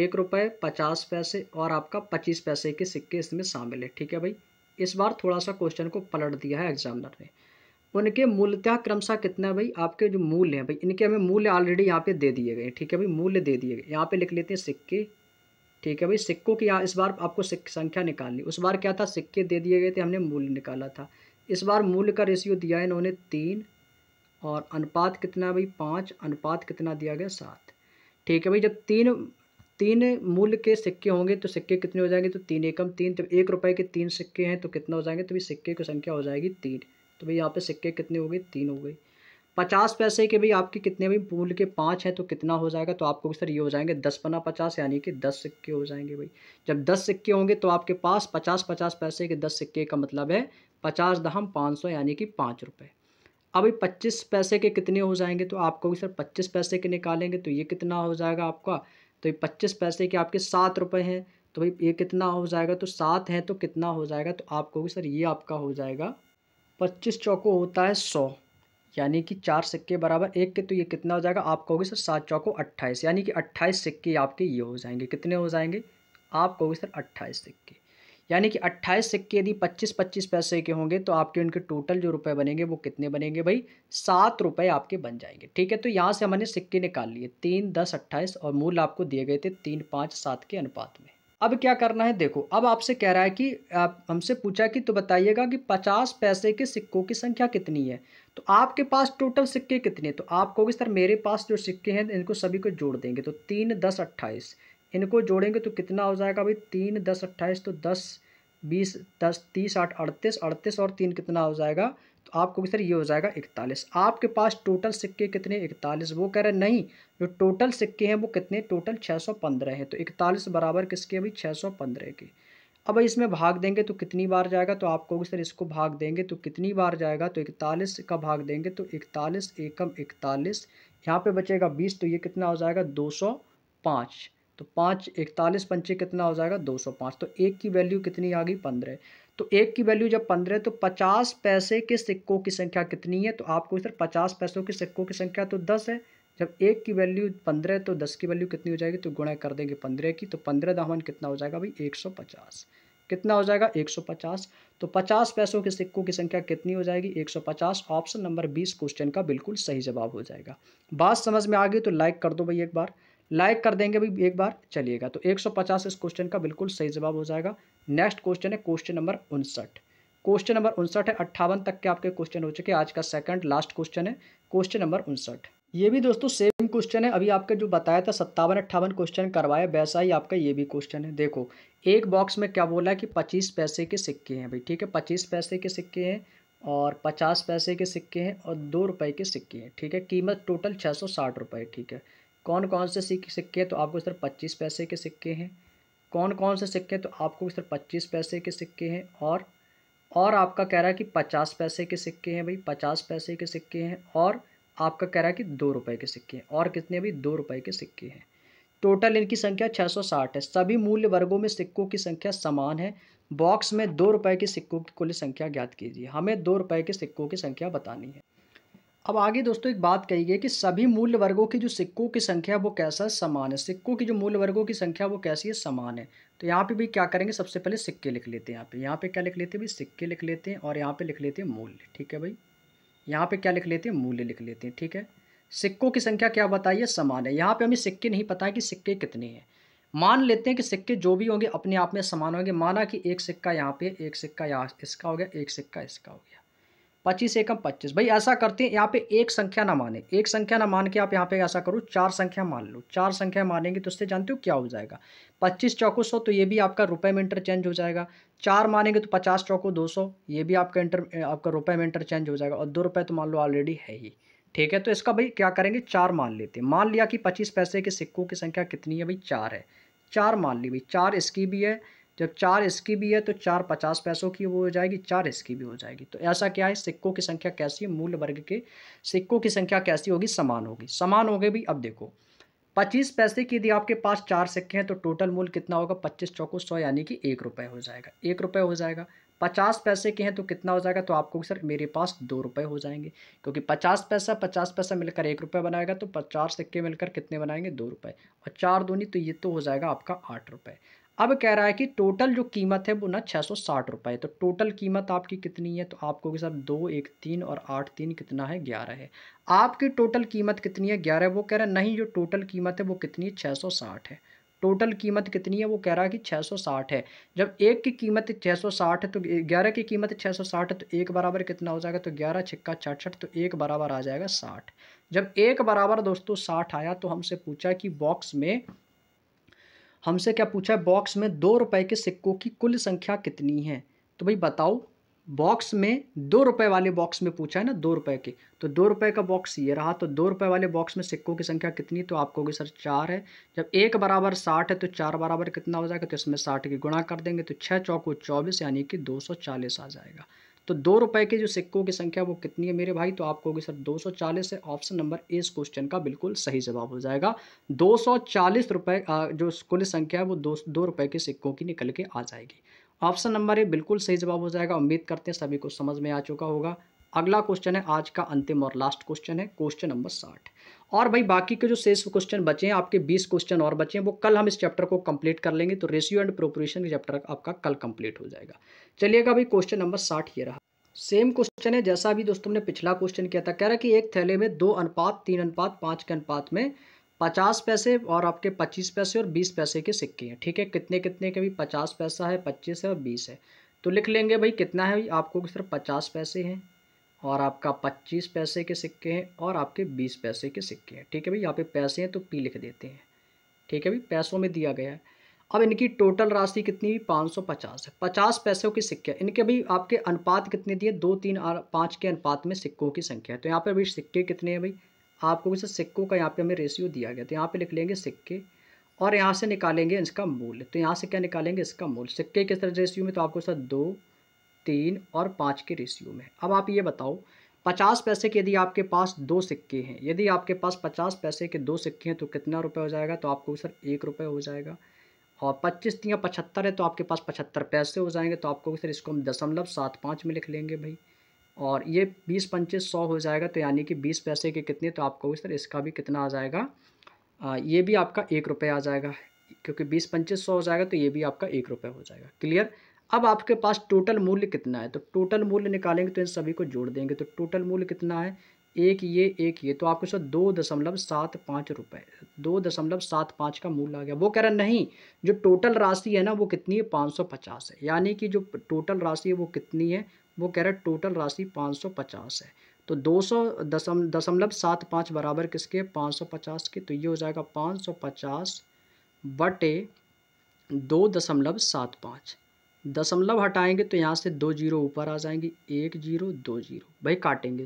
1 रुपये 50 पैसे और आपका 25 पैसे के सिक्के इसमें शामिल है। ठीक है भाई, इस बार थोड़ा सा क्वेश्चन को पलट दिया है एग्जामिनर ने। उनके मूल्यतः क्रमशः कितना है भाई, आपके जो मूल्य हैं भाई इनके हमें मूल्य ऑलरेडी यहाँ पे दे दिए गए। ठीक है भाई, मूल्य दे दिए गए, यहाँ पे लिख लेते हैं सिक्के। ठीक है भाई, सिक्कों की इस बार आपको संख्या निकालनी। उस बार क्या था, सिक्के दे दिए गए थे, हमने मूल्य निकाला था। इस बार मूल्य का रेशियो दिया है इन्होंने 3, और अनुपात कितना है भाई 5, अनुपात कितना दिया गया 7। ठीक है भाई, जब 3 मूल्य के सिक्के होंगे तो सिक्के कितने हो जाएंगे, तो 3 एकम 3, तो 1 रुपये के 3 सिक्के हैं तो कितना हो जाएंगे, तो भाई सिक्के की संख्या हो जाएगी 3। तो भाई यहाँ पे सिक्के कितने हो गए, 3 हो गए। 50 पैसे के भाई आपके कितने, भाई मूल्य के 5 हैं तो कितना हो जाएगा, तो आपको सर ये हो जाएंगे 10 पन्ना 50 यानी कि 10 सिक्के हो जाएंगे भाई। जब 10 सिक्के होंगे तो आपके पास 50 50 पैसे के 10 सिक्के का मतलब है 50 दहम 500 यानी कि 5 रुपये। अब 25 पैसे के कितने हो जाएंगे, तो आपको सर 25 पैसे के निकालेंगे तो ये कितना हो जाएगा आपका, तो ये 25 पैसे के आपके 7 रुपये हैं, तो भाई ये कितना हो जाएगा, तो 7 है तो कितना हो जाएगा, तो आप कहोगे सर ये आपका हो जाएगा 25 चौको होता है 100 यानी कि 4 सिक्के बराबर 1 के, तो ये कितना हो जाएगा, आप कहोगे सर 7 चौको 28 यानी कि 28 सिक्के आपके ये हो जाएंगे। कितने हो जाएंगे, आप कहोगे सर 28 सिक्के, यानी कि 28 सिक्के यदि 25 पैसे के होंगे तो आपके उनके टोटल जो रुपए बनेंगे वो कितने बनेंगे भाई, 7 रुपये आपके बन जाएंगे। ठीक है, तो यहाँ से हमने सिक्के निकाल लिए 3 10 28 और मूल आपको दिए गए थे 3 5 7 के अनुपात में। अब क्या करना है देखो, अब आपसे कह रहा है कि आप हमसे पूछा कि तो बताइएगा कि 50 पैसे के सिक्कों की संख्या कितनी है, तो आपके पास टोटल सिक्के कितने हैं, तो आप कहोगे सर मेरे पास जो सिक्के हैं इनको सभी को जोड़ देंगे, तो 3, 10, 28 इनको जोड़ेंगे तो कितना हो जाएगा भाई, 3, 10, 28 तो 10, 20, 10, 30, 8, 38, 38 और 3 कितना हो जाएगा, तो आपको सर ये हो जाएगा 41। आपके पास टोटल सिक्के कितने 41, वो कह रहे नहीं जो टोटल सिक्के हैं वो कितने, टोटल 615 हैं, तो 41 बराबर किसके भाई 615 के। अब इसमें भाग देंगे तो कितनी बार जाएगा, तो आपको सर इसको भाग देंगे तो कितनी बार जाएगा, तो 41 का भाग देंगे तो 41 एकम 41, यहाँ पे बचेगा 20, तो ये कितना हो जाएगा 205, तो 5, 41, 5 कितना हो जाएगा 205, तो एक की वैल्यू कितनी आ गई 15। तो एक की वैल्यू जब 15 तो 50 पैसे के सिक्कों की संख्या कितनी है, तो आपको सर 50 पैसों के सिक्कों की संख्या तो 10 है, जब एक की वैल्यू 15 तो 10 की वैल्यू कितनी हो जाएगी, तो गुणा कर देंगे 15 की, तो 15 दामन कितना हो जाएगा भाई 150, कितना हो जाएगा 150। तो 50 पैसों के सिक्कों की संख्या कितनी हो जाएगी 150। ऑप्शन नंबर 20 क्वेश्चन का बिल्कुल सही जवाब हो जाएगा। बात समझ में आ गई तो लाइक कर दो भाई, एक बार लाइक कर देंगे भाई, एक बार चलिएगा। तो 150 इस क्वेश्चन का बिल्कुल सही जवाब हो जाएगा। नेक्स्ट क्वेश्चन है क्वेश्चन नंबर 59। क्वेश्चन नंबर 59 है, 58 तक के आपके क्वेश्चन हो चुके हैं। आज का सेकंड लास्ट क्वेश्चन है क्वेश्चन नंबर 59। ये भी दोस्तों सेम क्वेश्चन है, अभी आपके जो बताया था 57, 58 क्वेश्चन करवाया, वैसा ही आपका ये भी क्वेश्चन है। देखो एक बॉक्स में क्या बोला है कि 25 पैसे के सिक्के हैं भाई, ठीक है 25 पैसे के सिक्के हैं और 50 पैसे के सिक्के हैं और 2 रुपए के सिक्के हैं, ठीक है कीमत टोटल 660 रुपये, ठीक है। कौन कौन से सिक्के, तो आपको सर 25 पैसे के सिक्के हैं। कौन कौन से सिक्के, तो आपको सर 25 पैसे के सिक्के हैं और आपका कह रहा है कि 50 पैसे के सिक्के हैं भाई, 50 पैसे के सिक्के हैं और आपका कह रहा है कि 2 रुपए के सिक्के हैं और कितने भाई 2 रुपए के सिक्के हैं। टोटल इनकी संख्या 660 है। सभी मूल्य वर्गों में सिक्कों की संख्या समान है। बॉक्स में 2 रुपए के सिक्कों की कुल संख्या ज्ञात कीजिए। हमें 2 रुपए के सिक्कों की संख्या बतानी है। अब आगे दोस्तों एक बात कही गई कि सभी मूल्य वर्गों की जो सिक्कों की संख्या वो कैसा समान है, सिक्कों की जो मूल्य वर्गों की संख्या वो कैसी है, समान है। तो यहाँ पे भी क्या करेंगे, सबसे पहले सिक्के लिख लेते हैं। यहाँ पे क्या लिख लेते हैं भाई, सिक्के लिख लेते हैं और यहाँ पे लिख लेते हैं मूल्य, ठीक है भाई। यहाँ पे क्या लिख लेते हैं, मूल्य लिख लेते हैं, ठीक है। सिक्कों की संख्या क्या बताइए, समान है। यहाँ पे हमें सिक्के नहीं पता है कि सिक्के कितने हैं। मान लेते हैं कि सिक्के जो भी होंगे अपने आप में समान होंगे। माना कि एक सिक्का यहाँ पे, एक सिक्का यहाँ इसका हो गया, एक सिक्का इसका हो गया। 25 एकम 25 भाई, ऐसा करते हैं यहाँ पे एक संख्या ना माने, एक संख्या ना मान के आप यहाँ पे ऐसा करो 4 संख्या मान लो। 4 संख्या मानेंगे तो उससे जानते हो क्या हो जाएगा, 25 चौको 100, तो ये भी आपका रुपए में इंटरचेंज हो जाएगा। 4 मानेंगे तो 50 चौको 200, ये भी आपका आपका रुपए में इंटरचेंज हो जाएगा। और 2 रुपये तो मान लो ऑलरेडी है ही, ठीक है। तो इसका भाई क्या करेंगे, 4 मान लेते हैं। मान लिया कि 25 पैसे के सिक्कों की संख्या कितनी है भाई, 4 है। 4 मान ली भाई, 4 इसकी भी है, जब 4 इसकी भी है तो 4 50 पैसों की वो हो जाएगी, 4 इसकी भी हो जाएगी। तो ऐसा क्या है, सिक्कों की संख्या कैसी है, मूल वर्ग के सिक्कों की संख्या कैसी होगी, समान होगी। समान हो गए भी। अब देखो 25 पैसे की यदि आपके पास 4 सिक्के हैं तो टोटल मूल्य कितना होगा, 25 चौको 100 यानी कि 1 रुपये हो जाएगा, 1 रुपये हो जाएगा। 50 पैसे के हैं तो कितना हो जाएगा, तो आपको सर मेरे पास 2 रुपये हो जाएंगे, क्योंकि 50 पैसा 50 पैसा मिलकर 1 रुपये बनाएगा, तो 4 सिक्के मिलकर कितने बनाएंगे, 2 रुपये और 4 दूनी तो ये तो हो जाएगा आपका 8 रुपये। अब कह रहा है कि टोटल जो कीमत है वो ना 660 रुपये, तो टोटल कीमत आपकी कितनी है, तो आपको सर 2, 1, 3 और 8, 3 कितना है 11 है। आपकी टोटल कीमत कितनी है, 11 है। वो कह रहा है नहीं जो टोटल कीमत है वो कितनी है, 660 है। टोटल कीमत कितनी है, वो कह रहा है कि 660 है। जब एक की कीमत 660 है तो 11 की कीमत 660 है, तो 1 बराबर कितना हो जाएगा, तो 11 छक्का 66, तो 1 बराबर आ जाएगा 60। जब 1 बराबर दोस्तों 60 आया तो हमसे पूछा कि बॉक्स में 2 रुपए के सिक्कों की कुल संख्या कितनी है। तो भाई बताओ, बॉक्स में 2 रुपए वाले बॉक्स में पूछा है ना, 2 रुपए के, तो 2 रुपए का बॉक्स ये रहा, तो 2 रुपए वाले बॉक्स में सिक्कों की संख्या कितनी, तो आपको होगी सर 4 है। जब 1 बराबर 60 है तो 4 बराबर कितना हो जाएगा, तो इसमें 60 की गुणा कर देंगे तो 6 चौको 24 यानी कि 240 आ जाएगा। तो 2 रुपए के जो सिक्कों की संख्या वो कितनी है मेरे भाई, तो आपको होगी सर 240 है। ऑप्शन नंबर ए इस क्वेश्चन का बिल्कुल सही जवाब हो जाएगा। 240 रुपये जो कुल संख्या है वो 2 रुपए के सिक्कों की निकल के आ जाएगी। ऑप्शन नंबर ए बिल्कुल सही जवाब हो जाएगा। उम्मीद करते हैं सभी को समझ में आ चुका होगा। अगला क्वेश्चन है, आज का अंतिम और लास्ट क्वेश्चन है क्वेश्चन नंबर 60। और भाई बाकी के जो शेष क्वेश्चन बचे हैं, आपके 20 क्वेश्चन और बचे हैं, वो कल हम इस चैप्टर को कंप्लीट कर लेंगे। तो रेशियो एंड प्रोपोर्शन चैप्टर आपका कल कंप्लीट हो जाएगा। चलिएगा भाई, क्वेश्चन नंबर 60 ये रहा। सेम क्वेश्चन है जैसा भी दोस्तों हमने पिछला क्वेश्चन किया था। कह रहा कि एक थैले में 2 अनुपात 3 अनुपात 5 के अनुपात में 50 पैसे और आपके 25 पैसे और 20 पैसे के सिक्के हैं। ठीक है, कितने के भी 50 पैसा है, 25 है और 20 है। तो लिख लेंगे भाई कितना है, आपको सिर्फ 50 पैसे हैं और आपका 25 पैसे के सिक्के हैं और आपके 20 पैसे के सिक्के हैं। ठीक है भाई, यहाँ पे पैसे हैं तो पी लिख देते हैं। ठीक है भाई, पैसों में दिया गया है। अब इनकी टोटल राशि कितनी, 550 है। 50 पैसों के सिक्के, इनके भी आपके अनुपात कितने दिए, 2, 3 और 5 के अनुपात में सिक्कों की संख्या है। तो यहाँ पर भाई सिक्के कितने हैं भाई, आपको वैसे सिक्कों का यहाँ पे हमें रेशियो दिया गया। तो यहाँ पे लिख लेंगे सिक्के और यहाँ से निकालेंगे इसका मूल्य। तो यहाँ से क्या निकालेंगे, इसका मूल्य सिक्के किस तरह रेशियो में, तो आपको सर 2, 3 और 5 के रेशियो में। अब आप ये बताओ 50 पैसे के यदि आपके पास 2 सिक्के हैं, यदि आपके पास 50 पैसे के 2 सिक्के हैं तो कितना रुपये हो जाएगा, तो आपको सर 1 रुपये हो जाएगा। और 25 3 75 है तो आपके पास 75 पैसे हो जाएंगे। तो आपको सर इसको हम 0.75 में लिख लेंगे भाई। और ये 20 पंचे 100 हो जाएगा। तो यानी कि 20 पैसे के कितने, तो आपको सर इसका भी कितना आ जाएगा, ये भी आपका 1 रुपया आ जाएगा, क्योंकि 20 पंचे 100 हो जाएगा तो ये भी आपका 1 रुपया हो जाएगा। क्लियर। अब आपके पास टोटल मूल्य कितना है, तो टोटल मूल्य निकालेंगे तो इन सभी को जोड़ देंगे। तो टोटल मूल्य कितना है, एक ये, तो आपको सर 2.75 रुपये 2.75 का मूल्य आ गया। वो कह रहा नहीं, जो टोटल राशि है ना वो कितनी है, 550 है। यानी कि जो टोटल राशि है वो कितनी है, वो कह रहा है टोटल राशि 550 है। तो 2.75 बराबर किसके, 550 के। तो ये हो जाएगा 550/2.75। दशमलव हटाएंगे तो यहाँ से 2 जीरो ऊपर आ जाएंगी, 1 0 2 0 भाई। काटेंगे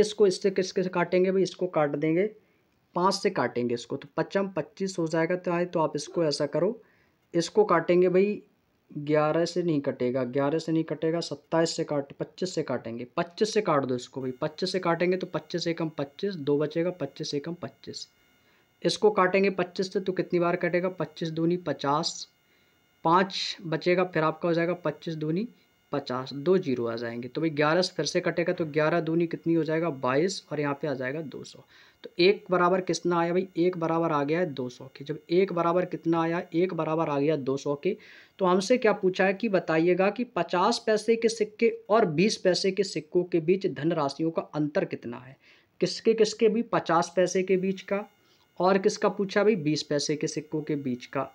इसको, इससे किसके से काटेंगे भाई, इसको काट देंगे 5 से काटेंगे इसको, तो 5 25 हो जाएगा। तो आप इसको ऐसा करो, इसको काटेंगे भाई 11 से नहीं कटेगा, 27 से 25 से काटेंगे, 25 से काट दो इसको भाई, 25 से काटेंगे तो 25 एकम 25 2 बचेगा, 25 एकम 25 इसको काटेंगे 25 से तो कितनी बार कटेगा, 25 दूनी 50 5 बचेगा, फिर आपका हो जाएगा 25 दूनी 50 2 जीरो आ जाएंगे। तो भाई 11 से फिर से कटेगा तो 11 दूनी कितनी हो जाएगा, 22 और यहाँ पे आ जाएगा 200। तो 1 बराबर कितना आया भाई, 1 बराबर आ गया है 200 के। जब 1 बराबर कितना आया, 1 बराबर आ गया 200 के। तो हमसे क्या पूछा है कि बताइएगा कि 50 पैसे के सिक्के और 20 पैसे के सिक्कों के बीच धन राशियों का अंतर कितना है। किसके भी, 50 पैसे के बीच का, और किसका पूछा भाई, 20 पैसे के सिक्कों के बीच का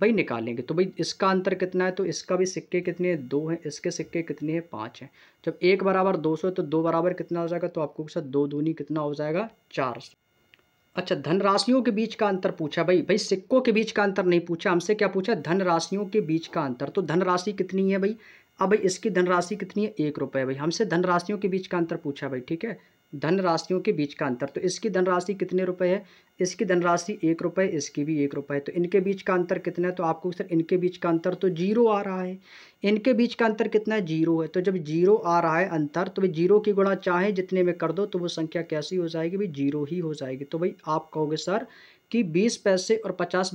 भाई निकालेंगे। तो भाई इसका अंतर कितना है, तो इसका भी सिक्के कितने हैं, 2 हैं, इसके सिक्के कितने हैं, 5 हैं। जब 1 बराबर 200 है तो 2 बराबर कितना हो जाएगा, तो आपको सर 2 दूनी कितना हो जाएगा, 400। अच्छा, धन राशियों के बीच का अंतर पूछा भाई, सिक्कों के बीच का अंतर नहीं पूछा, हमसे क्या पूछा, धन राशियों के बीच का अंतर। तो धन राशि कितनी है भाई, अब भाई इसकी धन राशि कितनी है, 1 रुपये भाई। हमसे धन राशियों के बीच का अंतर पूछा भाई, ठीक है, धन राशियों के बीच का अंतर। तो इसकी धनराशि कितने रुपए है, इसकी धनराशि 1 रुपये, इसकी भी 1 रुपये। तो इनके बीच का अंतर कितना है, तो आपको सर इनके बीच का अंतर तो 0 आ रहा है। इनके बीच का अंतर कितना है, 0 है। तो जब 0 आ रहा है अंतर, तो भाई 0 की गुणा चाहे जितने में कर दो तो वो संख्या कैसी हो जाएगी भाई, 0 ही हो जाएगी। तो भाई आप कहोगे सर कि 20 पैसे और 50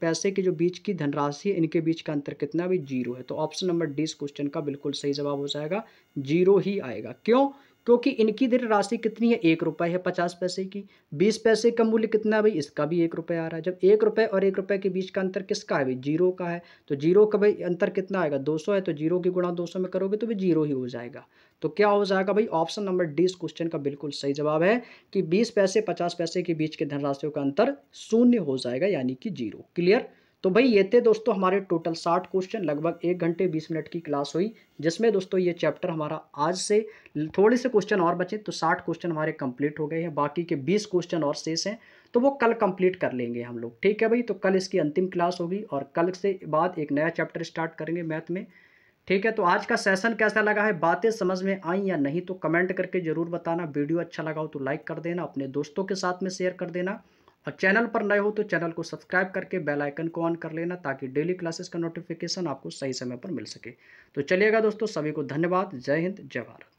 पैसे के जो बीच की धनराशि है, इनके बीच का अंतर कितना भी, 0 है। तो ऑप्शन नंबर डी इस क्वेश्चन का बिल्कुल सही जवाब हो जाएगा, 0 ही आएगा। क्यों, क्योंकि इनकी धन राशि कितनी है, 1 रुपये है 50 पैसे की। 20 पैसे का मूल्य कितना है भाई, इसका भी 1 रुपये आ रहा है। जब 1 रुपये और 1 रुपये के बीच का अंतर किसका है भाई, 0 का है। तो 0 का भाई अंतर कितना आएगा, 200 है। तो 0 की गुणा 200 में करोगे तो भाई 0 ही हो जाएगा। तो क्या हो जाएगा भाई, ऑप्शन नंबर डी इस क्वेश्चन का बिल्कुल सही जवाब है कि 20 पैसे 50 पैसे के बीच के धनराशियों का अंतर 0 हो जाएगा, यानी कि 0। क्लियर। तो भाई ये थे दोस्तों हमारे टोटल 60 क्वेश्चन। लगभग 1 घंटे 20 मिनट की क्लास हुई, जिसमें दोस्तों ये चैप्टर हमारा आज से थोड़े से क्वेश्चन और बचे, तो 60 क्वेश्चन हमारे कंप्लीट हो गए हैं। बाकी के 20 क्वेश्चन और शेष हैं, तो वो कल कंप्लीट कर लेंगे हम लोग। ठीक है भाई, तो कल इसकी अंतिम क्लास होगी और कल से बाद एक नया चैप्टर स्टार्ट करेंगे मैथ में। ठीक है, तो आज का सेशन कैसा लगा है, बातें समझ में आई या नहीं, तो कमेंट करके ज़रूर बताना। वीडियो अच्छा लगा हो तो लाइक कर देना, अपने दोस्तों के साथ में शेयर कर देना, और चैनल पर नए हो तो चैनल को सब्सक्राइब करके बेल आइकन को ऑन कर लेना, ताकि डेली क्लासेस का नोटिफिकेशन आपको सही समय पर मिल सके। तो चलिएगा दोस्तों, सभी को धन्यवाद। जय हिंद, जय भारत।